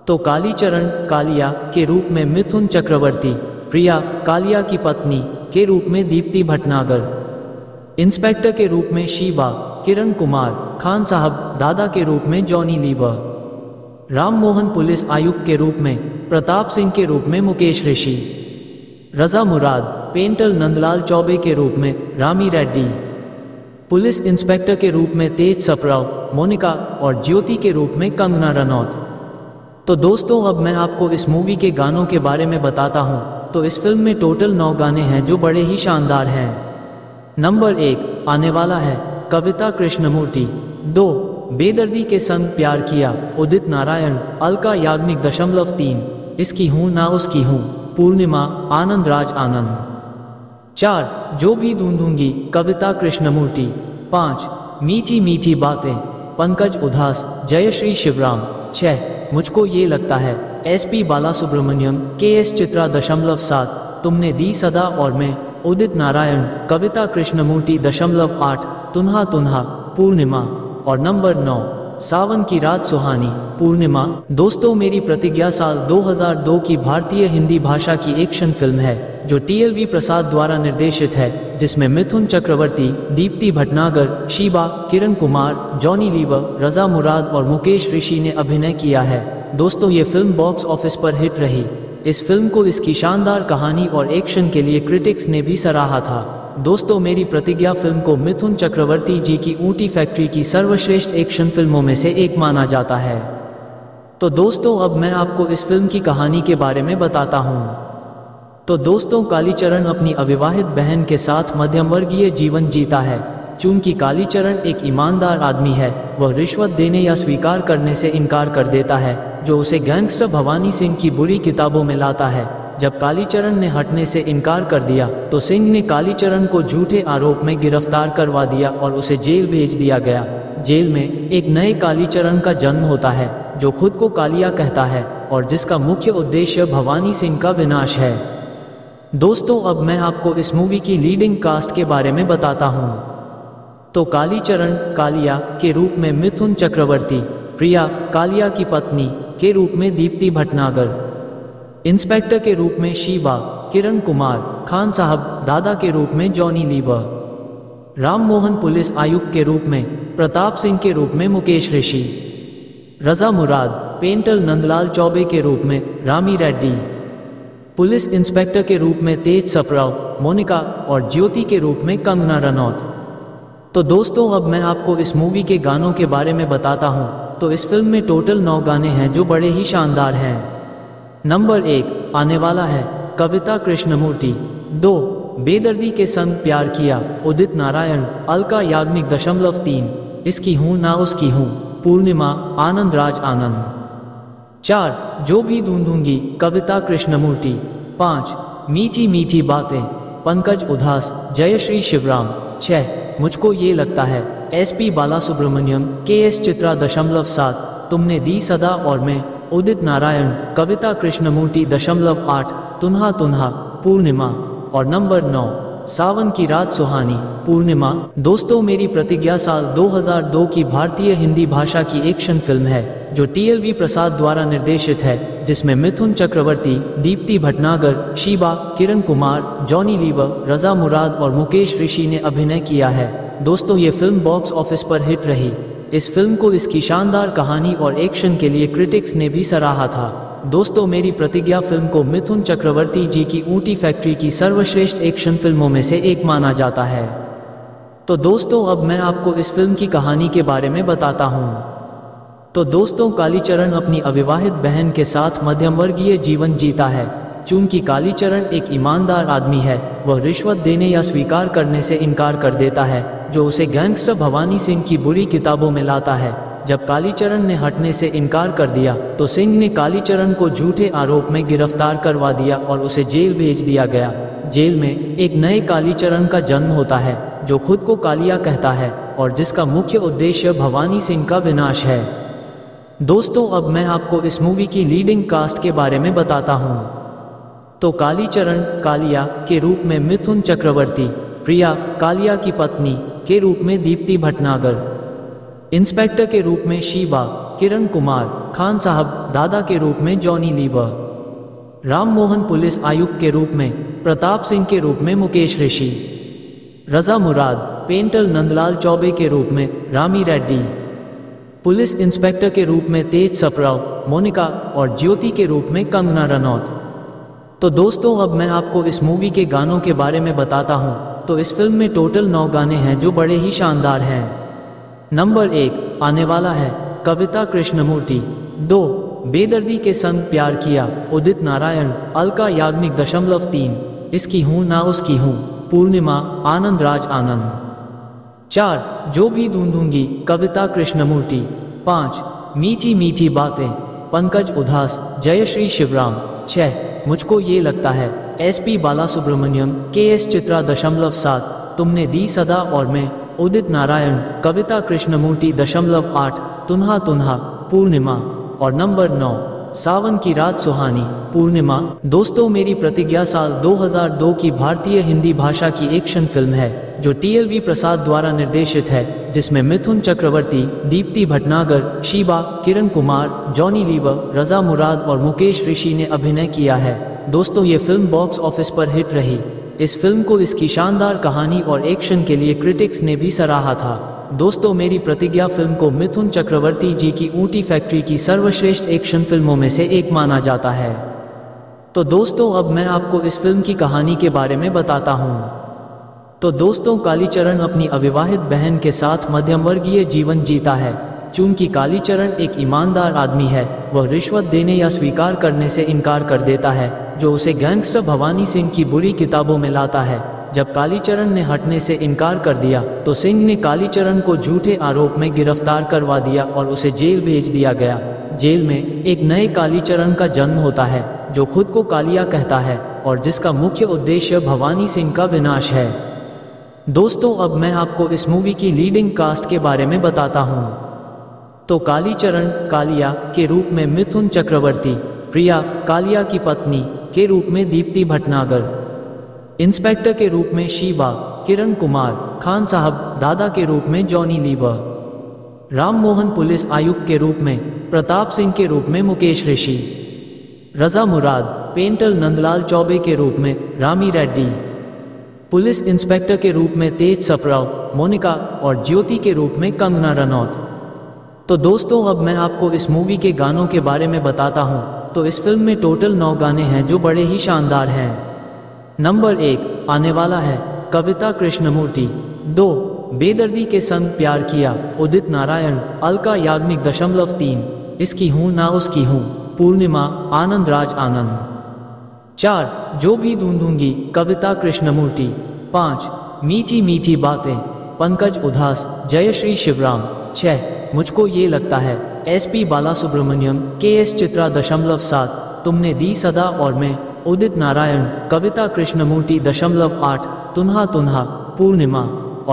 तो कालीचरण कालिया के रूप में मिथुन चक्रवर्ती, प्रिया कालिया की पत्नी के रूप में दीप्ति भटनागर, इंस्पेक्टर के रूप में शिवा, किरण कुमार, खान साहब दादा के रूप में, जॉनी लीवर राम मोहन पुलिस आयुक्त के रूप में, प्रताप सिंह के रूप में मुकेश ऋषि, रजा मुराद पेंटर नंदलाल चौबे के रूप में, रामी रेड्डी पुलिस इंस्पेक्टर के रूप में, तेज सप्राव मोनिका और ज्योति के रूप में कंगना रनौत। तो दोस्तों अब मैं आपको इस मूवी के गानों के बारे में बताता हूँ। तो इस फिल्म में टोटल नौ गाने हैं जो बड़े ही शानदार हैं। नंबर एक आने वाला है कविता कृष्णमूर्ति, दो बेदर्दी के संग प्यार किया उदित नारायण अलका याज्ञिक दशमलव तीन इसकी हूँ ना उसकी हूँ पूर्णिमा आनंद राज आनंद, चार जो भी ढूंढूंगी कविता कृष्णमूर्ति, पाँच मीठी मीठी बातें पंकज उदास जयश्री शिवराम, छः मुझको ये लगता है एसपी बालासुब्रमण्यम के एस चित्रा दशमलव सात तुमने दी सदा और मैं उदित नारायण कविता कृष्णमूर्ति दशमलव आठ तुन्हा तुन्हा पूर्णिमा, और नंबर नौ सावन की रात सुहानी पूर्णिमा। दोस्तों मेरी प्रतिज्ञा साल दो हज़ार दो की भारतीय हिंदी भाषा की एक्शन फिल्म है जो टीएलवी प्रसाद द्वारा निर्देशित है, जिसमें मिथुन चक्रवर्ती, दीप्ति भटनागर, शिवा, किरण कुमार, जॉनी लीवर, रजा मुराद और मुकेश ऋषि ने अभिनय किया है। दोस्तों ये फिल्म बॉक्स ऑफिस पर हिट रही। इस फिल्म को इसकी शानदार कहानी और एक्शन के लिए क्रिटिक्स ने भी सराहा था। दोस्तों मेरी प्रतिज्ञा फिल्म को मिथुन चक्रवर्ती जी की ऊँटी फैक्ट्री की सर्वश्रेष्ठ एक्शन फिल्मों में से एक माना जाता है। तो दोस्तों अब मैं आपको इस फिल्म की कहानी के बारे में बताता हूँ। तो दोस्तों कालीचरण अपनी अविवाहित बहन के साथ मध्यमवर्गीय जीवन जीता है। चूंकि कालीचरण एक ईमानदार आदमी है, वह रिश्वत देने या स्वीकार करने से इनकार कर देता है, जो उसे गैंगस्टर भवानी सिंह की बुरी किताबों में लाता है। जब कालीचरण ने हटने से इनकार कर दिया तो सिंह ने कालीचरण को झूठे आरोप में गिरफ्तार करवा दिया और उसे जेल भेज दिया गया। जेल में एक नए कालीचरण का जन्म होता है जो खुद को कालिया कहता है और जिसका मुख्य उद्देश्य भवानी सिंह का विनाश है। दोस्तों अब मैं आपको इस मूवी की लीडिंग कास्ट के बारे में बताता हूँ। तो कालीचरण कालिया के रूप में मिथुन चक्रवर्ती, प्रिया कालिया की पत्नी के रूप में दीप्ति भटनागर, इंस्पेक्टर के रूप में शिवा, किरण कुमार, खान साहब दादा के रूप में जॉनी लीवर, राम मोहन पुलिस आयुक्त के रूप में, प्रताप सिंह के रूप में मुकेश ऋषि, रजा मुराद पेंटर नंदलाल चौबे के रूप में, रामी रेड्डी पुलिस इंस्पेक्टर के रूप में, तेज सप्राव मोनिका और ज्योति के रूप में कंगना रनौत। तो दोस्तों अब मैं आपको इस मूवी के गानों के बारे में बताता हूँ। तो इस फिल्म में टोटल नौ गाने हैं जो बड़े ही शानदार हैं। नंबर एक आने वाला है कविता कृष्णमूर्ति, दो बेदर्दी के संग प्यार किया उदित नारायण अलका याज्ञिक दशमलव तीन इसकी हूँ ना उसकी हूँ पूर्णिमा आनंद राज आनंद, चार जो भी ढूंढूंगी कविता कृष्णमूर्ति, पाँच मीठी मीठी बातें पंकज उदास जयश्री शिवराम, छः मुझको ये लगता है एसपी बालासुब्रमण्यम के एस चित्रा दशमलव सात तुमने दी सदा और मैं उदित नारायण कविता कृष्णमूर्ति दशमलव आठ तुन्हा तुन्हा पूर्णिमा, और नंबर नौ सावन की रात सुहानी पूर्णिमा। दोस्तों मेरी प्रतिज्ञा साल दो हज़ार दो की भारतीय हिंदी भाषा की एक्शन फिल्म है जो टीएलवी प्रसाद द्वारा निर्देशित है, जिसमें मिथुन चक्रवर्ती, दीप्ति भटनागर, शिवा, किरण कुमार, जॉनी लीवर, रजा मुराद और मुकेश ऋषि ने अभिनय किया है। दोस्तों ये फिल्म बॉक्स ऑफिस पर हिट रही। इस फिल्म को इसकी शानदार कहानी और एक्शन के लिए क्रिटिक्स ने भी सराहा था। दोस्तों मेरी प्रतिज्ञा फिल्म को मिथुन चक्रवर्ती जी की ऊँटी फैक्ट्री की सर्वश्रेष्ठ एक्शन फिल्मों में से एक माना जाता है। तो दोस्तों अब मैं आपको इस फिल्म की कहानी के बारे में बताता हूँ। तो दोस्तों कालीचरण अपनी अविवाहित बहन के साथ मध्यमवर्गीय जीवन जीता है। चूंकि कालीचरण एक ईमानदार आदमी है, वह रिश्वत देने या स्वीकार करने से इनकार कर देता है, जो उसे गैंगस्टर भवानी सिंह की बुरी किताबों में लाता है। जब कालीचरण ने हटने से इनकार कर दिया तो सिंह ने कालीचरण को झूठे आरोप में गिरफ्तार करवा दिया और उसे जेल भेज दिया गया। जेल में एक नए कालीचरण का जन्म होता है जो खुद को कालिया कहता है और जिसका मुख्य उद्देश्य भवानी सिंह का विनाश है। दोस्तों अब मैं आपको इस मूवी की लीडिंग कास्ट के बारे में बताता हूँ। तो कालीचरण कालिया के रूप में मिथुन चक्रवर्ती, प्रिया कालिया की पत्नी के रूप में, दीप्ति भटनागर इंस्पेक्टर के रूप में, शिवा, किरण कुमार, खान साहब दादा के रूप में, जॉनी लीवर राम मोहन पुलिस आयुक्त के रूप में, प्रताप सिंह के रूप में, मुकेश ऋषि रजा मुराद पेंटर नंदलाल चौबे के रूप में, रामी रेड्डी पुलिस इंस्पेक्टर के रूप में, तेज सप्राव मोनिका और ज्योति के रूप में कंगना रनौत। तो दोस्तों अब मैं आपको इस मूवी के गानों के बारे में बताता हूँ। तो इस फिल्म में टोटल नौ गाने हैं जो बड़े ही शानदार हैं। नंबर एक आने वाला है, कविता कृष्णमूर्ति। दो बेदर्दी के संग प्यार किया, उदित नारायण अलका याज्ञिक। दशमलव तीन इसकी हूँ ना उसकी हूँ, पूर्णिमा आनंद राज आनंद। चार जो भी ढूंढूंगी, कविता कृष्णमूर्ति। पाँच मीठी मीठी बातें, पंकज उदास जयश्री शिवराम। छः मुझको ये लगता है, एसपी बालासुब्रमण्यम के एस चित्रा। दशमलव सात तुमने दी सदा और मैं, उदित नारायण कविता कृष्णमूर्ति। दशमलव आठ तुन्हा तुन्हा, पूर्णिमा। और नंबर नौ सावन की रात सुहानी, पूर्णिमा। दोस्तों मेरी प्रतिज्ञा साल दो हज़ार दो की भारतीय हिंदी भाषा की एक्शन फिल्म है जो टीएलवी प्रसाद द्वारा निर्देशित है, जिसमें मिथुन चक्रवर्ती, दीप्ति भटनागर, शिवा, किरण कुमार, जॉनी लीवर, रजा मुराद और मुकेश ऋषि ने अभिनय किया है। दोस्तों ये फिल्म बॉक्स ऑफिस पर हिट रही। इस फिल्म को इसकी शानदार कहानी और एक्शन के लिए क्रिटिक्स ने भी सराहा था। दोस्तों मेरी प्रतिज्ञा फिल्म को मिथुन चक्रवर्ती जी की ऊँटी फैक्ट्री की सर्वश्रेष्ठ एक्शन फिल्मों में से एक माना जाता है। तो दोस्तों अब मैं आपको इस फिल्म की कहानी के बारे में बताता हूँ। तो दोस्तों कालीचरण अपनी अविवाहित बहन के साथ मध्यमवर्गीय जीवन जीता है। चूंकि कालीचरण एक ईमानदार आदमी है, वह रिश्वत देने या स्वीकार करने से इनकार कर देता है, जो उसे गैंगस्टर भवानी सिंह की बुरी किताबों में लाता है। जब कालीचरण ने हटने से इनकार कर दिया तो सिंह ने कालीचरण को झूठे आरोप में गिरफ्तार करवा दिया और उसे जेल भेज दिया गया। जेल में एक नए कालीचरण का जन्म होता है जो खुद को कालिया कहता है और जिसका मुख्य उद्देश्य भवानी सिंह का विनाश है। दोस्तों अब मैं आपको इस मूवी की लीडिंग कास्ट के बारे में बताता हूँ। तो कालीचरण कालिया के रूप में मिथुन चक्रवर्ती, प्रिया कालिया की पत्नी के रूप में दीप्ति भटनागर, इंस्पेक्टर के रूप में शिवा, किरण कुमार, खान साहब दादा के रूप में जॉनी लीवर, राम मोहन पुलिस आयुक्त के रूप में, प्रताप सिंह के रूप में मुकेश ऋषि, रजा मुराद पेंटर नंदलाल चौबे के रूप में, रामी रेड्डी पुलिस इंस्पेक्टर के रूप में, तेज सप्राव मोनिका और ज्योति के रूप में कंगना रनौत। तो दोस्तों अब मैं आपको इस मूवी के गानों के बारे में बताता हूँ। तो इस फिल्म में टोटल नौ गाने हैं जो बड़े ही शानदार हैं। नंबर एक आने वाला है, कविता कृष्णमूर्ति। दो बेदर्दी के संग प्यार किया, उदित नारायण अलका याज्ञिक। दशमलव तीन इसकी हूँ ना उसकी हूँ, पूर्णिमा आनंद राज आनंद। चार जो भी ढूंढूंगी, कविता कृष्णमूर्ति। पाँच मीठी मीठी बातें, पंकज उदास जयश्री शिवराम। छः मुझको ये लगता है, एसपी बालासुब्रमण्यम के एस चित्रा। दशमलव सात तुमने दी सदा और मैं, उदित नारायण कविता कृष्णमूर्ति। दशमलव आठ तुन्हा तुन्हा, पूर्णिमा।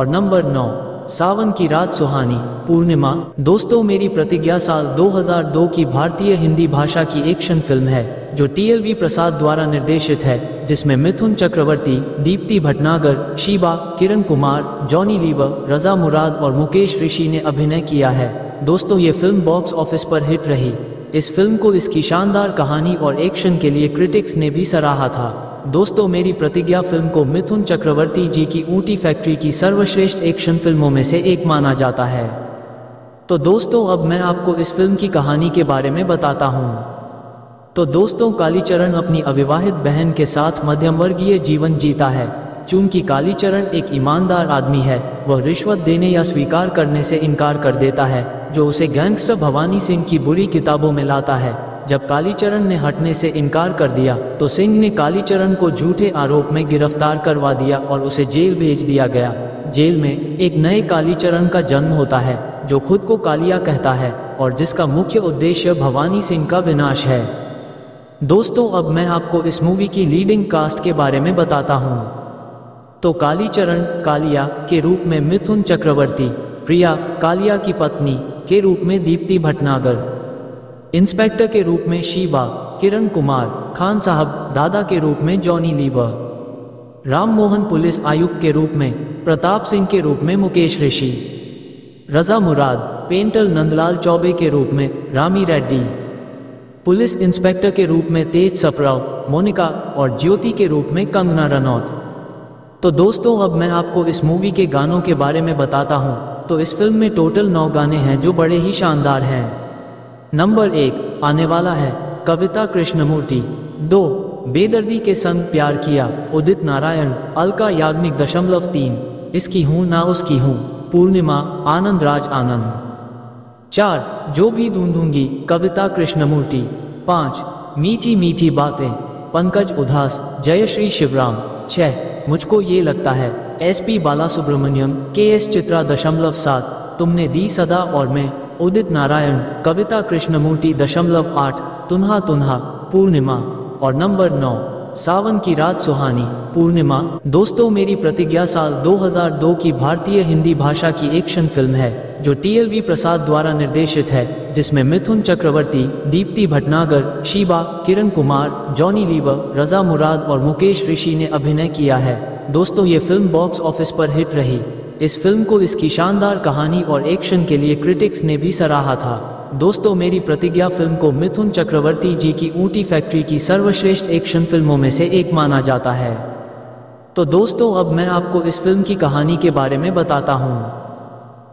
और नंबर नौ सावन की रात सुहानी, पूर्णिमा। दोस्तों मेरी प्रतिज्ञा साल दो हज़ार दो की भारतीय हिंदी भाषा की एक्शन फिल्म है जो टीएलवी प्रसाद द्वारा निर्देशित है, जिसमें मिथुन चक्रवर्ती, दीप्ति भटनागर, शिवा, किरण कुमार, जॉनी लीवर, रजा मुराद और मुकेश ऋषि ने अभिनय किया है। दोस्तों ये फिल्म बॉक्स ऑफिस पर हिट रही। इस फिल्म को इसकी शानदार कहानी और एक्शन के लिए क्रिटिक्स ने भी सराहा था। दोस्तों मेरी प्रतिज्ञा फिल्म को मिथुन चक्रवर्ती जी की ऊँटी फैक्ट्री की सर्वश्रेष्ठ एक्शन फिल्मों में से एक माना जाता है। तो दोस्तों अब मैं आपको इस फिल्म की कहानी के बारे में बताता हूँ। तो दोस्तों कालीचरण अपनी अविवाहित बहन के साथ मध्यमवर्गीय जीवन जीता है। चूंकि कालीचरण एक ईमानदार आदमी है, वह रिश्वत देने या स्वीकार करने से इनकार कर देता है, जो उसे गैंगस्टर भवानी सिंह की बुरी किताबों में लाता है। जब कालीचरण ने हटने से इनकार कर दिया तो सिंह ने कालीचरण को झूठे आरोप में गिरफ्तार करवा दिया और उसे जेल भेज दिया गया। जेल में एक नए कालीचरण का जन्म होता है जो खुद को कालिया कहता है और जिसका मुख्य उद्देश्य भवानी सिंह का विनाश है। दोस्तों अब मैं आपको इस मूवी की लीडिंग कास्ट के बारे में बताता हूँ। तो कालीचरण कालिया के रूप में मिथुन चक्रवर्ती, प्रिया कालिया की पत्नी के रूप में, दीप्ति भटनागर इंस्पेक्टर के रूप में, शिवा, किरण कुमार, खान साहब दादा के रूप में, जॉनी लीवर, राम मोहन पुलिस आयुक्त के रूप में, प्रताप सिंह के रूप में, मुकेश ऋषि, रजा मुराद पेंटर नंदलाल चौबे के रूप में, रामी रेड्डी पुलिस इंस्पेक्टर के रूप में, तेज सप्राव मोनिका और ज्योति के रूप में, कंगना रनौत। तो दोस्तों अब मैं आपको इस मूवी के गानों के बारे में बताता हूँ। तो इस फिल्म में टोटल नौ गाने हैं जो बड़े ही शानदार हैं। नंबर एक आने वाला है, कविता कृष्णमूर्ति। दो बेदर्दी के संग प्यार किया, उदित नारायण अलका याज्ञिक। दशमलव तीन इसकी हूँ ना उसकी हूँ, पूर्णिमा आनंद राज आनंद। चार जो भी ढूंढूंगी, कविता कृष्णमूर्ति। पाँच मीठी मीठी बातें, पंकज उदास जयश्री शिवराम। छः मुझको ये लगता है, एसपी बालासुब्रमण्यम के एस चित्रा। दशमलव सात तुमने दी सदा और मैं, उदित नारायण कविता कृष्णमूर्ति। दशमलव आठ तुन्हा तुन्हा, पूर्णिमा। और नंबर नौ सावन की रात सुहानी, पूर्णिमा। दोस्तों मेरी प्रतिज्ञा साल दो हज़ार दो की भारतीय हिंदी भाषा की एक्शन फिल्म है जो टीएलवी प्रसाद द्वारा निर्देशित है, जिसमें मिथुन चक्रवर्ती, दीप्ति भटनागर, शिवा, किरण कुमार, जॉनी लीवर, रजा मुराद और मुकेश ऋषि ने अभिनय किया है। दोस्तों ये फिल्म बॉक्स ऑफिस पर हिट रही। इस फिल्म को इसकी शानदार कहानी और एक्शन के लिए क्रिटिक्स ने भी सराहा था। दोस्तों मेरी प्रतिज्ञा फिल्म को मिथुन चक्रवर्ती जी की ऊँटी फैक्ट्री की सर्वश्रेष्ठ एक्शन फिल्मों में से एक माना जाता है। तो दोस्तों अब मैं आपको इस फिल्म की कहानी के बारे में बताता हूँ।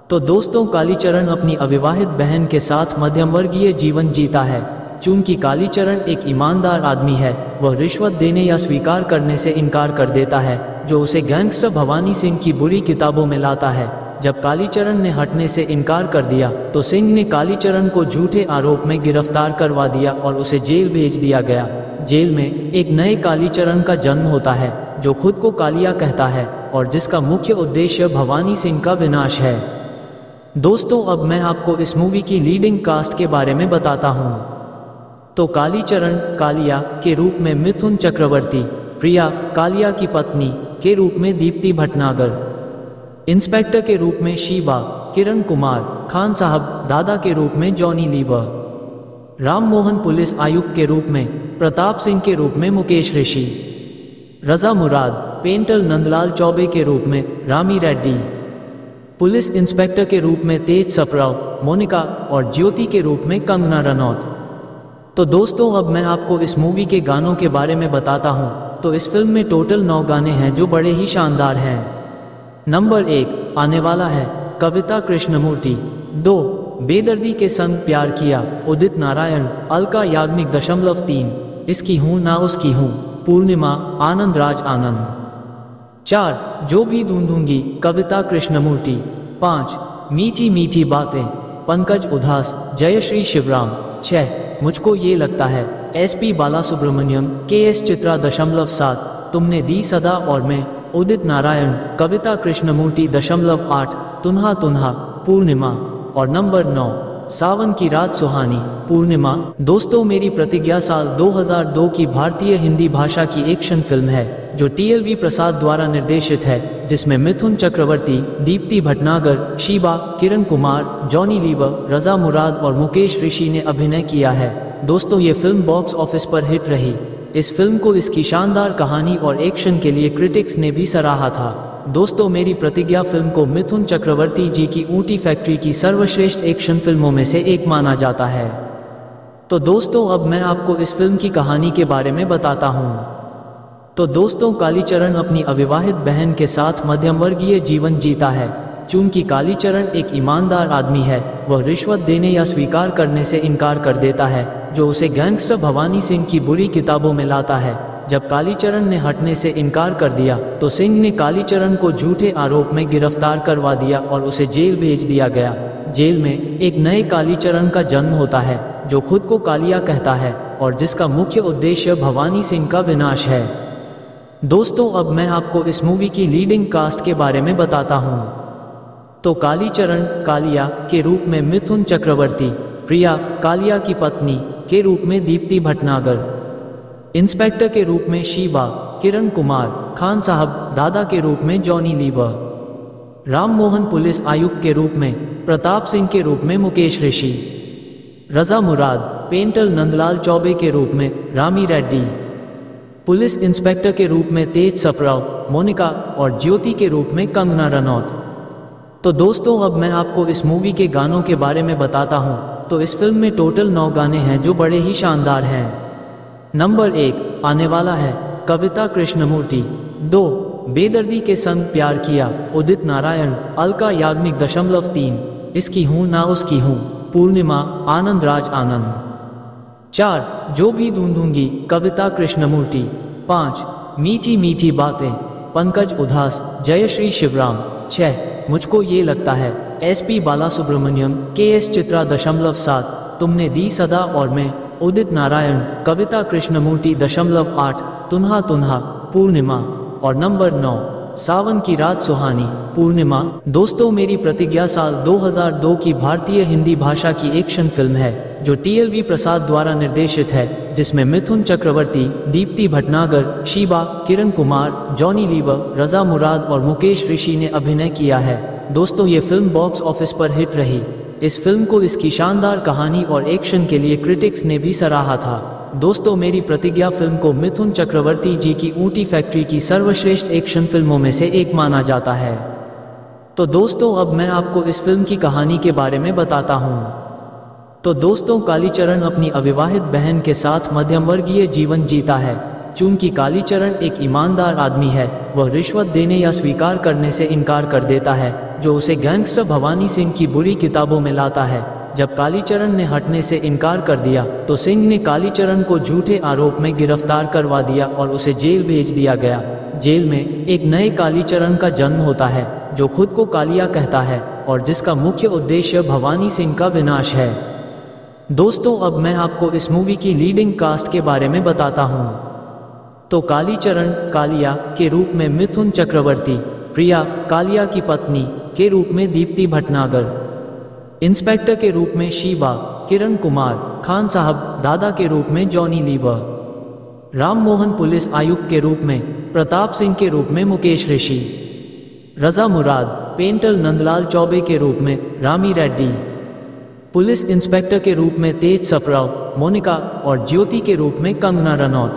तो दोस्तों कालीचरण अपनी अविवाहित बहन के साथ मध्यमवर्गीय जीवन जीता है। चूंकि कालीचरण एक ईमानदार आदमी है, वह रिश्वत देने या स्वीकार करने से इनकार कर देता है, जो उसे गैंगस्टर भवानी सिंह की बुरी किताबों में लाता है। जब कालीचरण ने हटने से इनकार कर दिया तो सिंह ने कालीचरण को झूठे आरोप में गिरफ्तार करवा दिया और उसे जेल भेज दिया गया। जेल में एक नए कालीचरण का जन्म होता है जो खुद को कालिया कहता है और जिसका मुख्य उद्देश्य भवानी सिंह का विनाश है। दोस्तों अब मैं आपको इस मूवी की लीडिंग कास्ट के बारे में बताता हूँ। तो कालीचरण कालिया के रूप में मिथुन चक्रवर्ती, प्रिया कालिया की पत्नी के रूप में दीप्ति भटनागर, इंस्पेक्टर के रूप में शिवा, किरण कुमार, खान साहब दादा के रूप में जॉनी लीवर, राम मोहन पुलिस आयुक्त के रूप में, प्रताप सिंह के रूप में मुकेश ऋषि, रजा मुराद पेंटर नंदलाल चौबे के रूप में रामी रेड्डी, पुलिस इंस्पेक्टर के रूप में तेज सप्राव मोनिका और ज्योति के रूप में कंगना रनौत। तो दोस्तों अब मैं आपको इस मूवी के गानों के बारे में बताता हूँ। तो इस फिल्म में टोटल नौ गाने हैं जो बड़े ही शानदार हैं। नंबर एक आने वाला है, कविता कृष्णमूर्ति। दो बेदर्दी के संग प्यार किया, उदित नारायण अलका याज्ञिक। दशमलव तीन इसकी हूँ ना उसकी हूँ, पूर्णिमा आनंद राज आनंद। चार जो भी ढूंढूंगी, कविता कृष्णमूर्ति। पाँच मीठी मीठी बातें, पंकज उदास जयश्री शिवराम। छः मुझको ये लगता है, एसपी बालासुब्रमण्यम के एस चित्रा। दशमलव सात तुमने दी सदा और मैं, उदित नारायण कविता कृष्णमूर्ति। दशमलव आठ तुन्हा तुन्हा, पूर्णिमा। और नंबर नौ सावन की रात सुहानी, पूर्णिमा। दोस्तों मेरी प्रतिज्ञा साल दो हज़ार दो की भारतीय हिंदी भाषा की एक्शन फिल्म है जो टीएलवी प्रसाद द्वारा निर्देशित है, जिसमें मिथुन चक्रवर्ती, दीप्ति भटनागर, शिवा, किरण कुमार, जॉनी लीवर, रजा मुराद और मुकेश ऋषि ने अभिनय किया है। दोस्तों ये फिल्म बॉक्स ऑफिस पर हिट रही। इस फिल्म को इसकी शानदार कहानी और एक्शन के लिए क्रिटिक्स ने भी सराहा था। दोस्तों मेरी प्रतिज्ञा फिल्म को मिथुन चक्रवर्ती जी की ऊँटी फैक्ट्री की सर्वश्रेष्ठ एक्शन फिल्मों में से एक माना जाता है। तो दोस्तों अब मैं आपको इस फिल्म की कहानी के बारे में बताता हूँ। तो दोस्तों कालीचरण अपनी अविवाहित बहन के साथ मध्यमवर्गीय जीवन जीता है। चूंकि कालीचरण एक ईमानदार आदमी है, वह रिश्वत देने या स्वीकार करने से इनकार कर देता है, जो उसे गैंगस्टर भवानी सिंह की बुरी किताबों में लाता है। जब कालीचरण ने हटने से इनकार कर दिया तो सिंह ने कालीचरण को झूठे आरोप में गिरफ्तार करवा दिया और उसे जेल भेज दिया गया। जेल में एक नए कालीचरण का जन्म होता है जो खुद को कालिया कहता है और जिसका मुख्य उद्देश्य भवानी सिंह का विनाश है। दोस्तों अब मैं आपको इस मूवी की लीडिंग कास्ट के बारे में बताता हूँ। तो कालीचरण कालिया के रूप में मिथुन चक्रवर्ती, प्रिया कालिया की पत्नी के रूप में दीप्ति भटनागर, इंस्पेक्टर के रूप में शिवा, किरण कुमार, खान साहब दादा के रूप में जॉनी लीवर, राम मोहन पुलिस आयुक्त के रूप में, प्रताप सिंह के रूप में मुकेश ऋषि, रजा मुराद पेंटर नंदलाल चौबे के रूप में रामी रेड्डी, पुलिस इंस्पेक्टर के रूप में तेज सप्राव मोनिका और ज्योति के रूप में कंगना रनौत। तो दोस्तों अब मैं आपको इस मूवी के गानों के बारे में बताता हूँ। तो इस फिल्म में टोटल नौ गाने हैं जो बड़े ही शानदार हैं। नंबर एक आने वाला है, कविता कृष्णमूर्ति। दो बेदर्दी के संग प्यार किया। उदित नारायण, अलका याज्ञिक दशमलव तीन, इसकी हूँ ना उसकी हूँ, पूर्णिमा, आनंद राज आनंद। चार, जो भी ढूंढूंगी, कविता कृष्णमूर्ति। पाँच, मीठी मीठी बातें, पंकज उदास, जयश्री शिवराम। छः, मुझको ये लगता है, एसपी बालासुब्रमण्यम, के एस चित्रा दशमलव सात, तुमने दी सदा और मैं, उदित नारायण, कविता कृष्णमूर्ति दशमलव आठ, तुन्हा तुन्हा, पूर्णिमा। और नंबर नौ, सावन की रात सुहानी, पूर्णिमा। दोस्तों, मेरी प्रतिज्ञा साल दो हज़ार दो की भारतीय हिंदी भाषा की एक्शन फिल्म है जो टीएलवी प्रसाद द्वारा निर्देशित है, जिसमें मिथुन चक्रवर्ती, दीप्ति भटनागर, शिवा, किरण कुमार, जॉनी लीवर, रजा मुराद और मुकेश ऋषि ने अभिनय किया है। दोस्तों, ये फिल्म बॉक्स ऑफिस पर हिट रही। इस फिल्म को इसकी शानदार कहानी और एक्शन के लिए क्रिटिक्स ने भी सराहा था। दोस्तों, मेरी प्रतिज्ञा फिल्म को मिथुन चक्रवर्ती जी की ऊँटी फैक्ट्री की सर्वश्रेष्ठ एक्शन फिल्मों में से एक माना जाता है। तो दोस्तों, अब मैं आपको इस फिल्म की कहानी के बारे में बताता हूँ। तो दोस्तों, कालीचरण अपनी अविवाहित बहन के साथ मध्यमवर्गीय जीवन जीता है। चूंकि कालीचरण एक ईमानदार आदमी है, वह रिश्वत देने या स्वीकार करने से इनकार कर देता है, जो उसे गैंगस्टर भवानी सिंह की बुरी किताबों में लाता है। जब कालीचरण ने हटने से इनकार कर दिया तो सिंह ने कालीचरण को झूठे आरोप में गिरफ्तार करवा दिया और उसे जेल भेज दिया गया। जेल में एक नए कालीचरण का जन्म होता है, जो खुद को कालिया कहता है और जिसका मुख्य उद्देश्य भवानी सिंह का विनाश है। दोस्तों, अब मैं आपको इस मूवी की लीडिंग कास्ट के बारे में बताता हूँ। तो कालीचरण कालिया के रूप में मिथुन चक्रवर्ती, प्रिया कालिया की पत्नी के रूप में दीप्ति भटनागर, इंस्पेक्टर के रूप में शिवा, किरण कुमार, खान साहब दादा के रूप में जॉनी लीवर, राम मोहन पुलिस आयुक्त के रूप में, प्रताप सिंह के रूप में मुकेश ऋषि, रजा मुराद पेंटर नंदलाल चौबे के रूप में रामी रेड्डी, पुलिस इंस्पेक्टर के रूप में तेज सप्राव, मोनिका और ज्योति के रूप में कंगना रनौत।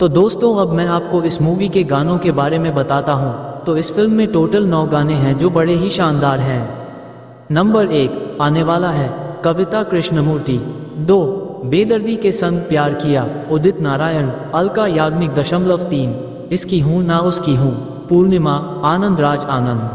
तो दोस्तों, अब मैं आपको इस मूवी के गानों के बारे में बताता हूँ। तो इस फिल्म में टोटल नौ गाने हैं जो बड़े ही शानदार हैं। नंबर एक, आने वाला है, कविता कृष्णमूर्ति। दो, बेदर्दी के संग प्यार किया, उदित नारायण, अलका याज्ञिक दशमलव तीन, इसकी हूँ ना उसकी हूँ, पूर्णिमा, आनंद राज आनंद।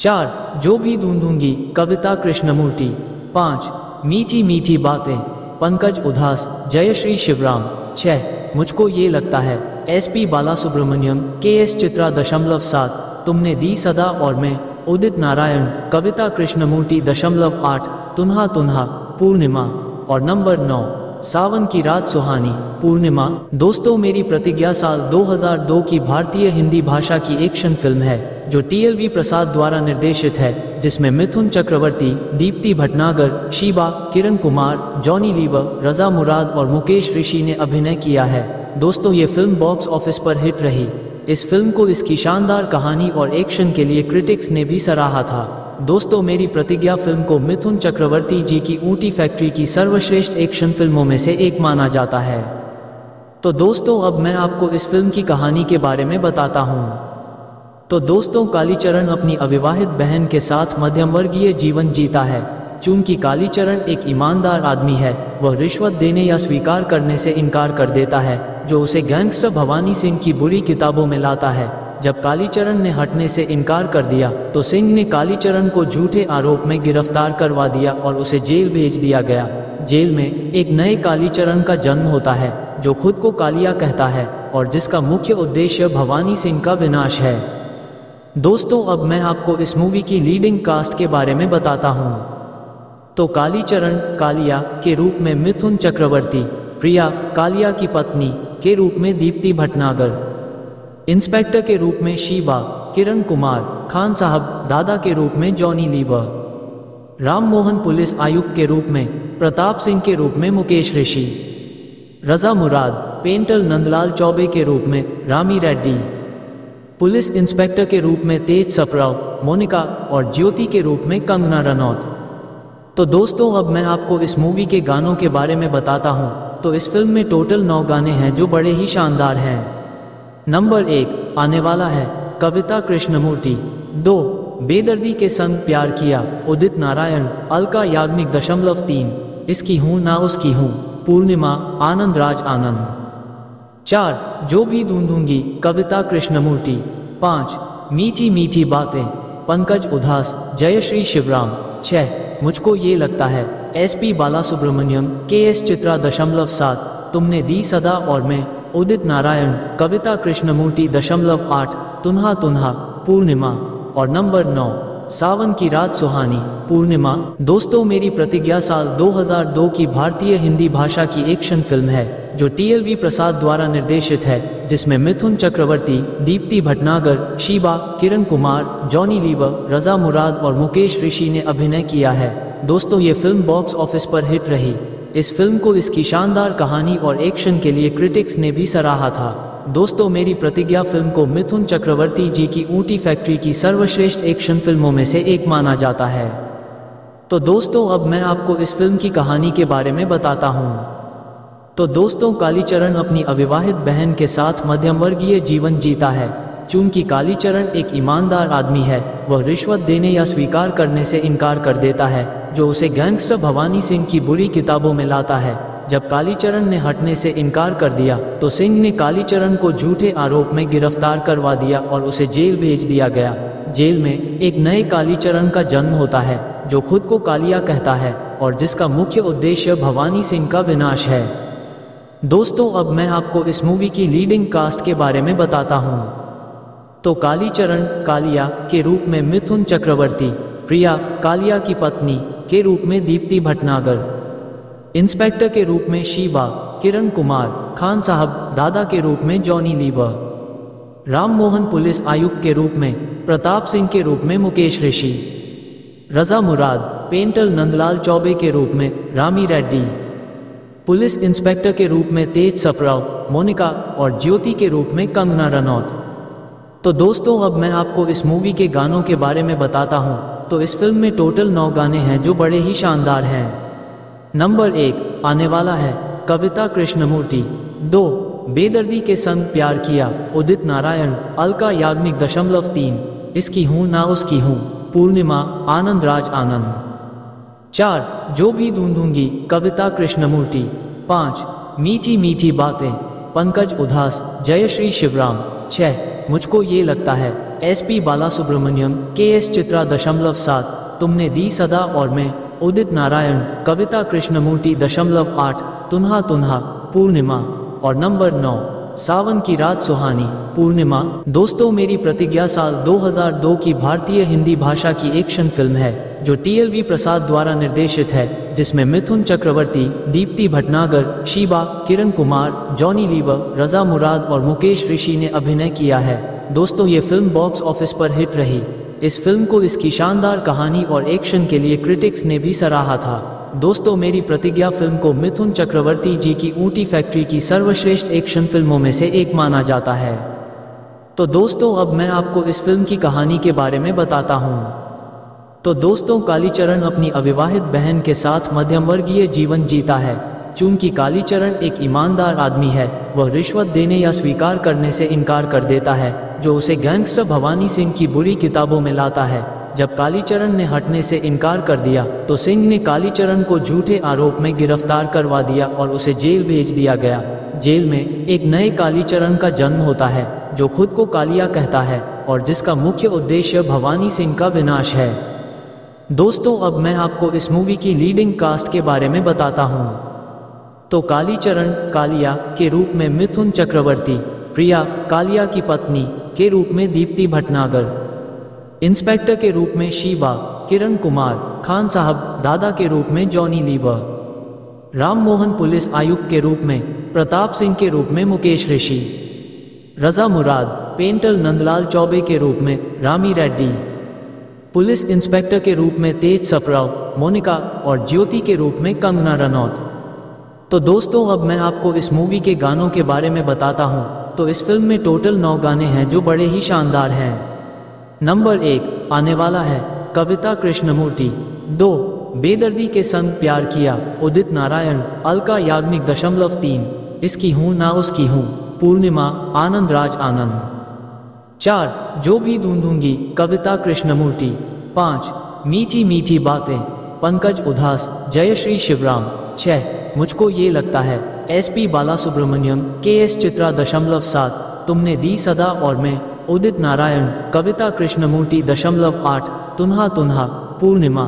चार, जो भी ढूंढूंगी, कविता कृष्णमूर्ति। पाँच, मीठी मीठी बातें, पंकज उदास, जयश्री शिवराम। छः, मुझको ये लगता है, एसपी बालासुब्रमण्यम, केएस चित्रा दशमलव सात, तुमने दी सदा और मैं, उदित नारायण, कविता कृष्णमूर्ति दशमलव आठ, तुन्हा तुन्हा, पूर्णिमा। और नंबर नौ, सावन की रात सुहानी, पूर्णिमा। दोस्तों, मेरी प्रतिज्ञा साल दो हज़ार दो की भारतीय हिंदी भाषा की एक्शन फिल्म है जो टीएलवी प्रसाद द्वारा निर्देशित है, जिसमें मिथुन चक्रवर्ती, दीप्ति भटनागर, शिवा, किरण कुमार, जॉनी लीवर, रजा मुराद और मुकेश ऋषि ने अभिनय किया है। दोस्तों, ये फिल्म बॉक्स ऑफिस पर हिट रही। इस फिल्म को इसकी शानदार कहानी और एक्शन के लिए क्रिटिक्स ने भी सराहा था। दोस्तों, मेरी प्रतिज्ञा फिल्म को मिथुन चक्रवर्ती जी की ऊँटी फैक्ट्री की सर्वश्रेष्ठ एक्शन फिल्मों में से एक माना जाता है। तो दोस्तों, अब मैं आपको इस फिल्म की कहानी के बारे में बताता हूँ। तो दोस्तों, कालीचरण अपनी अविवाहित बहन के साथ मध्यमवर्गीय जीवन जीता है। चूंकि कालीचरण एक ईमानदार आदमी है, वह रिश्वत देने या स्वीकार करने से इनकार कर देता है, जो उसे गैंगस्टर भवानी सिंह की बुरी किताबों में लाता है। जब कालीचरण ने हटने से इनकार कर दिया तो सिंह ने कालीचरण को झूठे आरोप में गिरफ्तार करवा दिया और उसे जेल भेज दिया गया। जेल में एक नए कालीचरण का जन्म होता है, जो खुद को कालिया कहता है और जिसका मुख्य उद्देश्य भवानी सिंह का विनाश है। दोस्तों, अब मैं आपको इस मूवी की लीडिंग कास्ट के बारे में बताता हूँ। तो कालीचरण कालिया के रूप में मिथुन चक्रवर्ती, प्रिया कालिया की पत्नी के रूप में दीप्ति भटनागर, इंस्पेक्टर के रूप में शिवा, किरण कुमार, खान साहब दादा के रूप में जॉनी लीवर, राम मोहन पुलिस आयुक्त के रूप में, प्रताप सिंह के रूप में मुकेश ऋषि, रजा मुराद पेंटर नंदलाल चौबे के रूप में रामी रेड्डी, पुलिस इंस्पेक्टर के रूप में तेज सप्राव, मोनिका और ज्योति के रूप में कंगना रनौत। तो दोस्तों, अब मैं आपको इस मूवी के गानों के बारे में बताता हूँ। तो इस फिल्म में टोटल नौ गाने हैं जो बड़े ही शानदार हैं। नंबर एक, आने वाला है, कविता कृष्णमूर्ति। दो, बेदर्दी के संग प्यार किया, उदित नारायण, अलका याज्ञिक दशमलव तीन, इसकी हूँ ना उसकी हूँ, पूर्णिमा, आनंद राज आनंद। चार जो भी ढूंढूंगी कविता कृष्णमूर्ति। पाँच मीठी मीठी बातें पंकज उदास जयश्री शिवराम। छः मुझको ये लगता है एसपी बालासुब्रमण्यम के एस चित्रा। दशमलव सात तुमने दी सदा और मैं उदित नारायण कविता कृष्णमूर्ति। दशमलव आठ तुन्हा तुन्हा पूर्णिमा। और नंबर नौ सावन की रात सुहानी पूर्णिमा। दोस्तों मेरी प्रतिज्ञा साल दो हज़ार दो की भारतीय हिंदी भाषा की एक्शन फिल्म है जो टीएलवी प्रसाद द्वारा निर्देशित है, जिसमें मिथुन चक्रवर्ती, दीप्ति भटनागर, शिवा, किरण कुमार, जॉनी लीवर, रजा मुराद और मुकेश ऋषि ने अभिनय किया है। दोस्तों ये फिल्म बॉक्स ऑफिस पर हिट रही। इस फिल्म को इसकी शानदार कहानी और एक्शन के लिए क्रिटिक्स ने भी सराहा था। दोस्तों मेरी प्रतिज्ञा फिल्म को मिथुन चक्रवर्ती जी की ऊँटी फैक्ट्री की सर्वश्रेष्ठ एक्शन फिल्मों में से एक माना जाता है। तो दोस्तों अब मैं आपको इस फिल्म की कहानी के बारे में बताता हूँ। तो दोस्तों कालीचरण अपनी अविवाहित बहन के साथ मध्यमवर्गीय जीवन जीता है। चूंकि कालीचरण एक ईमानदार आदमी है, वह रिश्वत देने या स्वीकार करने से इनकार कर देता है, जो उसे गैंगस्टर भवानी सिंह की बुरी किताबों में लाता है। जब कालीचरण ने हटने से इनकार कर दिया तो सिंह ने कालीचरण को झूठे आरोप में गिरफ्तार करवा दिया और उसे जेल भेज दिया गया। जेल में एक नए कालीचरण का जन्म होता है जो खुद को कालिया कहता है और जिसका मुख्य उद्देश्य भवानी सिंह का विनाश है। दोस्तों अब मैं आपको इस मूवी की लीडिंग कास्ट के बारे में बताता हूँ। तो कालीचरण कालिया के रूप में मिथुन चक्रवर्ती, प्रिया कालिया की पत्नी के रूप में दीप्ति भटनागर, इंस्पेक्टर के रूप में शिवा, किरण कुमार, खान साहब दादा के रूप में जॉनी लीवर, राम मोहन पुलिस आयुक्त के रूप में प्रताप सिंह के रूप में मुकेश ऋषि, रजा मुराद पेंटर नंदलाल चौबे के रूप में रामी रेड्डी, पुलिस इंस्पेक्टर के रूप में तेज सप्राव मोनिका और ज्योति के रूप में कंगना रनौत। तो दोस्तों अब मैं आपको इस मूवी के गानों के बारे में बताता हूँ। तो इस फिल्म में टोटल नौ गाने हैं जो बड़े ही शानदार हैं। नंबर एक आने वाला है कविता कृष्णमूर्ति। दो बेदर्दी के संग प्यार किया उदित नारायण अलका याज्ञिक। दशमलव तीन इसकी हूँ ना उसकी हूँ पूर्णिमा आनंद राज आनंद। चार जो भी ढूंढूंगी कविता कृष्णमूर्ति। पाँच मीठी मीठी बातें पंकज उदास जयश्री शिवराम। छः मुझको ये लगता है एसपी बालासुब्रमण्यम के एस चित्रा। दशमलव सात तुमने दी सदा और मैं उदित नारायण कविता कृष्णमूर्ति। दशमलव आठ तुन्हा तुन्हा पूर्णिमा। और नंबर नौ सावन की रात सुहानी पूर्णिमा। दोस्तों मेरी प्रतिज्ञा साल दो हज़ार दो की भारतीय हिंदी भाषा की एक्शन फिल्म है जो टीएलवी प्रसाद द्वारा निर्देशित है, जिसमें मिथुन चक्रवर्ती, दीप्ति भटनागर, शिवा, किरण कुमार, जॉनी लीवर, रजा मुराद और मुकेश ऋषि ने अभिनय किया है। दोस्तों ये फिल्म बॉक्स ऑफिस पर हिट रही। इस फिल्म को इसकी शानदार कहानी और एक्शन के लिए क्रिटिक्स ने भी सराहा था। दोस्तों मेरी प्रतिज्ञा फिल्म को मिथुन चक्रवर्ती जी की ऊँटी फैक्ट्री की सर्वश्रेष्ठ एक्शन फिल्मों में से एक माना जाता है। तो दोस्तों अब मैं आपको इस फिल्म की कहानी के बारे में बताता हूँ। तो दोस्तों कालीचरण अपनी अविवाहित बहन के साथ मध्यमवर्गीय जीवन जीता है। चूंकि कालीचरण एक ईमानदार आदमी है, वह रिश्वत देने या स्वीकार करने से इनकार कर देता है, जो उसे गैंगस्टर भवानी सिंह की बुरी किताबों में लाता है। जब कालीचरण ने हटने से इनकार कर दिया तो सिंह ने कालीचरण को झूठे आरोप में गिरफ्तार करवा दिया और उसे जेल भेज दिया गया। जेल में एक नए कालीचरण का जन्म होता है जो खुद को कालिया कहता है और जिसका मुख्य उद्देश्य भवानी सिंह का विनाश है। दोस्तों अब मैं आपको इस मूवी की लीडिंग कास्ट के बारे में बताता हूँ। तो कालीचरण कालिया के रूप में मिथुन चक्रवर्ती, प्रिया कालिया की पत्नी के रूप में दीप्ति भटनागर, इंस्पेक्टर के रूप में शिवा, किरण कुमार, खान साहब दादा के रूप में जॉनी लीवर, राम मोहन पुलिस आयुक्त के रूप में प्रताप सिंह के रूप में मुकेश ऋषि, रजा मुराद पेंटर नंदलाल चौबे के रूप में रामी रेड्डी, पुलिस इंस्पेक्टर के रूप में तेज सप्राव मोनिका और ज्योति के रूप में कंगना रनौत। तो दोस्तों अब मैं आपको इस मूवी के गानों के बारे में बताता हूँ। तो इस फिल्म में टोटल नौ गाने हैं जो बड़े ही शानदार हैं। नंबर एक आने वाला है कविता कृष्णमूर्ति। दो बेदर्दी के संग प्यार किया उदित नारायण अलका याज्ञिक। दशमलव तीन इसकी हूँ ना उसकी हूँ पूर्णिमा आनंद राज आनंद। चार जो भी ढूंढूंगी कविता कृष्णमूर्ति। पाँच मीठी मीठी बातें पंकज उदास जयश्री शिवराम। छः मुझको ये लगता है एसपी बालासुब्रमण्यम के एस चित्रा दशमलव सात तुमने दी सदा और मैं उदित नारायण कविता कृष्णमूर्ति दशमलव आठ तुन्हा तुन्हा पूर्णिमा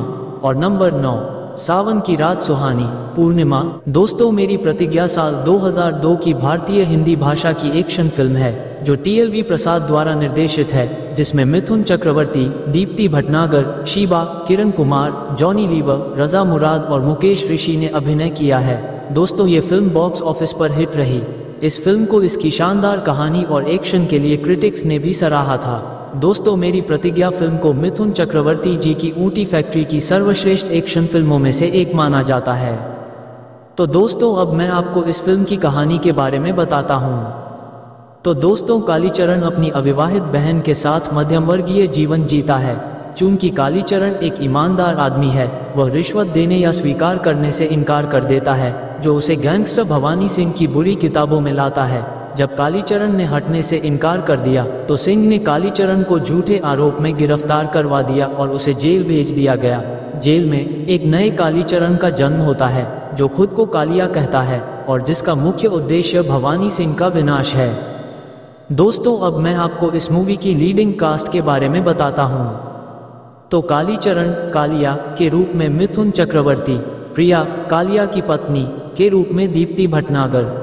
और नंबर नौ सावन की रात सुहानी पूर्णिमा। दोस्तों मेरी प्रतिज्ञा साल दो हज़ार दो की भारतीय हिंदी भाषा की एक्शन फिल्म है जो टीएलवी प्रसाद द्वारा निर्देशित है, जिसमें मिथुन चक्रवर्ती, दीप्ति भटनागर, शिवा, किरण कुमार, जॉनी लीवर, रजा मुराद और मुकेश ऋषि ने अभिनय किया है। दोस्तों ये फिल्म बॉक्स ऑफिस पर हिट रही। इस फिल्म को इसकी शानदार कहानी और एक्शन के लिए क्रिटिक्स ने भी सराहा था। दोस्तों मेरी प्रतिज्ञा फिल्म को मिथुन चक्रवर्ती जी की ऊँटी फैक्ट्री की सर्वश्रेष्ठ एक्शन फिल्मों में से एक माना जाता है। तो दोस्तों अब मैं आपको इस फिल्म की कहानी के बारे में बताता हूँ। तो दोस्तों कालीचरण अपनी अविवाहित बहन के साथ मध्यमवर्गीय जीवन जीता है। चूंकि कालीचरण एक ईमानदार आदमी है, वह रिश्वत देने या स्वीकार करने से इनकार कर देता है, जो उसे गैंगस्टर भवानी सिंह की बुरी किताबों में लाता है। जब कालीचरण ने हटने से इनकार कर दिया तो सिंह ने कालीचरण को झूठे आरोप में गिरफ्तार करवा दिया और उसे जेल भेज दिया गया। जेल में एक नए कालीचरण का जन्म होता है जो खुद को कालिया कहता है और जिसका मुख्य उद्देश्य भवानी सिंह का विनाश है। दोस्तों अब मैं आपको इस मूवी की लीडिंग कास्ट के बारे में बताता हूँ। तो कालीचरण कालिया के रूप में मिथुन चक्रवर्ती, प्रिया कालिया की पत्नी के रूप में दीप्ति भटनागर,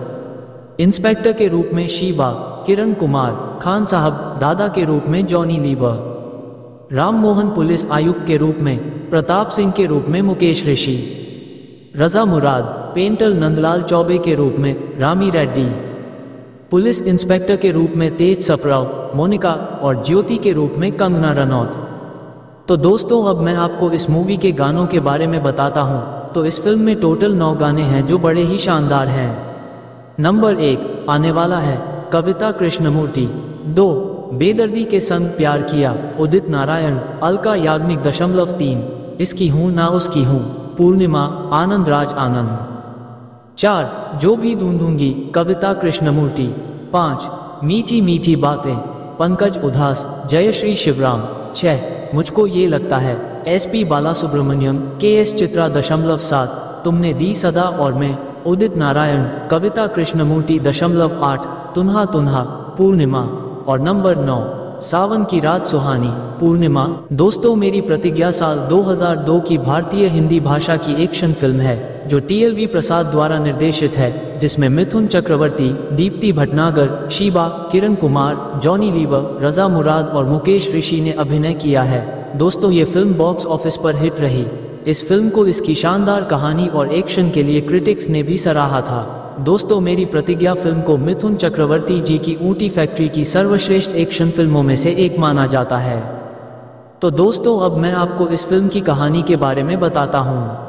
इंस्पेक्टर के रूप में शिवा, किरण कुमार, खान साहब दादा के रूप में जॉनी लीवर, राम मोहन पुलिस आयुक्त के रूप में, प्रताप सिंह के रूप में मुकेश ऋषि, रजा मुराद पेंटर नंदलाल चौबे के रूप में, रामी रेड्डी पुलिस इंस्पेक्टर के रूप में, तेज सप्राव मोनिका और ज्योति के रूप में कंगना रनौत। तो दोस्तों अब मैं आपको इस मूवी के गानों के बारे में बताता हूँ। तो इस फिल्म में टोटल नौ गाने हैं जो बड़े ही शानदार हैं। नंबर एक आने वाला है कविता कृष्णमूर्ति, दो बेदर्दी के संग प्यार किया उदित नारायण अलका याज्ञिक दशमलव तीन इसकी हूँ ना उसकी हूँ पूर्णिमा आनंद राज आनंद, चार जो भी ढूंढूंगी कविता कृष्णमूर्ति, पाँच मीठी मीठी बातें पंकज उदास जयश्री शिवराम, छः मुझको ये लगता है एसपी बालासुब्रमण्यम के एस चित्रा दशमलव सात तुमने दी सदा और मैं उदित नारायण कविता कृष्णमूर्ति दशमलव आठ तुन्हा तुन्हा पूर्णिमा और नंबर नौ सावन की रात सुहानी पूर्णिमा। दोस्तों मेरी प्रतिज्ञा साल दो हज़ार दो की भारतीय हिंदी भाषा की एक्शन फिल्म है जो टीएलवी प्रसाद द्वारा निर्देशित है, जिसमें मिथुन चक्रवर्ती, दीप्ति भटनागर, शिवा, किरण कुमार, जॉनी लीवर, रजा मुराद और मुकेश ऋषि ने अभिनय किया है। दोस्तों ये फिल्म बॉक्स ऑफिस पर हिट रही। इस फिल्म को इसकी शानदार कहानी और एक्शन के लिए क्रिटिक्स ने भी सराहा था। दोस्तों मेरी प्रतिज्ञा फिल्म को मिथुन चक्रवर्ती जी की ऊँटी फैक्ट्री की सर्वश्रेष्ठ एक्शन फिल्मों में से एक माना जाता है। तो दोस्तों अब मैं आपको इस फिल्म की कहानी के बारे में बताता हूँ।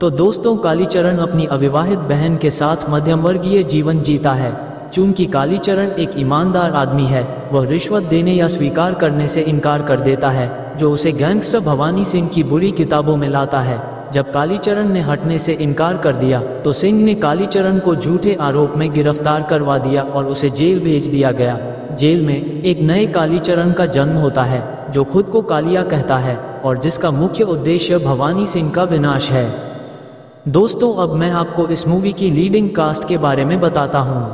तो दोस्तों कालीचरण अपनी अविवाहित बहन के साथ मध्यमवर्गीय जीवन जीता है। चूंकि कालीचरण एक ईमानदार आदमी है, वह रिश्वत देने या स्वीकार करने से इनकार कर देता है, जो उसे गैंगस्टर भवानी सिंह की बुरी किताबों में लाता है। जब कालीचरण ने हटने से इनकार कर दिया तो सिंह ने कालीचरण को झूठे आरोप में गिरफ्तार करवा दिया और उसे जेल भेज दिया गया। जेल में एक नए कालीचरण का जन्म होता है जो खुद को कालिया कहता है और जिसका मुख्य उद्देश्य भवानी सिंह का विनाश है। दोस्तों अब मैं आपको इस मूवी की लीडिंग कास्ट के बारे में बताता हूँ।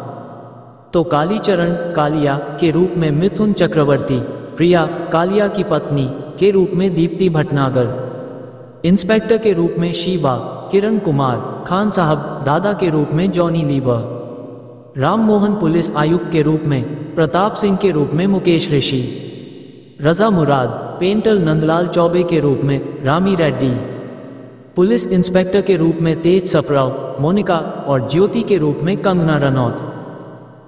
तो कालीचरण कालिया के रूप में मिथुन चक्रवर्ती, प्रिया कालिया की पत्नी के रूप में, दीप्ति भटनागर इंस्पेक्टर के रूप में, शिवा, किरण कुमार, खान साहब दादा के रूप में, जॉनी लीवर, राम मोहन पुलिस आयुक्त के रूप में, प्रताप सिंह के रूप में, मुकेश ऋषि, रजा मुराद पेंटर नंदलाल चौबे के रूप में, रामी रेड्डी पुलिस इंस्पेक्टर के रूप में, तेज सप्राव मोनिका और ज्योति के रूप में, कंगना रनौत।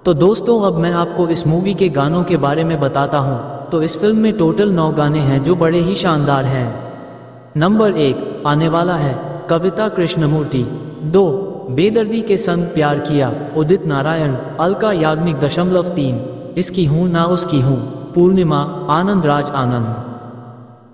तो दोस्तों अब मैं आपको इस मूवी के गानों के बारे में बताता हूँ। तो इस फिल्म में टोटल नौ गाने हैं जो बड़े ही शानदार हैं। नंबर एक आने वाला है कविता कृष्णमूर्ति, दो बेदर्दी के संग प्यार किया उदित नारायण अलका याज्ञिक दशमलव तीन इसकी हूँ ना उसकी हूँ पूर्णिमा आनंद राज आनंद,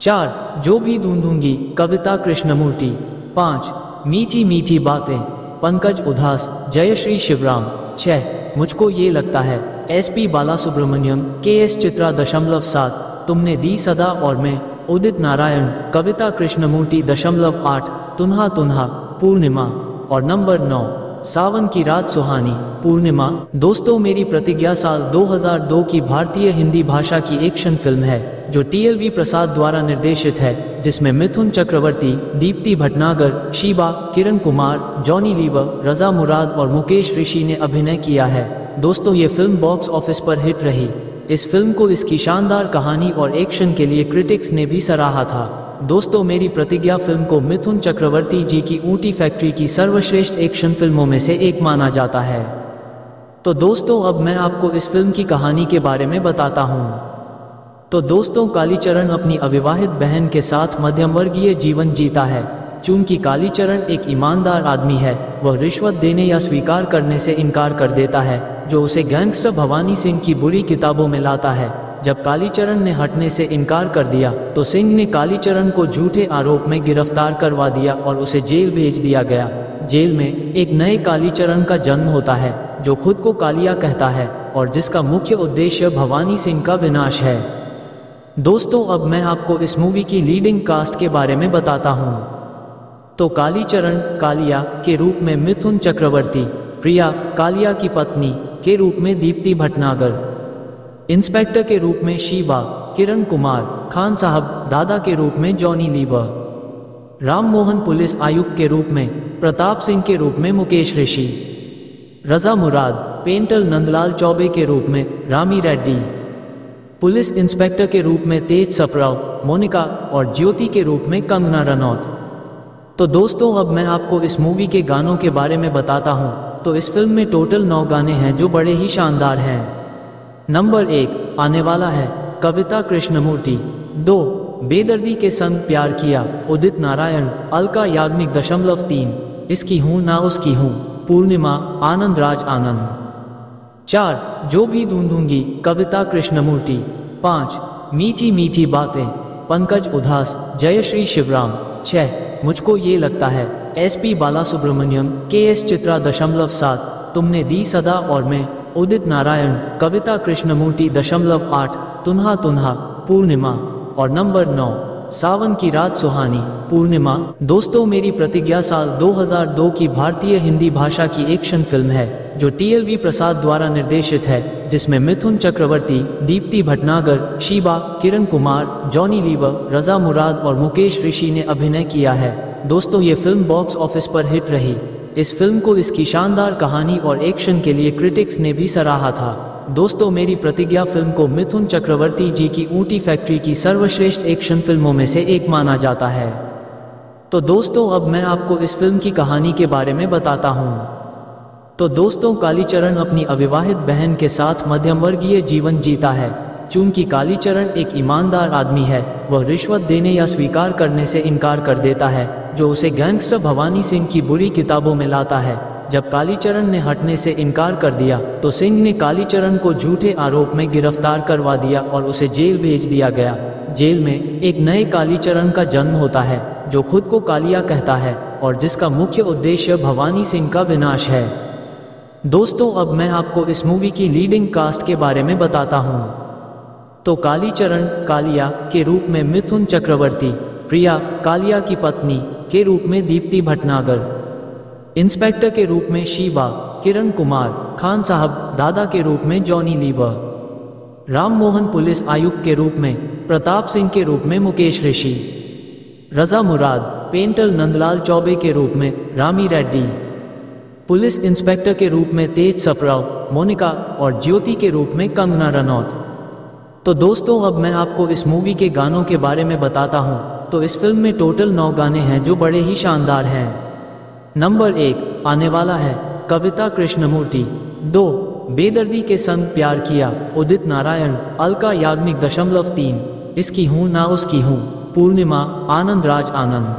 चार जो भी ढूंढूंगी कविता कृष्णमूर्ति, पाँच मीठी मीठी बातें पंकज उदास जयश्री शिवराम, छः मुझको ये लगता है एसपी बालासुब्रमण्यम के एस चित्रा दशमलव सात तुमने दी सदा और मैं उदित नारायण कविता कृष्णमूर्ति दशमलव आठ तुन्हा तुन्हा पूर्णिमा और नंबर नौ सावन की रात सुहानी पूर्णिमा। दोस्तों, मेरी प्रतिज्ञा साल दो हज़ार दो की भारतीय हिंदी भाषा की एक्शन फिल्म है जो टीएलवी प्रसाद द्वारा निर्देशित है, जिसमें मिथुन चक्रवर्ती, दीप्ति भटनागर, शिवा, किरण कुमार, जॉनी लीवर, रजा मुराद और मुकेश ऋषि ने अभिनय किया है। दोस्तों, ये फिल्म बॉक्स ऑफिस पर हिट रही। इस फिल्म को इसकी शानदार कहानी और एक्शन के लिए क्रिटिक्स ने भी सराहा था। दोस्तों, मेरी प्रतिज्ञा फिल्म को मिथुन चक्रवर्ती जी की ऊँटी फैक्ट्री की सर्वश्रेष्ठ एक्शन फिल्मों में से एक माना जाता है। तो दोस्तों, अब मैं आपको इस फिल्म की कहानी के बारे में बताता हूँ। तो दोस्तों, कालीचरण अपनी अविवाहित बहन के साथ मध्यमवर्गीय जीवन जीता है। चूंकि कालीचरण एक ईमानदार आदमी है, वह रिश्वत देने या स्वीकार करने से इनकार कर देता है, जो उसे गैंगस्टर भवानी सिंह की बुरी किताबों में लाता है। जब कालीचरण ने हटने से इनकार कर दिया तो सिंह ने कालीचरण को झूठे आरोप में गिरफ्तार करवा दिया और उसे जेल भेज दिया गया। जेल में एक नए कालीचरण का जन्म होता है, जो खुद को कालिया कहता है और जिसका मुख्य उद्देश्य भवानी सिंह का विनाश है। दोस्तों, अब मैं आपको इस मूवी की लीडिंग कास्ट के बारे में बताता हूँ। तो कालीचरण कालिया के रूप में मिथुन चक्रवर्ती, प्रिया कालिया की पत्नी के रूप में दीप्ति भटनागर, इंस्पेक्टर के रूप में शिवा, किरण कुमार, खान साहब दादा के रूप में जॉनी लीवर, राम मोहन पुलिस आयुक्त के रूप में प्रताप सिंह के रूप में मुकेश ऋषि, रजा मुराद पेंटल नंदलाल चौबे के रूप में रामी रेड्डी, पुलिस इंस्पेक्टर के रूप में तेज सप्राव, मोनिका और ज्योति के रूप में कंगना रनौत। तो दोस्तों, अब मैं आपको इस मूवी के गानों के बारे में बताता हूँ। तो इस फिल्म में टोटल नौ गाने हैं जो बड़े ही शानदार हैं। नंबर एक आने वाला है कविता कृष्णमूर्ति, दो बेदर्दी के संग प्यार किया उदित नारायण, अलका याज्ञिक दशमलव तीन इसकी हूँ ना उसकी हूँ, पूर्णिमा, आनंद राज आनंद, चार जो भी ढूंढूंगी कविता कृष्णमूर्ति, पाँच मीठी मीठी बातें पंकज उदास, जयश्री शिवराम, छः मुझको ये लगता है एसपी बालासुब्रमण्यम के एस चित्रा दशमलव सात, तुमने दी सदा और मैं उदित नारायण, कविता कृष्णमूर्ति दशमलव आठ, तुन्हा तुन्हा, पूर्णिमा। और नंबर नौ सावन की रात सुहानी पूर्णिमा। दोस्तों, मेरी प्रतिज्ञा साल दो हज़ार दो की भारतीय हिंदी भाषा की एक्शन फिल्म है जो टीएलवी प्रसाद द्वारा निर्देशित है, जिसमें मिथुन चक्रवर्ती, दीप्ति भटनागर, शिवा, किरण कुमार, जॉनी लीवर, रजा मुराद और मुकेश ऋषि ने अभिनय किया है। दोस्तों, ये फिल्म बॉक्स ऑफिस पर हिट रही। इस फिल्म को इसकी शानदार कहानी और एक्शन के लिए क्रिटिक्स ने भी सराहा था। दोस्तों, मेरी प्रतिज्ञा फिल्म को मिथुन चक्रवर्ती जी की ऊँटी फैक्ट्री की सर्वश्रेष्ठ एक्शन फिल्मों में से एक माना जाता है। तो दोस्तों, अब मैं आपको इस फिल्म की कहानी के बारे में बताता हूँ। तो दोस्तों, कालीचरण अपनी अविवाहित बहन के साथ मध्यमवर्गीय जीवन जीता है। चूंकि कालीचरण एक ईमानदार आदमी है, वह रिश्वत देने या स्वीकार करने से इनकार कर देता है, जो उसे गैंगस्टर भवानी सिंह की बुरी किताबों में लाता है। जब कालीचरण ने हटने से इनकार कर दिया तो सिंह ने कालीचरण को झूठे आरोप में गिरफ्तार करवा दिया और उसे जेल भेज दिया गया। जेल में एक नए कालीचरण का जन्म होता है, जो खुद को कालिया कहता है और जिसका मुख्य उद्देश्य भवानी सिंह का विनाश है। दोस्तों, अब मैं आपको इस मूवी की लीडिंग कास्ट के बारे में बताता हूँ। तो कालीचरण कालिया के रूप में मिथुन चक्रवर्ती, प्रिया कालिया की पत्नी के रूप में दीप्ति भटनागर, इंस्पेक्टर के रूप में शिवा, किरण कुमार, खान साहब दादा के रूप में जॉनी लीवर, राम मोहन पुलिस आयुक्त के रूप में प्रताप सिंह के रूप में मुकेश ऋषि, रजा मुराद पेंटल नंदलाल चौबे के रूप में रामी रेड्डी, पुलिस इंस्पेक्टर के रूप में तेज सप्राव, मोनिका और ज्योति के रूप में कंगना रनौत। तो दोस्तों, अब मैं आपको इस मूवी के गानों के बारे में बताता हूँ। तो इस फिल्म में टोटल नौ गाने हैं जो बड़े ही शानदार हैं। नंबर एक आने वाला है कविता कृष्णमूर्ति, दो बेदर्दी के संग प्यार किया उदित नारायण, अलका याज्ञिक दशमलव तीन इसकी हूँ ना उसकी हूँ, पूर्णिमा, आनंद राज आनंद,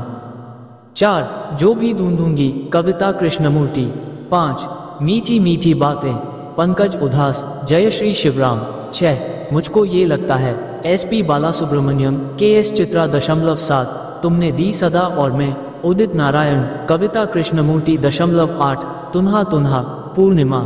चार जो भी ढूंढूंगी कविता कृष्णमूर्ति, पाँच मीठी मीठी बातें पंकज उदास, जयश्री शिवराम, छः मुझको ये लगता है एसपी बालासुब्रमण्यम के एस चित्रा दशमलव सात, तुमने दी सदा और मैं उदित नारायण, कविता कृष्णमूर्ति दशमलव आठ, तुन्हा तुन्हा, पूर्णिमा।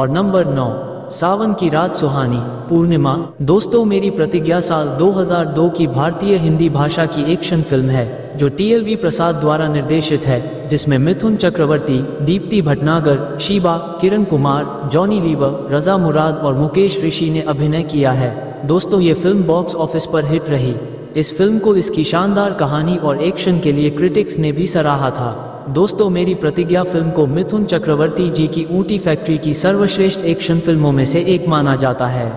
और नंबर नौ सावन की रात सुहानी पूर्णिमा। दोस्तों, मेरी प्रतिज्ञा साल दो हज़ार दो की भारतीय हिंदी भाषा की एक्शन फिल्म है जो टीएलवी प्रसाद द्वारा निर्देशित है, जिसमें मिथुन चक्रवर्ती, दीप्ति भटनागर, शिवा, किरण कुमार, जॉनी लीवर, रजा मुराद और मुकेश ऋषि ने अभिनय किया है। दोस्तों, ये फिल्म बॉक्स ऑफिस पर हिट रही। इस फिल्म को इसकी शानदार कहानी और एक्शन के लिए क्रिटिक्स ने भी सराहा था। दोस्तों, मेरी प्रतिज्ञा फिल्म को मिथुन चक्रवर्ती जी की ऊंटी फैक्ट्री की सर्वश्रेष्ठ एक्शन फिल्मों में से एक माना जाता है।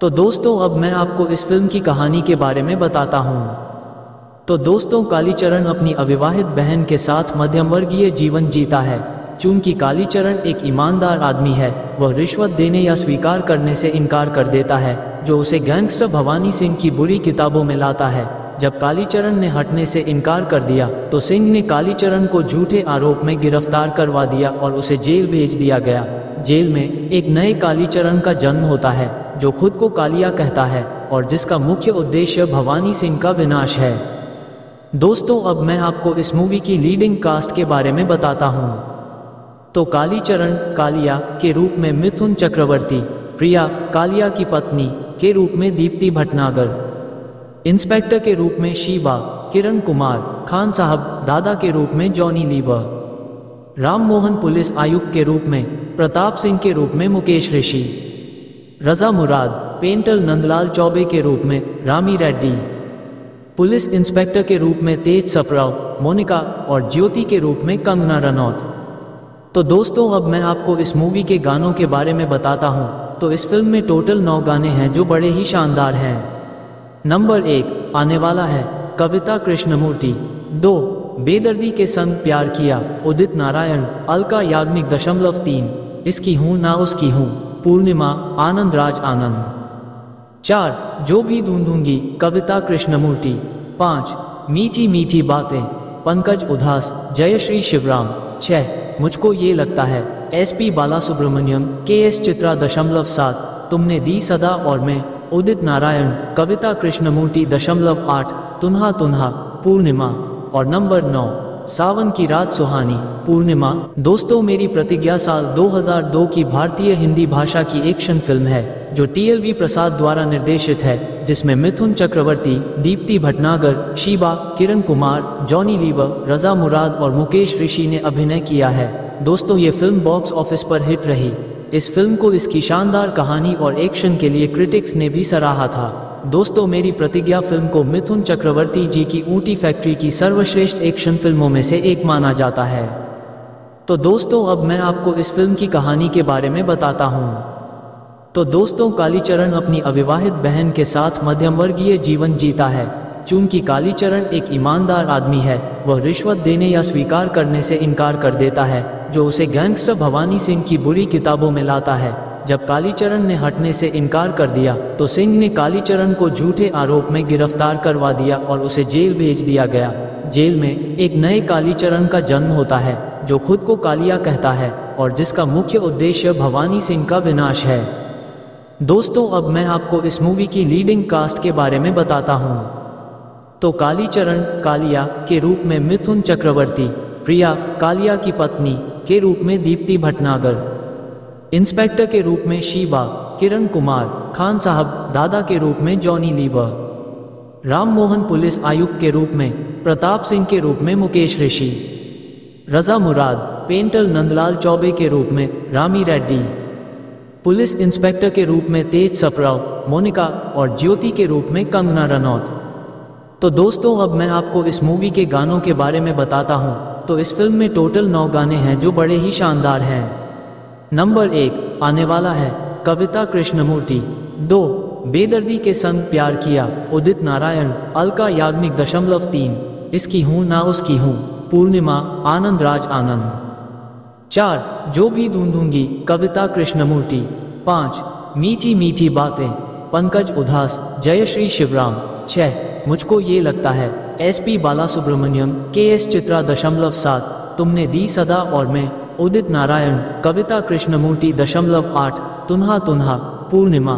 तो दोस्तों, अब मैं आपको इस फिल्म की कहानी के बारे में बताता हूँ। तो दोस्तों, कालीचरण अपनी अविवाहित बहन के साथ मध्यमवर्गीय जीवन जीता है। चूंकि कालीचरण एक ईमानदार आदमी है, वह रिश्वत देने या स्वीकार करने से इनकार कर देता है, जो उसे गैंगस्टर भवानी सिंह की बुरी किताबों में लाता है। जब कालीचरण ने हटने से इनकार कर दिया तो सिंह ने कालीचरण को झूठे आरोप में गिरफ्तार करवा दिया और उसे जेल भेज दिया गया। जेल में एक नए कालीचरण का जन्म होता है, जो खुद को कालिया कहता है और जिसका मुख्य उद्देश्य भवानी सिंह का विनाश है। दोस्तों, अब मैं आपको इस मूवी की लीडिंग कास्ट के बारे में बताता हूँ। तो कालीचरण कालिया के रूप में मिथुन चक्रवर्ती, प्रिया कालिया की पत्नी के रूप में दीप्ति भटनागर, इंस्पेक्टर के रूप में शिवा, किरण कुमार, खान साहब दादा के रूप में जॉनी लीवर, राम मोहन पुलिस आयुक्त के रूप में, प्रताप सिंह के रूप में मुकेश ऋषि, रजा मुराद पेंटल नंदलाल चौबे के रूप में रामी रेड्डी, पुलिस इंस्पेक्टर के रूप में तेज सप्राव, मोनिका और ज्योति के रूप में कंगना रनौत। तो दोस्तों, अब मैं आपको इस मूवी के गानों के बारे में बताता हूँ। तो इस फिल्म में टोटल नौ गाने हैं, जो बड़े ही शानदार हैं। नंबर एक आने वाला है, कविता कृष्णमूर्ति। दो बेदर्दी के संग प्यार किया, उदित नारायण, अलका याज्ञिक दशमलव तीन, इसकी हूँ ना उसकी हूँ, पूर्णिमा, आनंद राज आनंद। चार जो भी ढूंढूंगी, कविता कृष्णमूर्ति। पाँच मीठी मीठी बातें, पंकज उदास, जयश्री शिवराम। छः मुझको ये लगता है, एसपी बालासुब्रमण्यम के एस चित्रा दशमलव सात, तुमने दी सदा और मैं, उदित नारायण, कविता कृष्णमूर्ति दशमलव आठ, तुन्हा तुन्हा, पूर्णिमा। और नंबर नौ सावन की रात सुहानी, पूर्णिमा। दोस्तों, मेरी प्रतिज्ञा साल दो हज़ार दो की भारतीय हिंदी भाषा की एक्शन फिल्म है, जो टीएलवी प्रसाद द्वारा निर्देशित है, जिसमें मिथुन चक्रवर्ती, दीप्ति भटनागर, शिवा, किरण कुमार, जॉनी लीवर, रजा मुराद और मुकेश ऋषि ने अभिनय किया है। दोस्तों, ये फिल्म बॉक्स ऑफिस पर हिट रही। इस फिल्म को इसकी शानदार कहानी और एक्शन के लिए क्रिटिक्स ने भी सराहा था। दोस्तों, मेरी प्रतिज्ञा फिल्म को मिथुन चक्रवर्ती जी की ऊंटी फैक्ट्री की सर्वश्रेष्ठ एक्शन फिल्मों में से एक माना जाता है। तो दोस्तों, अब मैं आपको इस फिल्म की कहानी के बारे में बताता हूँ। तो दोस्तों, कालीचरण अपनी अविवाहित बहन के साथ मध्यमवर्गीय जीवन जीता है। चूंकि कालीचरण एक ईमानदार आदमी है, वह रिश्वत देने या स्वीकार करने से इनकार कर देता है, जो उसे गैंगस्टर भवानी सिंह की बुरी किताबों में लाता है। जब कालीचरण ने हटने से इनकार कर दिया तो सिंह ने कालीचरण को झूठे आरोप में गिरफ्तार करवा दिया और उसे जेल भेज दिया गया। जेल में एक नए कालीचरण का जन्म होता है, जो खुद को कालिया कहता है और जिसका मुख्य उद्देश्य भवानी सिंह का विनाश है। दोस्तों, अब मैं आपको इस मूवी की लीडिंग कास्ट के बारे में बताता हूँ। तो कालीचरण कालिया के रूप में मिथुन चक्रवर्ती, प्रिया कालिया की पत्नी के रूप में दीप्ति भटनागर, इंस्पेक्टर के रूप में शिवा, किरण कुमार, खान साहब दादा के रूप में जॉनी लीवर, राम मोहन पुलिस आयुक्त के रूप में, प्रताप सिंह के रूप में मुकेश ऋषि, रजा मुराद पेंटल नंदलाल चौबे के रूप में रामी रेड्डी, पुलिस इंस्पेक्टर के रूप में तेज सप्राव, मोनिका और ज्योति के रूप में कंगना रनौत। तो दोस्तों, अब मैं आपको इस मूवी के गानों के बारे में बताता हूँ। तो इस फिल्म में टोटल नौ गाने हैं, जो बड़े ही शानदार हैं। नंबर एक आने वाला है, कविता कृष्णमूर्ति। दो बेदर्दी के संग प्यार किया, उदित नारायण, अलका याज्ञिक दशमलव तीन, इसकी हूँ ना उसकी हूँ, पूर्णिमा, आनंद राज आनंद। चार जो भी ढूंढूंगी, कविता कृष्णमूर्ति। पाँच मीठी मीठी बातें, पंकज उदास, जयश्री शिवराम। छः मुझको ये लगता है, एसपी बालासुब्रमण्यम के एस चित्रा दशमलव सात, तुमने दी सदा और मैं, उदित नारायण, कविता कृष्णमूर्ति दशमलव आठ, तुन्हा तुन्हा, पूर्णिमा।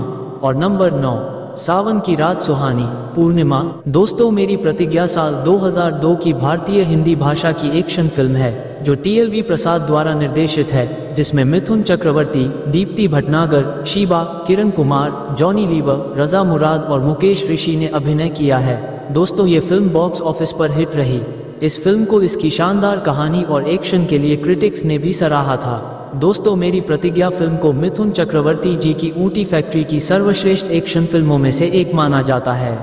और नंबर नौ सावन की रात सुहानी, पूर्णिमा। दोस्तों, मेरी प्रतिज्ञा साल दो हज़ार दो की भारतीय हिंदी भाषा की एक्शन फिल्म है, जो टीएलवी प्रसाद द्वारा निर्देशित है, जिसमें मिथुन चक्रवर्ती, दीप्ति भटनागर, शिवा, किरण कुमार, जॉनी लीवर, रजा मुराद और मुकेश ऋषि ने अभिनय किया है। दोस्तों ये फिल्म बॉक्स ऑफिस पर हिट रही। इस फिल्म को इसकी शानदार कहानी और एक्शन के लिए क्रिटिक्स ने भी सराहा था। दोस्तों मेरी प्रतिज्ञा फिल्म को मिथुन चक्रवर्ती जी की ऊंटी फैक्ट्री की सर्वश्रेष्ठ एक्शन फिल्मों में से एक माना जाता है।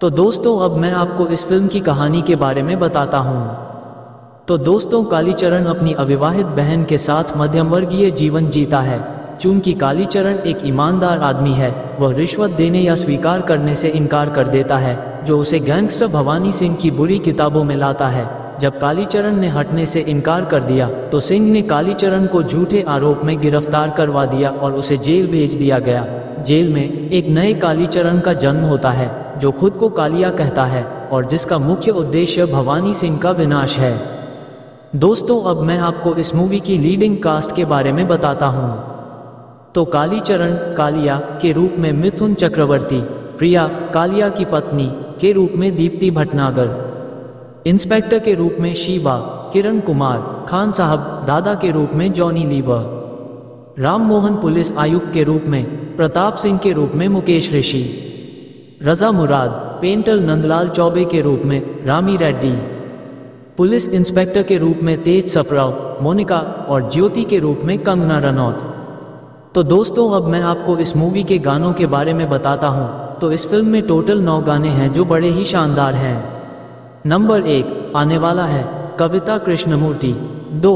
तो दोस्तों अब मैं आपको इस फिल्म की कहानी के बारे में बताता हूँ। तो दोस्तों कालीचरण अपनी अविवाहित बहन के साथ मध्यमवर्गीय जीवन जीता है। चूंकि कालीचरण एक ईमानदार आदमी है, वह रिश्वत देने या स्वीकार करने से इनकार कर देता है, जो उसे गैंगस्टर भवानी सिंह की बुरी किताबों में लाता है। जब कालीचरण ने हटने से इनकार कर दिया तो सिंह ने कालीचरण को झूठे आरोप में गिरफ्तार करवा दिया और उसे जेल भेज दिया गया। जेल में एक नए कालीचरण का जन्म होता है, जो खुद को कालिया कहता है और जिसका मुख्य उद्देश्य भवानी सिंह का विनाश है। दोस्तों अब मैं आपको इस मूवी की लीडिंग कास्ट के बारे में बताता हूँ। तो कालीचरण कालिया के रूप में मिथुन चक्रवर्ती, प्रिया कालिया की पत्नी के रूप में दीप्ति भटनागर, इंस्पेक्टर के रूप में शिवा किरण कुमार, खान साहब दादा के रूप में जॉनी लीवर, राम मोहन पुलिस आयुक्त के रूप में प्रताप सिंह के रूप में मुकेश ऋषि, रजा मुराद पेंटर नंदलाल चौबे के रूप में रामी रेड्डी, पुलिस इंस्पेक्टर के रूप में तेज सप्राव मोनिका और ज्योति के रूप में कंगना रनौत। तो दोस्तों अब मैं आपको इस मूवी के गानों के बारे में बताता हूँ। तो इस फिल्म में टोटल नौ गाने हैं जो बड़े ही शानदार हैं। नंबर एक आने वाला है, कविता कृष्णमूर्ति। दो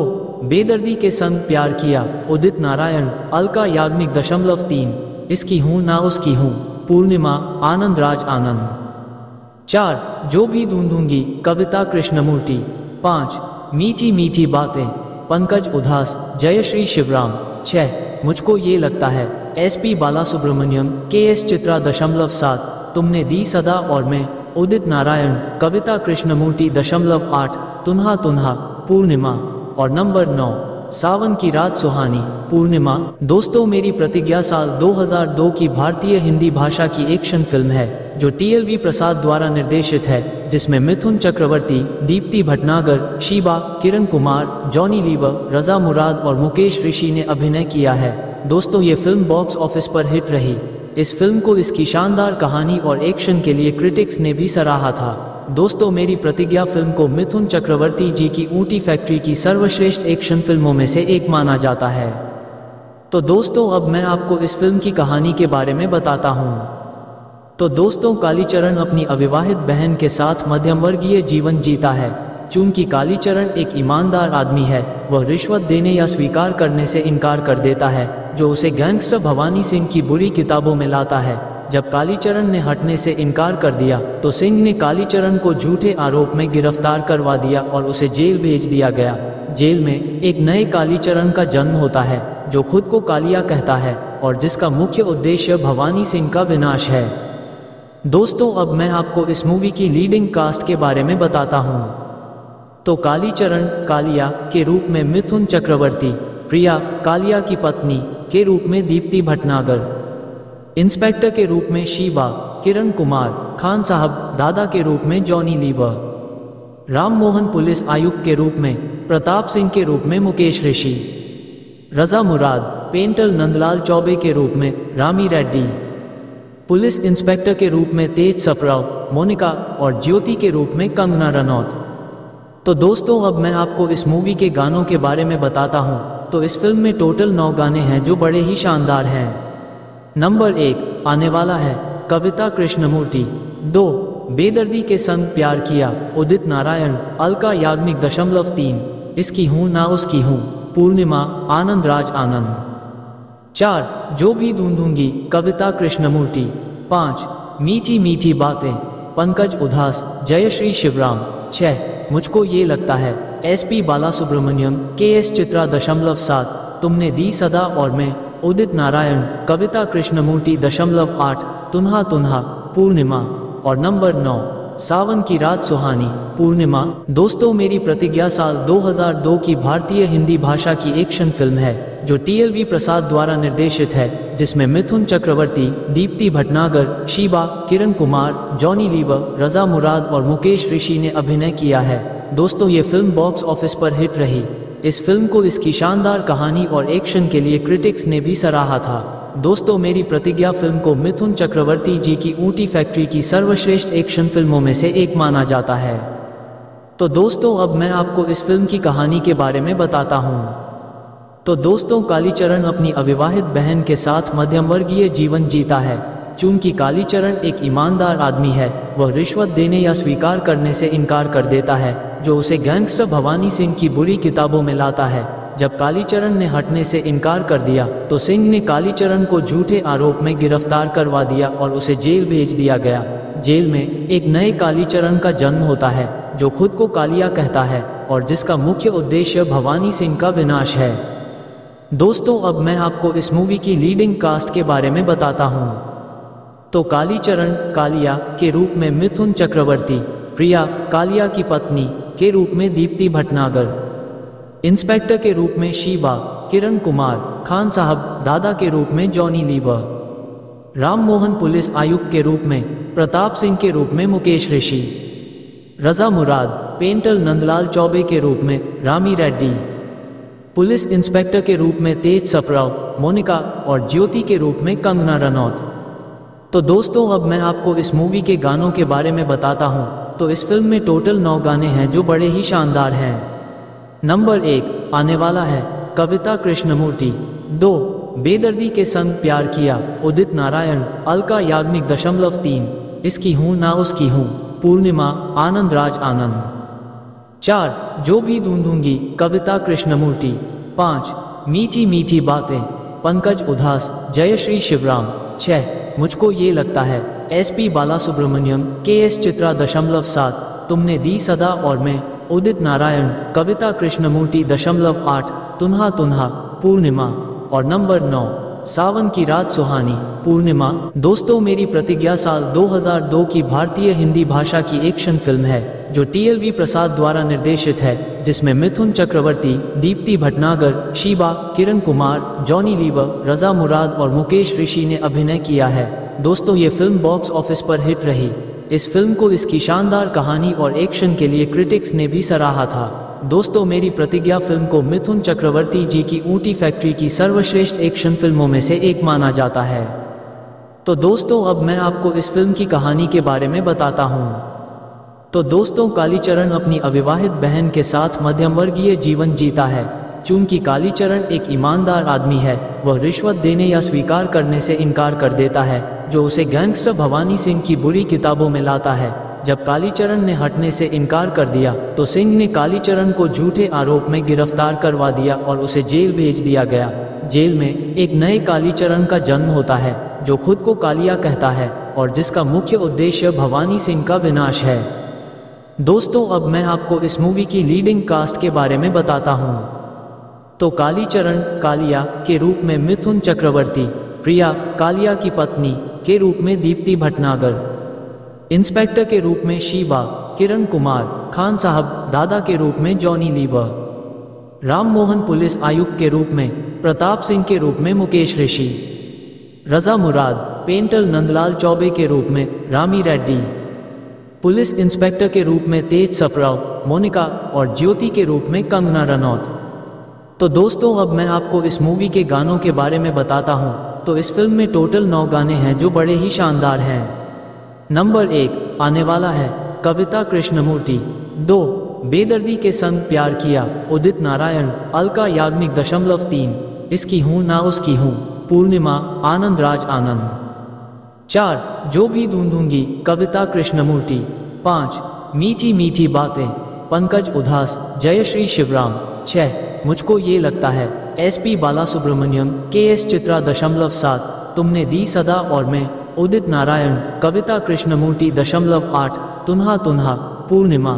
बेदर्दी के संग प्यार किया, उदित नारायण अलका याज्ञिक दशमलव तीन, इसकी हूँ ना उसकी हूँ, पूर्णिमा आनंद राज आनंद। चार जो भी ढूंढूंगी, कविता कृष्णमूर्ति। पाँच मीठी मीठी बातें, पंकज उदास जयश्री शिवराम। छः मुझको ये लगता है, एसपी बालासुब्रमण्यम के एस चित्रा दशमलव सात, तुमने दी सदा और मैं, उदित नारायण कविता कृष्णमूर्ति दशमलव आठ, तुन्हा तुन्हा पूर्णिमा। और नंबर नौ सावन की रात सुहानी, पूर्णिमा। दोस्तों मेरी प्रतिज्ञा साल दो हज़ार दो की भारतीय हिंदी भाषा की एक्शन फिल्म है, जो टीएलवी प्रसाद द्वारा निर्देशित है, जिसमें मिथुन चक्रवर्ती, दीप्ति भटनागर, शिवा किरण कुमार, जॉनी लीवर, रजा मुराद और मुकेश ऋषि ने अभिनय किया है। दोस्तों ये फिल्म बॉक्स ऑफिस पर हिट रही। इस फिल्म को इसकी शानदार कहानी और एक्शन के लिए क्रिटिक्स ने भी सराहा था। दोस्तों मेरी प्रतिज्ञा फिल्म को मिथुन चक्रवर्ती जी की ऊंटी फैक्ट्री की सर्वश्रेष्ठ एक्शन फिल्मों में से एक माना जाता है। तो दोस्तों अब मैं आपको इस फिल्म की कहानी के बारे में बताता हूँ। तो दोस्तों कालीचरण अपनी अविवाहित बहन के साथ मध्यमवर्गीय जीवन जीता है। चूंकि कालीचरण एक ईमानदार आदमी है, वह रिश्वत देने या स्वीकार करने से इनकार कर देता है, जो उसे गैंगस्टर भवानी सिंह की बुरी किताबों में लाता है। जब कालीचरण ने हटने से इनकार कर दिया तो सिंह ने कालीचरण को झूठे आरोप में गिरफ्तार करवा दिया और उसे जेल भेज दिया गया। जेल में एक नए कालीचरण का जन्म होता है, जो खुद को कालिया कहता है और जिसका मुख्य उद्देश्य भवानी सिंह का विनाश है। दोस्तों अब मैं आपको इस मूवी की लीडिंग कास्ट के बारे में बताता हूँ। तो कालीचरण कालिया के रूप में मिथुन चक्रवर्ती, प्रिया कालिया की पत्नी के रूप में दीप्ति भटनागर, इंस्पेक्टर के रूप में शिवा किरण कुमार, खान साहब दादा के रूप में जॉनी लीवर, राम मोहन पुलिस आयुक्त के रूप में प्रताप सिंह के रूप में मुकेश ऋषि, रजा मुराद पेंटर नंदलाल चौबे के रूप में रामी रेड्डी, पुलिस इंस्पेक्टर के रूप में तेज सप्राव मोनिका और ज्योति के रूप में कंगना रनौत। तो दोस्तों अब मैं आपको इस मूवी के गानों के बारे में बताता हूँ। तो इस फिल्म में टोटल नौ गाने हैं जो बड़े ही शानदार हैं। नंबर एक आने वाला है, कविता कृष्णमूर्ति। दो बेदर्दी के संग प्यार किया, उदित नारायण अलका याज्ञिक दशमलव तीन, इसकी हूँ ना उसकी हूँ, पूर्णिमा आनंद राज आनंद। चार जो भी ढूंढूंगी, कविता कृष्णमूर्ति। पाँच मीठी मीठी बातें, पंकज उदास जयश्री शिवराम। छः मुझको ये लगता है, एसपी बालासुब्रमण्यम के एस चित्रा दशमलव सात, तुमने दी सदा और मैं, उदित नारायण कविता कृष्णमूर्ति दशमलव आठ, तुन्हा तुन्हा पूर्णिमा। और नंबर नौ सावन की रात सुहानी, पूर्णिमा। दोस्तों मेरी प्रतिज्ञा साल दो हज़ार दो की भारतीय हिंदी भाषा की एक्शन फिल्म है, जो टीएलवी प्रसाद द्वारा निर्देशित है, जिसमें मिथुन चक्रवर्ती, दीप्ति भटनागर, शिवा किरण कुमार, जॉनी लीवर, रजा मुराद और मुकेश ऋषि ने अभिनय किया है। दोस्तों ये फिल्म बॉक्स ऑफिस पर हिट रही। इस फिल्म को इसकी शानदार कहानी और एक्शन के लिए क्रिटिक्स ने भी सराहा था। दोस्तों मेरी प्रतिज्ञा फिल्म को मिथुन चक्रवर्ती जी की ऊँटी फैक्ट्री की सर्वश्रेष्ठ एक्शन फिल्मों में से एक माना जाता है। तो दोस्तों अब मैं आपको इस फिल्म की कहानी के बारे में बताता हूँ। तो दोस्तों कालीचरण अपनी अविवाहित बहन के साथ मध्यमवर्गीय जीवन जीता है। चूंकि कालीचरण एक ईमानदार आदमी है, वह रिश्वत देने या स्वीकार करने से इनकार कर देता है, जो उसे गैंगस्टर भवानी सिंह की बुरी किताबों में लाता है। जब कालीचरण ने हटने से इनकार कर दिया तो सिंह ने कालीचरण को झूठे आरोप में गिरफ्तार करवा दिया और उसे जेल भेज दिया गया। जेल में एक नए कालीचरण का जन्म होता है, जो खुद को कालिया कहता है और जिसका मुख्य उद्देश्य भवानी सिंह का विनाश है। दोस्तों अब मैं आपको इस मूवी की लीडिंग कास्ट के बारे में बताता हूँ। तो कालीचरण कालिया के रूप में मिथुन चक्रवर्ती, प्रिया कालिया की पत्नी के रूप में दीप्ति भटनागर, इंस्पेक्टर के रूप में शिवा, किरण कुमार, खान साहब दादा के रूप में जॉनी लीवर, राम मोहन पुलिस आयुक्त के रूप में, प्रताप सिंह के रूप में मुकेश ऋषि, रजा मुराद पेंटर नंदलाल चौबे के रूप में रामी रेड्डी, पुलिस इंस्पेक्टर के रूप में तेज सप्राव, मोनिका और ज्योति के रूप में कंगना रनौत। तो दोस्तों अब मैं आपको इस मूवी के गानों के बारे में बताता हूँ। तो इस फिल्म में टोटल नौ गाने हैं जो बड़े ही शानदार हैं। नंबर एक आने वाला है, कविता कृष्णमूर्ति। दो बेदर्दी के संग प्यार किया, उदित नारायण, अलका याज्ञिक दशमलव तीन, इसकी हूँ ना उसकी हूँ, पूर्णिमा, आनंद राज आनंद। चार जो भी ढूंढूंगी, कविता कृष्णमूर्ति। पाँच मीठी मीठी बातें, पंकज उदास, जयश्री शिवराम। छः मुझको ये लगता है, एसपी बालासुब्रमण्यम के एस चित्रा दशमलव सात, तुमने दी सदा और मैं, उदित नारायण, कविता कृष्णमूर्ति दशमलव आठ, तुन्हा तुन्हा, पूर्णिमा। और नंबर नौ सावन की रात सुहानी, पूर्णिमा। दोस्तों मेरी प्रतिज्ञा साल दो हज़ार दो की भारतीय हिंदी भाषा की एक्शन फिल्म है, जो टीएलवी प्रसाद द्वारा निर्देशित है, जिसमें मिथुन चक्रवर्ती, दीप्ति भटनागर, शिवा, किरण कुमार, जॉनी लीवर, रजा मुराद और मुकेश ऋषि ने अभिनय किया है। दोस्तों ये फिल्म बॉक्स ऑफिस पर हिट रही। इस फिल्म को इसकी शानदार कहानी और एक्शन के लिए क्रिटिक्स ने भी सराहा था। दोस्तों मेरी प्रतिज्ञा फिल्म को मिथुन चक्रवर्ती जी की ऊँटी फैक्ट्री की सर्वश्रेष्ठ एक्शन फिल्मों में से एक माना जाता है। तो दोस्तों अब मैं आपको इस फिल्म की कहानी के बारे में बताता हूँ। तो दोस्तों कालीचरण अपनी अविवाहित बहन के साथ मध्यमवर्गीय जीवन जीता है। चूंकि कालीचरण एक ईमानदार आदमी है, वह रिश्वत देने या स्वीकार करने से इनकार कर देता है, जो उसे गैंगस्टर भवानी सिंह की बुरी किताबों में लाता है। जब कालीचरण ने हटने से इनकार कर दिया तो सिंह ने कालीचरण को झूठे आरोप में गिरफ्तार करवा दिया और उसे जेल भेज दिया गया। जेल में एक नए कालीचरण का जन्म होता है, जो खुद को कालिया कहता है और जिसका मुख्य उद्देश्य भवानी सिंह का विनाश है। दोस्तों अब मैं आपको इस मूवी की लीडिंग कास्ट के बारे में बताता हूँ। तो कालीचरण कालिया के रूप में मिथुन चक्रवर्ती, प्रिया कालिया की पत्नी के रूप में दीप्ति भटनागर, इंस्पेक्टर के रूप में शिवा, किरण कुमार, खान साहब दादा के रूप में जॉनी लीवर, राम मोहन पुलिस आयुक्त के रूप में, प्रताप सिंह के रूप में मुकेश ऋषि, रजा मुराद पेंटर नंदलाल चौबे के रूप में रामी रेड्डी, पुलिस इंस्पेक्टर के रूप में तेज सप्राव, मोनिका और ज्योति के रूप में कंगना रनौत। तो दोस्तों अब मैं आपको इस मूवी के गानों के बारे में बताता हूँ। तो इस फिल्म में टोटल नौ गाने हैं जो बड़े ही शानदार हैं। नंबर एक आने वाला है, कविता कृष्णमूर्ति। दो बेदर्दी के संग प्यार किया, उदित नारायण, अलका याज्ञिक दशमलव तीन, इसकी हूँ ना उसकी हूँ, पूर्णिमा, आनंद राज आनंद। चार जो भी ढूंढूंगी, कविता कृष्णमूर्ति। पाँच मीठी मीठी बातें, पंकज उदास, जयश्री शिवराम। छः मुझको ये लगता है, एसपी बालासुब्रमण्यम के एस चित्रा दशमलव सात, तुमने दी सदा और मैं, उदित नारायण, कविता कृष्णमूर्ति दशमलव आठ, तुन्हा तुन्हा, पूर्णिमा।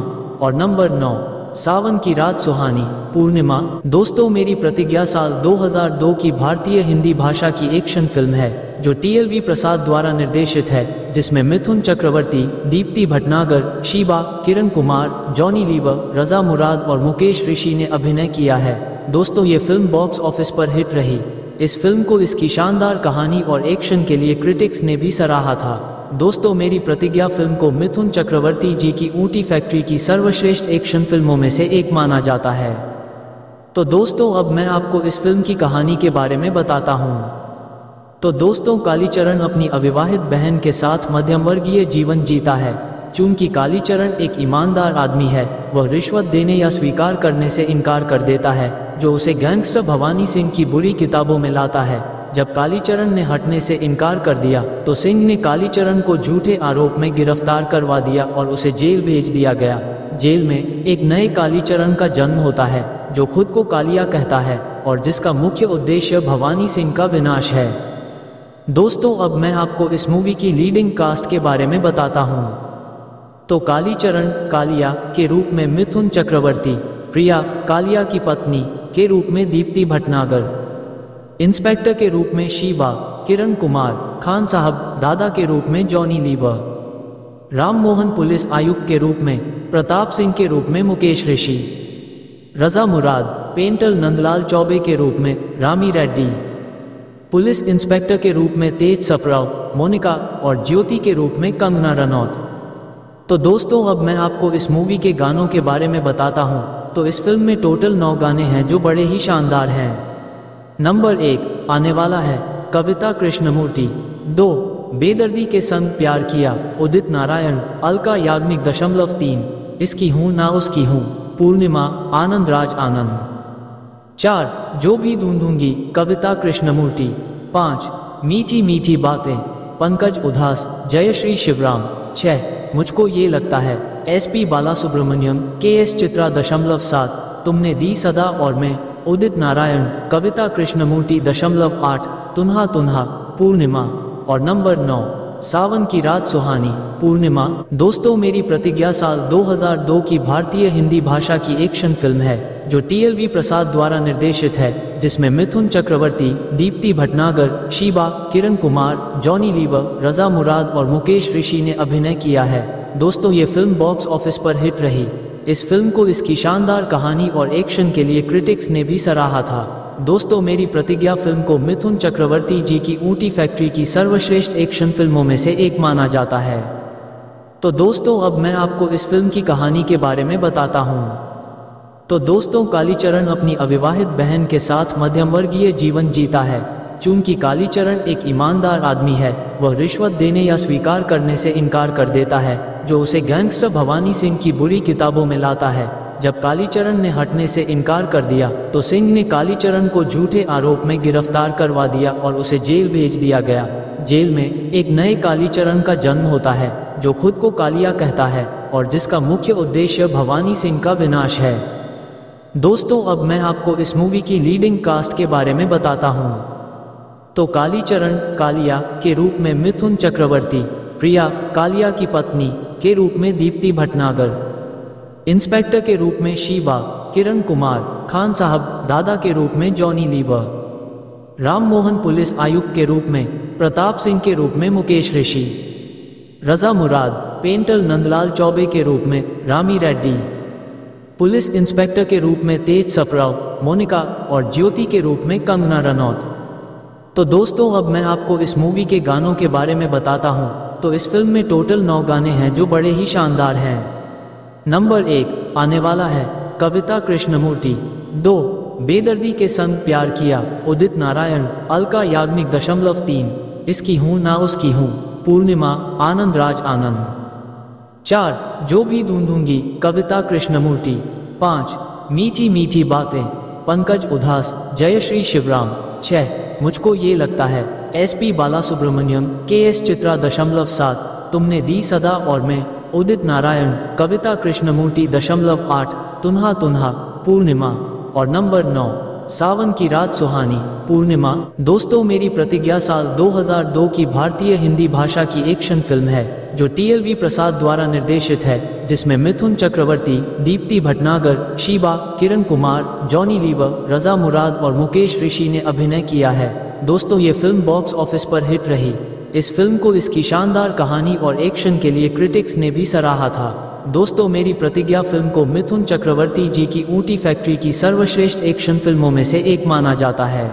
और नंबर नौ सावन की रात सुहानी, पूर्णिमा। दोस्तों मेरी प्रतिज्ञा साल दो हज़ार दो की भारतीय हिंदी भाषा की एक्शन फिल्म है, जो टीएलवी प्रसाद द्वारा निर्देशित है, जिसमें मिथुन चक्रवर्ती, दीप्ति भटनागर, शिवा, किरण कुमार, जॉनी लीवर, रजा मुराद और मुकेश ऋषि ने अभिनय किया है। दोस्तों ये फिल्म बॉक्स ऑफिस पर हिट रही। इस फिल्म को इसकी शानदार कहानी और एक्शन के लिए क्रिटिक्स ने भी सराहा था। दोस्तों मेरी प्रतिज्ञा फिल्म को मिथुन चक्रवर्ती जी की ऊँटी फैक्ट्री की सर्वश्रेष्ठ एक्शन फिल्मों में से एक माना जाता है। तो दोस्तों अब मैं आपको इस फिल्म की कहानी के बारे में बताता हूँ। तो दोस्तों कालीचरण अपनी अविवाहित बहन के साथ मध्यमवर्गीय जीवन जीता है। चूंकि कालीचरण एक ईमानदार आदमी है, वह रिश्वत देने या स्वीकार करने से इनकार कर देता है, जो उसे गैंगस्टर भवानी सिंह की बुरी किताबों में लाता है। जब कालीचरण ने हटने से इनकार कर दिया तो सिंह ने कालीचरण को झूठे आरोप में गिरफ्तार करवा दिया और उसे जेल भेज दिया गया। जेल में एक नए कालीचरण का जन्म होता है, जो खुद को कालिया कहता है और जिसका मुख्य उद्देश्य भवानी सिंह का विनाश है। दोस्तों अब मैं आपको इस मूवी की लीडिंग कास्ट के बारे में बताता हूँ। तो कालीचरण कालिया के रूप में मिथुन चक्रवर्ती, प्रिया कालिया की पत्नी के रूप में दीप्ति भटनागर, इंस्पेक्टर के रूप में शिवा, किरण कुमार, खान साहब दादा के रूप में जॉनी लीवर, राम मोहन पुलिस आयुक्त के रूप में, प्रताप सिंह के रूप में मुकेश ऋषि, रजा मुराद पेंटर नंदलाल चौबे के रूप में रामी रेड्डी, पुलिस इंस्पेक्टर के रूप में तेज सप्राव, मोनिका और ज्योति के रूप में कंगना रनौत। तो दोस्तों अब मैं आपको इस मूवी के गानों के बारे में बताता हूँ। तो इस फिल्म में टोटल नौ गाने हैं जो बड़े ही शानदार हैं। नंबर एक आने वाला है, कविता कृष्णमूर्ति। दो बेदर्दी के संग प्यार किया, उदित नारायण, अलका याज्ञिक दशमलव तीन, इसकी हूँ ना उसकी हूँ, पूर्णिमा, आनंद राज आनंद। चार जो भी ढूंढूंगी, कविता कृष्णमूर्ति। पाँच मीठी मीठी बातें, पंकज उदास, जयश्री शिवराम। छः मुझको ये लगता है, एसपी बालासुब्रमण्यम के एस चित्रा दशमलव सात, तुमने दी सदा और मैं, उदित नारायण, कविता कृष्णमूर्ति दशमलव आठ, तुन्हा तुन्हा, पूर्णिमा। और नंबर नौ सावन की रात सुहानी, पूर्णिमा। दोस्तों मेरी प्रतिज्ञा साल दो हज़ार दो की भारतीय हिंदी भाषा की एक्शन फिल्म है, जो टीएलवी प्रसाद द्वारा निर्देशित है, जिसमें मिथुन चक्रवर्ती, दीप्ति भटनागर, शिवा, किरण कुमार, जॉनी लीवर, रजा मुराद और मुकेश ऋषि ने अभिनय किया है। दोस्तों ये फिल्म बॉक्स ऑफिस पर हिट रही। इस फिल्म को इसकी शानदार कहानी और एक्शन के लिए क्रिटिक्स ने भी सराहा था। दोस्तों मेरी प्रतिज्ञा फिल्म को मिथुन चक्रवर्ती जी की ऊँटी फैक्ट्री की सर्वश्रेष्ठ एक्शन फिल्मों में से एक माना जाता है। तो दोस्तों अब मैं आपको इस फिल्म की कहानी के बारे में बताता हूँ। तो दोस्तों कालीचरण अपनी अविवाहित बहन के साथ मध्यमवर्गीय जीवन जीता है। चूंकि कालीचरण एक ईमानदार आदमी है, वह रिश्वत देने या स्वीकार करने से इनकार कर देता है, जो उसे गैंगस्टर भवानी सिंह की बुरी किताबों में लाता है। जब कालीचरण ने हटने से इनकार कर दिया तो सिंह ने कालीचरण को झूठे आरोप में गिरफ्तार करवा दिया और उसे जेल भेज दिया गया। जेल में एक नए कालीचरण का जन्म होता है, जो खुद को कालिया कहता है और जिसका मुख्य उद्देश्य भवानी सिंह का विनाश है। दोस्तों अब मैं आपको इस मूवी की लीडिंग कास्ट के बारे में बताता हूँ। तो कालीचरण कालिया के रूप में मिथुन चक्रवर्ती, प्रिया कालिया की पत्नी के रूप में दीप्ति भटनागर, इंस्पेक्टर के रूप में शिवा, किरण कुमार, खान साहब दादा के रूप में जॉनी लीवर, राम मोहन पुलिस आयुक्त के रूप में, प्रताप सिंह के रूप में मुकेश ऋषि, रजा मुराद पेंटर नंदलाल चौबे के रूप में रामी रेड्डी, पुलिस इंस्पेक्टर के रूप में तेज सप्राव, मोनिका और ज्योति के रूप में कंगना रनौत। तो दोस्तों अब मैं आपको इस मूवी के गानों के बारे में बताता हूँ। तो इस फिल्म में टोटल नौ गाने हैं जो बड़े ही शानदार हैं। नंबर एक आने वाला है, कविता कृष्णमूर्ति। दो बेदर्दी के संग प्यार किया, उदित नारायण, अलका याज्ञिक दशमलव तीन, इसकी हूँ ना उसकी हूँ, पूर्णिमा, आनंद राज आनंद। चार जो भी ढूंढूंगी, कविता कृष्णमूर्ति। पाँच मीठी मीठी बातें, पंकज उदास, जयश्री शिवराम। छः मुझको ये लगता है, एसपी बालासुब्रमण्यम के एस चित्रा दशमलव सात, तुमने दी सदा और मैं, उदित नारायण, कविता कृष्णमूर्ति दशमलव आठ, तुन्हा तुन्हा, पूर्णिमा। और नंबर नौ सावन की रात सुहानी, पूर्णिमा। दोस्तों मेरी प्रतिज्ञा साल दो हज़ार दो की भारतीय हिंदी भाषा की एक्शन फिल्म है, जो टीएलवी प्रसाद द्वारा निर्देशित है, जिसमें मिथुन चक्रवर्ती, दीप्ति भटनागर, शिवा, किरण कुमार, जॉनी लीवर, रजा मुराद और मुकेश ऋषि ने अभिनय किया है। दोस्तों ये फिल्म बॉक्स ऑफिस पर हिट रही। इस फिल्म को इसकी शानदार कहानी और एक्शन के लिए क्रिटिक्स ने भी सराहा था। दोस्तों मेरी प्रतिज्ञा फिल्म को मिथुन चक्रवर्ती जी की ऊँटी फैक्ट्री की सर्वश्रेष्ठ एक्शन फिल्मों में से एक माना जाता है।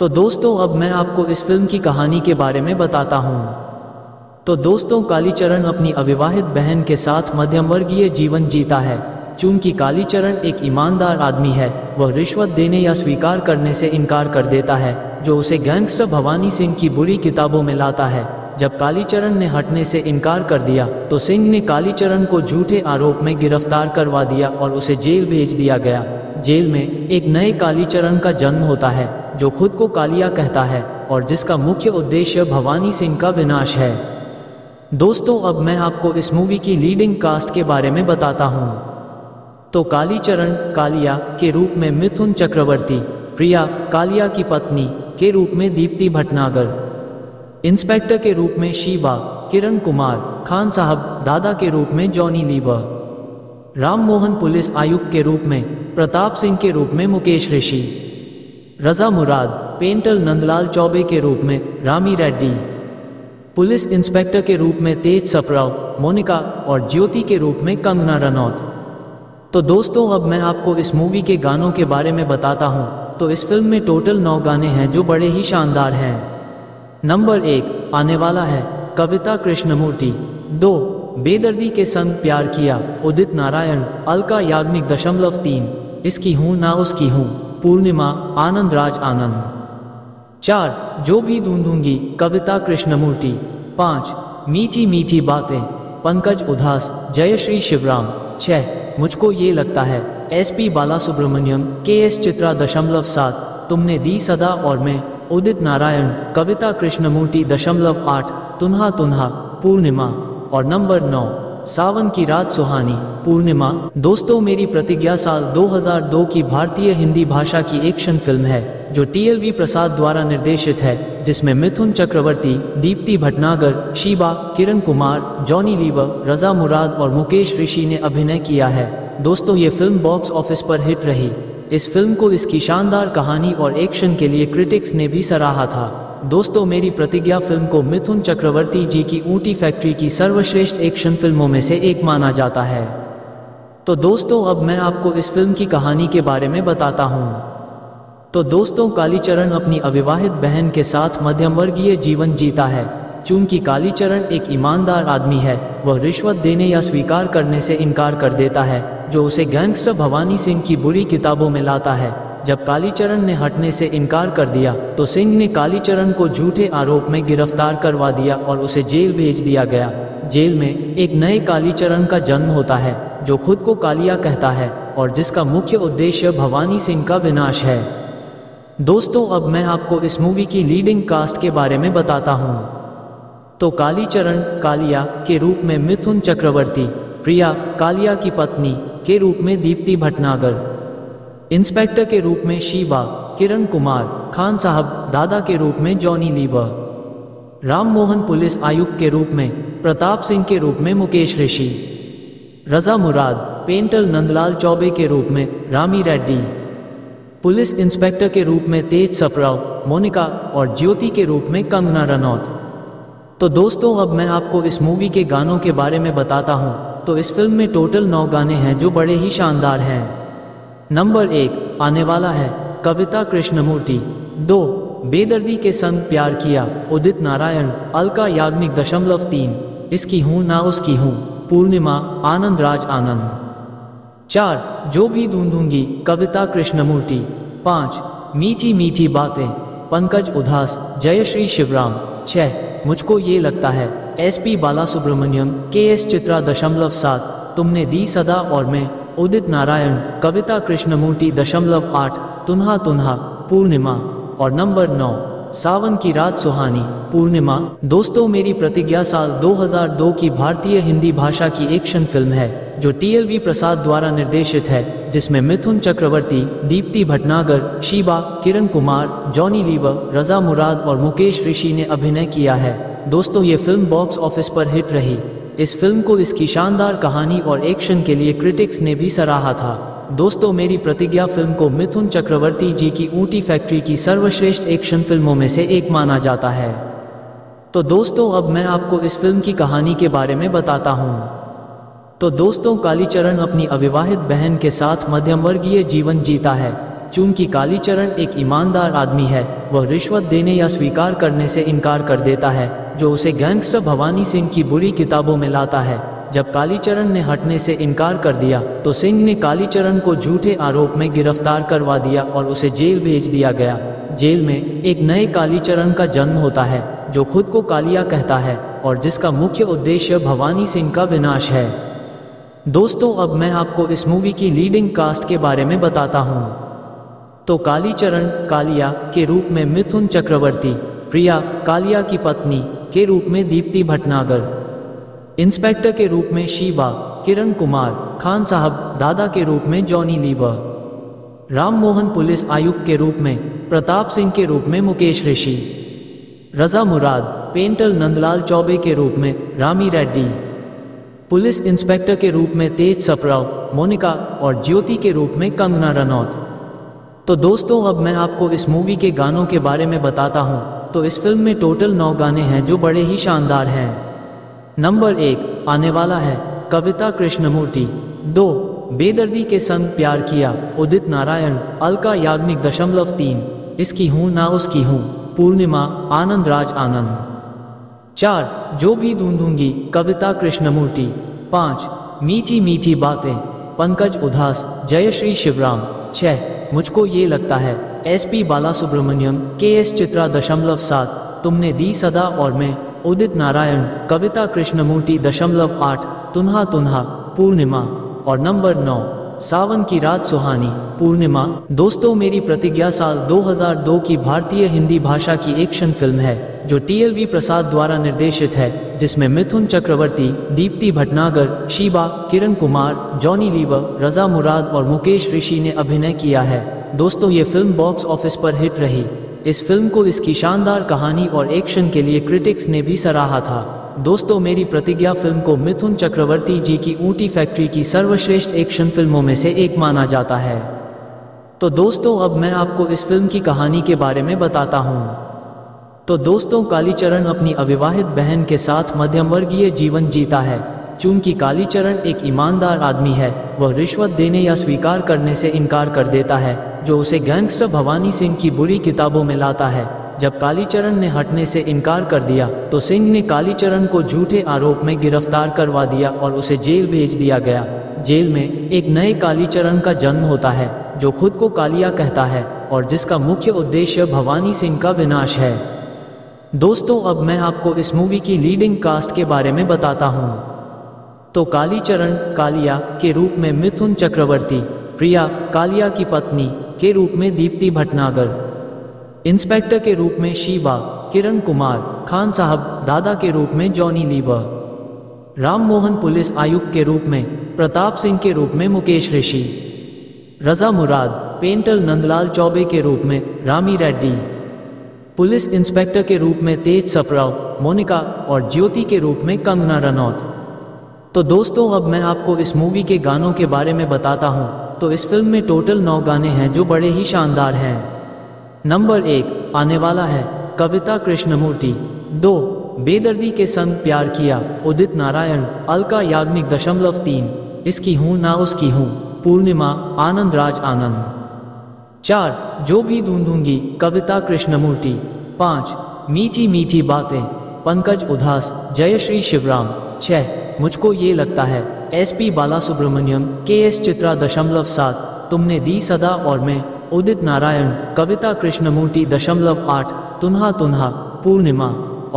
तो दोस्तों अब मैं आपको इस फिल्म की कहानी के बारे में बताता हूँ। तो दोस्तों कालीचरण अपनी अविवाहित बहन के साथ मध्यमवर्गीय जीवन जीता है। चूंकि कालीचरण एक ईमानदार आदमी है, वह रिश्वत देने या स्वीकार करने से इनकार कर देता है, जो उसे गैंगस्टर भवानी सिंह की बुरी किताबों में लाता है। जब कालीचरण ने हटने से इनकार कर दिया तो सिंह ने कालीचरण को झूठे आरोप में गिरफ्तार करवा दिया और उसे जेल भेज दिया गया। जेल में एक नए कालीचरण का जन्म होता है जो खुद को कालिया कहता है और जिसका मुख्य उद्देश्य भवानी सिंह का विनाश है। दोस्तों, अब मैं आपको इस मूवी की लीडिंग कास्ट के बारे में बताता हूँ। तो कालीचरण कालिया के रूप में मिथुन चक्रवर्ती, प्रिया कालिया की पत्नी के रूप में दीप्ति भटनागर, इंस्पेक्टर के रूप में शिवा किरण कुमार, खान साहब दादा के रूप में जॉनी लीवर, राम मोहन पुलिस आयुक्त के रूप में प्रताप सिंह के रूप में मुकेश ऋषि, रजा मुराद पेंटर नंदलाल चौबे के रूप में रामी रेड्डी, पुलिस इंस्पेक्टर के रूप में तेज सप्राव मोनिका और ज्योति के रूप में कंगना रनौत। तो दोस्तों, अब मैं आपको इस मूवी के गानों के बारे में बताता हूँ। तो इस फिल्म में टोटल नौ गाने हैं जो बड़े ही शानदार हैं। नंबर एक आने वाला है, कविता कृष्णमूर्ति। दो बेदर्दी के संग प्यार किया, उदित नारायण अलका याज्ञिक। दशमलव तीन इसकी हूँ ना उसकी हूँ, पूर्णिमा आनंद राज आनंद। चार जो भी ढूंढूंगी, कविता कृष्णमूर्ति। पाँच मीठी मीठी बातें, पंकज उदास जयश्री शिवराम। छः मुझको ये लगता है, एसपी बालासुब्रमण्यम के एस चित्रा। दशमलव सात तुमने दी सदा और मैं, उदित नारायण कविता कृष्णमूर्ति। दशमलव आठ तुन्हा तुन्हा, पूर्णिमा। और नंबर नौ सावन की रात सुहानी, पूर्णिमा। दोस्तों, मेरी प्रतिज्ञा साल दो हज़ार दो की भारतीय हिंदी भाषा की एक्शन फिल्म है जो टीएलवी प्रसाद द्वारा निर्देशित है, जिसमें मिथुन चक्रवर्ती, दीप्ति भटनागर, शिवा किरण कुमार, जॉनी लीवर, रजा मुराद और मुकेश ऋषि ने अभिनय किया है। दोस्तों, ये फिल्म बॉक्स ऑफिस पर हिट रही। इस फिल्म को इसकी शानदार कहानी और एक्शन के लिए क्रिटिक्स ने भी सराहा था। दोस्तों, मेरी प्रतिज्ञा फिल्म को मिथुन चक्रवर्ती जी की ऊँटी फैक्ट्री की सर्वश्रेष्ठ एक्शन फिल्मों में से एक माना जाता है। तो दोस्तों, अब मैं आपको इस फिल्म की कहानी के बारे में बताता हूँ। तो दोस्तों, कालीचरण अपनी अविवाहित बहन के साथ मध्यमवर्गीय जीवन जीता है। चूंकि कालीचरण एक ईमानदार आदमी है, वह रिश्वत देने या स्वीकार करने से इनकार कर देता है, जो उसे गैंगस्टर भवानी सिंह की बुरी किताबों में लाता है। जब कालीचरण ने हटने से इनकार कर दिया तो सिंह ने कालीचरण को झूठे आरोप में गिरफ्तार करवा दिया और उसे जेल भेज दिया गया। जेल में एक नए कालीचरण का जन्म होता है जो खुद को कालिया कहता है और जिसका मुख्य उद्देश्य भवानी सिंह का विनाश है। दोस्तों, अब मैं आपको इस मूवी की लीडिंग कास्ट के बारे में बताता हूँ। तो कालीचरण कालिया के रूप में मिथुन चक्रवर्ती, प्रिया कालिया की पत्नी के रूप में दीप्ति भटनागर, इंस्पेक्टर के रूप में शिवा किरण कुमार, खान साहब दादा के रूप में जॉनी लीवर, राम मोहन पुलिस आयुक्त के रूप में प्रताप सिंह के रूप में मुकेश ऋषि, रजा मुराद पेंटर नंदलाल चौबे के रूप में रामी रेड्डी, पुलिस इंस्पेक्टर के रूप में तेज सप्राव मोनिका और ज्योति के रूप में कंगना रनौत। तो दोस्तों, अब मैं आपको इस मूवी के गानों के बारे में बताता हूँ। तो इस फिल्म में टोटल नौ गाने हैं जो बड़े ही शानदार हैं। नंबर एक आने वाला है, कविता कृष्णमूर्ति। दो बेदर्दी के संग प्यार किया, उदित नारायण अलका याज्ञिक। दशमलव तीन इसकी हूँ ना उसकी हूँ, पूर्णिमा आनंद राज आनंद। चार जो भी ढूंढूंगी, कविता कृष्णमूर्ति। पाँच मीठी मीठी बातें, पंकज उदास जयश्री शिवराम। छः मुझको ये लगता है, एसपी बालासुब्रमण्यम के एस चित्रा। दशमलव सात तुमने दी सदा और मैं, उदित नारायण कविता कृष्णमूर्ति। दशमलव आठ तुन्हा तुन्हा, पूर्णिमा। और नंबर नौ सावन की रात सुहानी, पूर्णिमा। दोस्तों, मेरी प्रतिज्ञा साल दो हज़ार दो की भारतीय हिंदी भाषा की एक्शन फिल्म है जो टीएलवी प्रसाद द्वारा निर्देशित है, जिसमें मिथुन चक्रवर्ती, दीप्ति भटनागर, शिवा किरण कुमार, जॉनी लीवर, रजा मुराद और मुकेश ऋषि ने अभिनय किया है। दोस्तों, ये फिल्म बॉक्स ऑफिस पर हिट रही। इस फिल्म को इसकी शानदार कहानी और एक्शन के लिए क्रिटिक्स ने भी सराहा था। दोस्तों, मेरी प्रतिज्ञा फिल्म को मिथुन चक्रवर्ती जी की ऊँटी फैक्ट्री की सर्वश्रेष्ठ एक्शन फिल्मों में से एक माना जाता है। तो दोस्तों, अब मैं आपको इस फिल्म की कहानी के बारे में बताता हूँ। तो दोस्तों, कालीचरण अपनी अविवाहित बहन के साथ मध्यमवर्गीय जीवन जीता है। चूंकि कालीचरण एक ईमानदार आदमी है, वह रिश्वत देने या स्वीकार करने से इनकार कर देता है, जो उसे गैंगस्टर भवानी सिंह की बुरी किताबों में लाता है। जब कालीचरण ने हटने से इनकार कर दिया तो सिंह ने कालीचरण को झूठे आरोप में गिरफ्तार करवा दिया और उसे जेल भेज दिया गया। जेल में एक नए कालीचरण का जन्म होता है जो खुद को कालिया कहता है और जिसका मुख्य उद्देश्य भवानी सिंह का विनाश है। दोस्तों, अब मैं आपको इस मूवी की लीडिंग कास्ट के बारे में बताता हूँ। तो कालीचरण कालिया के रूप में मिथुन चक्रवर्ती, प्रिया कालिया की पत्नी के रूप में दीप्ति भटनागर, इंस्पेक्टर के रूप में शिवा, किरण कुमार, खान साहब दादा के रूप में जॉनी लीवर, राम मोहन पुलिस आयुक्त के रूप में, प्रताप सिंह के रूप में मुकेश ऋषि, रजा मुराद पेंटल नंदलाल चौबे के रूप में रामी रेड्डी, पुलिस इंस्पेक्टर के रूप में तेज सप्राव, मोनिका और ज्योति के रूप में कंगना रनौत। तो दोस्तों, अब मैं आपको इस मूवी के गानों के बारे में बताता हूँ। तो इस फिल्म में टोटल नौ गाने हैं जो बड़े ही शानदार हैं। नंबर एक आने वाला है, कविता कृष्णमूर्ति। दो बेदर्दी के संग प्यार किया, उदित नारायण, अलका याज्ञिक दशमलव तीन, इसकी हूँ ना उसकी हूँ, पूर्णिमा, आनंद राज आनंद। चार जो भी ढूंढूंगी, कविता कृष्णमूर्ति। पाँच मीठी मीठी बातें, पंकज उदास, जयश्री शिवराम। छः मुझको ये लगता है, एसपी बालासुब्रमण्यम के एस चित्रा दशमलव सात, तुमने दी सदा और मैं, उदित नारायण, कविता कृष्णमूर्ति दशमलव आठ, तुन्हा तुन्हा, पूर्णिमा। और नंबर नौ सावन की रात सुहानी, पूर्णिमा। दोस्तों, मेरी प्रतिज्ञा साल दो हज़ार दो की भारतीय हिंदी भाषा की एक्शन फिल्म है जो टीएलवी प्रसाद द्वारा निर्देशित है, जिसमें मिथुन चक्रवर्ती, दीप्ति भटनागर, शिवा, किरण कुमार, जॉनी लीवर, रजा मुराद और मुकेश ऋषि ने अभिनय किया है। दोस्तों, ये फिल्म बॉक्स ऑफिस पर हिट रही। इस फिल्म को इसकी शानदार कहानी और एक्शन के लिए क्रिटिक्स ने भी सराहा था। दोस्तों, मेरी प्रतिज्ञा फिल्म को मिथुन चक्रवर्ती जी की ऊँटी फैक्ट्री की सर्वश्रेष्ठ एक्शन फिल्मों में से एक माना जाता है। तो दोस्तों, अब मैं आपको इस फिल्म की कहानी के बारे में बताता हूँ। तो दोस्तों, कालीचरण अपनी अविवाहित बहन के साथ मध्यमवर्गीय जीवन जीता है। चूंकि कालीचरण एक ईमानदार आदमी है, वह रिश्वत देने या स्वीकार करने से इनकार कर देता है, जो उसे गैंगस्टर भवानी सिंह की बुरी किताबों में लाता है। जब कालीचरण ने हटने से इनकार कर दिया तो सिंह ने कालीचरण को झूठे आरोप में गिरफ्तार करवा दिया और उसे जेल भेज दिया गया। जेल में एक नए कालीचरण का जन्म होता है जो खुद को कालिया कहता है और जिसका मुख्य उद्देश्य भवानी सिंह का विनाश है। दोस्तों, अब मैं आपको इस मूवी की लीडिंग कास्ट के बारे में बताता हूँ। तो कालीचरण कालिया के रूप में मिथुन चक्रवर्ती, प्रिया कालिया की पत्नी के रूप में दीप्ति भटनागर, इंस्पेक्टर के रूप में शिवा, किरण कुमार, खान साहब दादा के रूप में जॉनी लीवर, राम मोहन पुलिस आयुक्त के रूप में, प्रताप सिंह के रूप में मुकेश ऋषि, रजा मुराद पेंटल नंदलाल चौबे के रूप में रामी रेड्डी, पुलिस इंस्पेक्टर के रूप में तेज सप्राव, मोनिका और ज्योति के रूप में कंगना रनौत। तो दोस्तों, अब मैं आपको इस मूवी के गानों के बारे में बताता हूँ। तो इस फिल्म में टोटल नौ गाने हैं जो बड़े ही शानदार हैं। नंबर एक आने वाला है, कविता कृष्णमूर्ति। दो बेदर्दी के संग प्यार किया, उदित नारायण, अलका याज्ञिक दशमलव तीन, इसकी हूँ ना उसकी हूँ, पूर्णिमा, आनंद राज आनंद। चार जो भी ढूंढूंगी, कविता कृष्णमूर्ति। पाँच मीठी मीठी बातें, पंकज उदास, जयश्री शिवराम। छः मुझको ये लगता है, एसपी बालासुब्रमण्यम के एस चित्रा दशमलव सात, तुमने दी सदा और मैं, उदित नारायण, कविता कृष्णमूर्ति दशमलव आठ, तुन्हा तुन्हा, पूर्णिमा।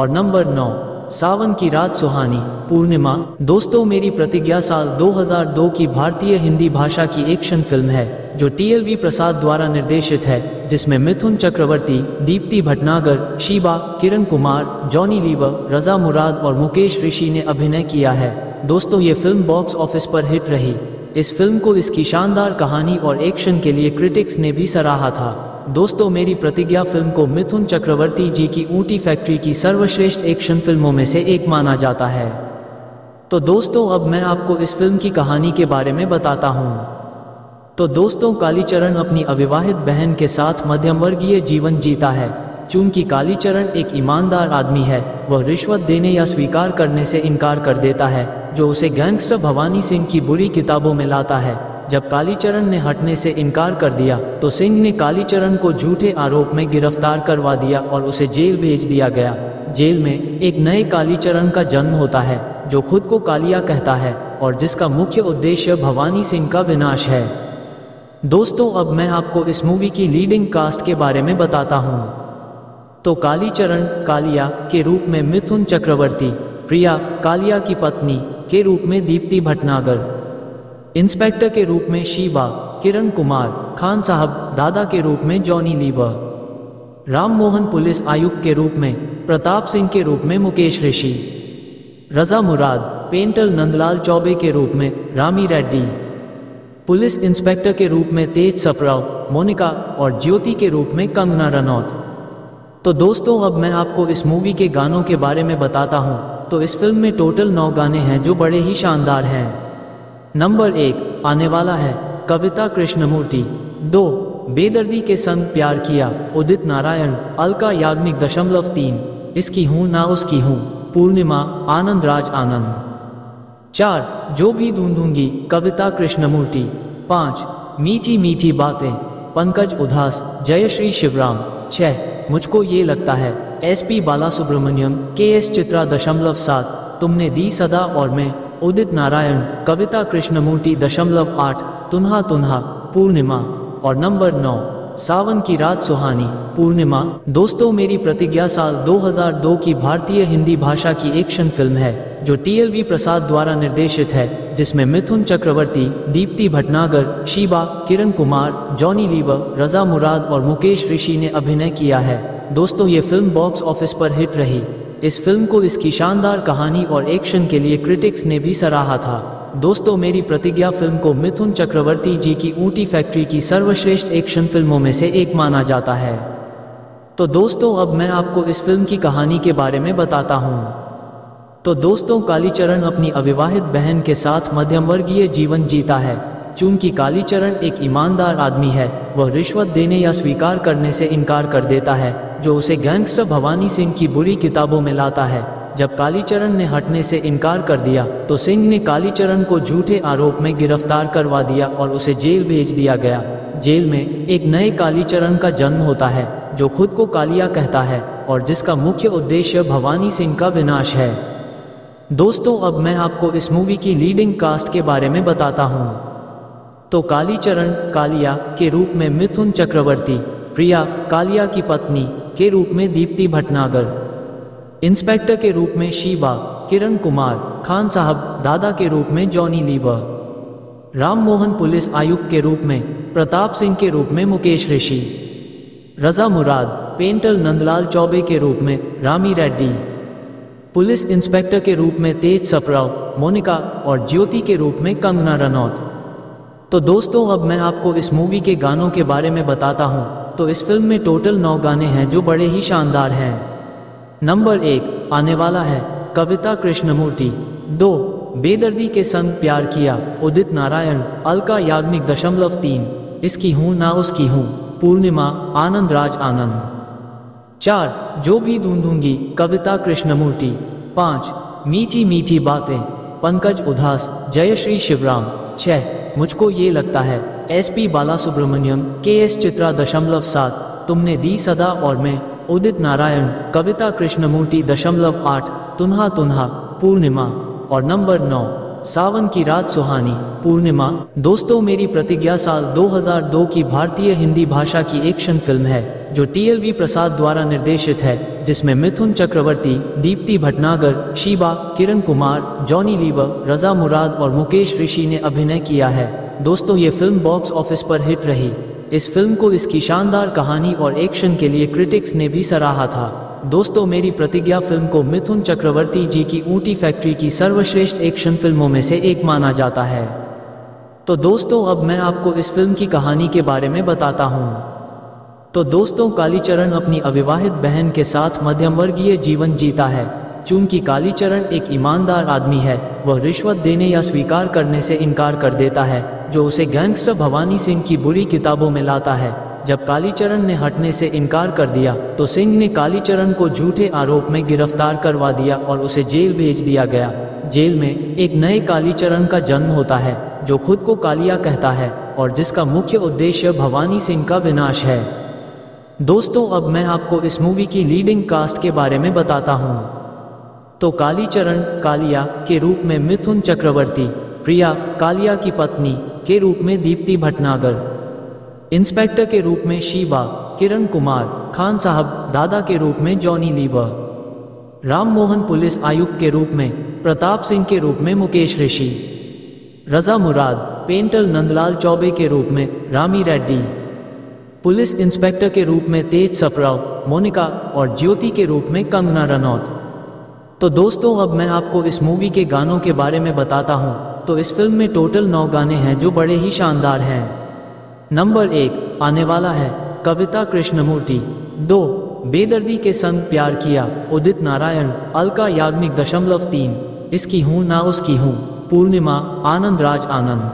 और नंबर नौ सावन की रात सुहानी, पूर्णिमा। दोस्तों, मेरी प्रतिज्ञा साल दो हज़ार दो की भारतीय हिंदी भाषा की एक्शन फिल्म है जो टीएलवी प्रसाद द्वारा निर्देशित है, जिसमें मिथुन चक्रवर्ती, दीप्ति भटनागर, शिवा, किरण कुमार, जॉनी लीवर, रजा मुराद और मुकेश ऋषि ने अभिनय किया है। दोस्तों, ये फिल्म बॉक्स ऑफिस पर हिट रही। इस फिल्म को इसकी शानदार कहानी और एक्शन के लिए क्रिटिक्स ने भी सराहा था। दोस्तों, मेरी प्रतिज्ञा फिल्म को मिथुन चक्रवर्ती जी की ऊँटी फैक्ट्री की सर्वश्रेष्ठ एक्शन फिल्मों में से एक माना जाता है। तो दोस्तों, अब मैं आपको इस फिल्म की कहानी के बारे में बताता हूँ। तो दोस्तों, कालीचरण अपनी अविवाहित बहन के साथ मध्यमवर्गीय जीवन जीता है। चूंकि कालीचरण एक ईमानदार आदमी है, वह रिश्वत देने या स्वीकार करने से इनकार कर देता है, जो उसे गैंगस्टर भवानी सिंह की बुरी किताबों में लाता है। जब कालीचरण ने हटने से इनकार कर दिया तो सिंह ने कालीचरण को झूठे आरोप में गिरफ्तार करवा दिया और उसे जेल भेज दिया गया। जेल में एक नए कालीचरण का जन्म होता है जो खुद को कालिया कहता है और जिसका मुख्य उद्देश्य भवानी सिंह का विनाश है। दोस्तों अब मैं आपको इस मूवी की लीडिंग कास्ट के बारे में बताता हूँ। तो कालीचरण कालिया के रूप में मिथुन चक्रवर्ती, प्रिया कालिया की पत्नी के रूप में दीप्ति भटनागर, इंस्पेक्टर के रूप में शिवा, किरण कुमार, खान साहब दादा के रूप में जॉनी लीवर, राम मोहन पुलिस आयुक्त के रूप में प्रताप सिंह के रूप में मुकेश ऋषि, रजा मुराद पेंटर नंदलाल चौबे के रूप में रामी रेड्डी, पुलिस इंस्पेक्टर के रूप में तेज सप्राव, मोनिका और ज्योति के रूप में कंगना रनौत। तो दोस्तों अब मैं आपको इस मूवी के गानों के बारे में बताता हूँ। तो इस फिल्म में टोटल नौ गाने हैं जो बड़े ही शानदार हैं। नंबर एक आने वाला है कविता कृष्णमूर्ति, दो बेदर्दी के संग प्यार किया उदित नारायण, अलका याज्ञिक दशमलव तीन इसकी हूँ ना उसकी हूँ, पूर्णिमा, आनंद राज आनंद, चार जो भी ढूंढूंगी कविता कृष्णमूर्ति, पाँच मीठी मीठी बातें पंकज उदास, जयश्री शिवराम, छः मुझको ये लगता है एसपी बालासुब्रमण्यम के एस चित्रा दशमलव सात, तुमने दी सदा और मैं उदित नारायण, कविता कृष्णमूर्ति दशमलव आठ, तुन्हा तुन्हा पूर्णिमा, और नंबर नौ सावन की रात सुहानी पूर्णिमा। दोस्तों मेरी प्रतिज्ञा साल दो हज़ार दो की भारतीय हिंदी भाषा की एक्शन फिल्म है जो टीएलवी प्रसाद द्वारा निर्देशित है, जिसमें मिथुन चक्रवर्ती, दीप्ति भटनागर, शिवा, किरण कुमार, जॉनी लीवर, रजा मुराद और मुकेश ऋषि ने अभिनय किया है। दोस्तों ये फिल्म बॉक्स ऑफिस पर हिट रही। इस फिल्म को इसकी शानदार कहानी और एक्शन के लिए क्रिटिक्स ने भी सराहा था। दोस्तों मेरी प्रतिज्ञा फिल्म को मिथुन चक्रवर्ती जी की ऊँटी फैक्ट्री की सर्वश्रेष्ठ एक्शन फिल्मों में से एक माना जाता है। तो दोस्तों अब मैं आपको इस फिल्म की कहानी के बारे में बताता हूँ। तो दोस्तों कालीचरण अपनी अविवाहित बहन के साथ मध्यमवर्गीय जीवन जीता है। चूंकि कालीचरण एक ईमानदार आदमी है, वह रिश्वत देने या स्वीकार करने से इनकार कर देता है, जो उसे गैंगस्टर भवानी सिंह की बुरी किताबों में लाता है। जब कालीचरण ने हटने से इनकार कर दिया तो सिंह ने कालीचरण को झूठे आरोप में गिरफ्तार करवा दिया और उसे जेल भेज दिया गया। जेल में एक नए कालीचरण का जन्म होता है जो खुद को कालिया कहता है और जिसका मुख्य उद्देश्य भवानी सिंह का विनाश है। दोस्तों अब मैं आपको इस मूवी की लीडिंग कास्ट के बारे में बताता हूँ। तो कालीचरण कालिया के रूप में मिथुन चक्रवर्ती, प्रिया कालिया की पत्नी के रूप में दीप्ति भटनागर, इंस्पेक्टर के रूप में शिवा, किरण कुमार, खान साहब दादा के रूप में जॉनी लीवर, राम मोहन पुलिस आयुक्त के रूप में प्रताप सिंह के रूप में मुकेश ऋषि, रजा मुराद पेंटर नंदलाल चौबे के रूप में रामी रेड्डी, पुलिस इंस्पेक्टर के रूप में तेज सप्राव, मोनिका और ज्योति के रूप में कंगना रनौत। तो दोस्तों अब मैं आपको इस मूवी के गानों के बारे में बताता हूँ। तो इस फिल्म में टोटल नौ गाने हैं जो बड़े ही शानदार हैं। नंबर एक आने वाला है कविता कृष्णमूर्ति, दो बेदर्दी के संग प्यार किया उदित नारायण, अलका याज्ञिक दशमलव तीन इसकी हूँ ना उसकी हूँ, पूर्णिमा, आनंद राज आनंद, चार जो भी ढूंढूंगी कविता कृष्णमूर्ति, पाँच मीठी मीठी बातें पंकज उदास, जयश्री शिवराम, छः मुझको ये लगता है एसपी बालासुब्रमण्यम के एस चित्रा दशमलव सात, तुमने दी सदा और मैं उदित नारायण, कविता कृष्णमूर्ति दशमलव आठ, तुन्हा तुन्हा पूर्णिमा, और नंबर नौ सावन की रात सुहानी पूर्णिमा। दोस्तों मेरी प्रतिज्ञा साल दो हज़ार दो की भारतीय हिंदी भाषा की एक्शन फिल्म है जो टीएलवी प्रसाद द्वारा निर्देशित है, जिसमें मिथुन चक्रवर्ती, दीप्ति भटनागर, शिवा, किरण कुमार, जॉनी लीवर, रजा मुराद और मुकेश ऋषि ने अभिनय किया है। दोस्तों ये फिल्म बॉक्स ऑफिस पर हिट रही। इस फिल्म को इसकी शानदार कहानी और एक्शन के लिए क्रिटिक्स ने भी सराहा था। दोस्तों मेरी प्रतिज्ञा फिल्म को मिथुन चक्रवर्ती जी की ऊँटी फैक्ट्री की सर्वश्रेष्ठ एक्शन फिल्मों में से एक माना जाता है। तो दोस्तों अब मैं आपको इस फिल्म की कहानी के बारे में बताता हूँ। तो दोस्तों कालीचरण अपनी अविवाहित बहन के साथ मध्यमवर्गीय जीवन जीता है। चूंकि कालीचरण एक ईमानदार आदमी है, वह रिश्वत देने या स्वीकार करने से इनकार कर देता है, जो उसे गैंगस्टर भवानी सिंह की बुरी किताबों में लाता है। जब कालीचरण ने हटने से इनकार कर दिया तो सिंह ने कालीचरण को झूठे आरोप में गिरफ्तार करवा दिया और उसे जेल भेज दिया गया। जेल में एक नए कालीचरण का जन्म होता है जो खुद को कालिया कहता है और जिसका मुख्य उद्देश्य भवानी सिंह का विनाश है। दोस्तों अब मैं आपको इस मूवी की लीडिंग कास्ट के बारे में बताता हूँ। तो कालीचरण कालिया के रूप में मिथुन चक्रवर्ती, प्रिया कालिया की पत्नी के रूप में दीप्ति भटनागर, इंस्पेक्टर के रूप में शिवा, किरण कुमार, खान साहब दादा के रूप में जॉनी लीवर, राम मोहन पुलिस आयुक्त के रूप में, प्रताप सिंह के रूप में मुकेश ऋषि, रजा मुराद, पेंटल नंदलाल चौबे के रूप में रामी रेड्डी, पुलिस इंस्पेक्टर के रूप में तेज सप्राव, मोनिका और ज्योति के रूप में कंगना रनौत। तो दोस्तों, अब मैं आपको इस मूवी के गानों के बारे में बताता हूँ। तो इस फिल्म में टोटल नौ गाने हैं जो बड़े ही शानदार हैं। नंबर एक आने वाला है, कविता कृष्णमूर्ति। दो बेदर्दी के संग प्यार किया, उदित नारायण, अलका याज्ञिक दशमलव तीन, इसकी हूँ ना उसकी हूँ, पूर्णिमा, आनंद राज आनंद।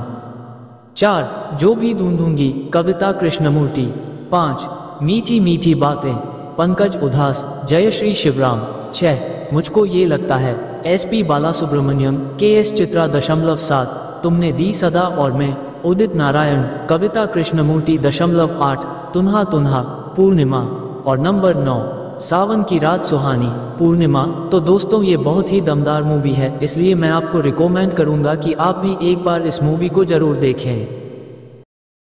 चार जो भी ढूंढूंगी, कविता कृष्णमूर्ति। पाँच मीठी मीठी बातें, पंकज उदास, जयश्री शिवराम। छः मुझको ये लगता है, एसपी बालासुब्रमण्यम, के एस चित्रा दशमलव सात, तुमने दी सदा और मैं, उदित नारायण, कविता कृष्णमूर्ति दशमलव आठ, तुन्हा तुन्हा, पूर्णिमा। और नंबर नौ सावन की रात सुहानी, पूर्णिमा। तो दोस्तों, ये बहुत ही दमदार मूवी है, इसलिए मैं आपको रिकमेंड करूंगा कि आप भी एक बार इस मूवी को ज़रूर देखें।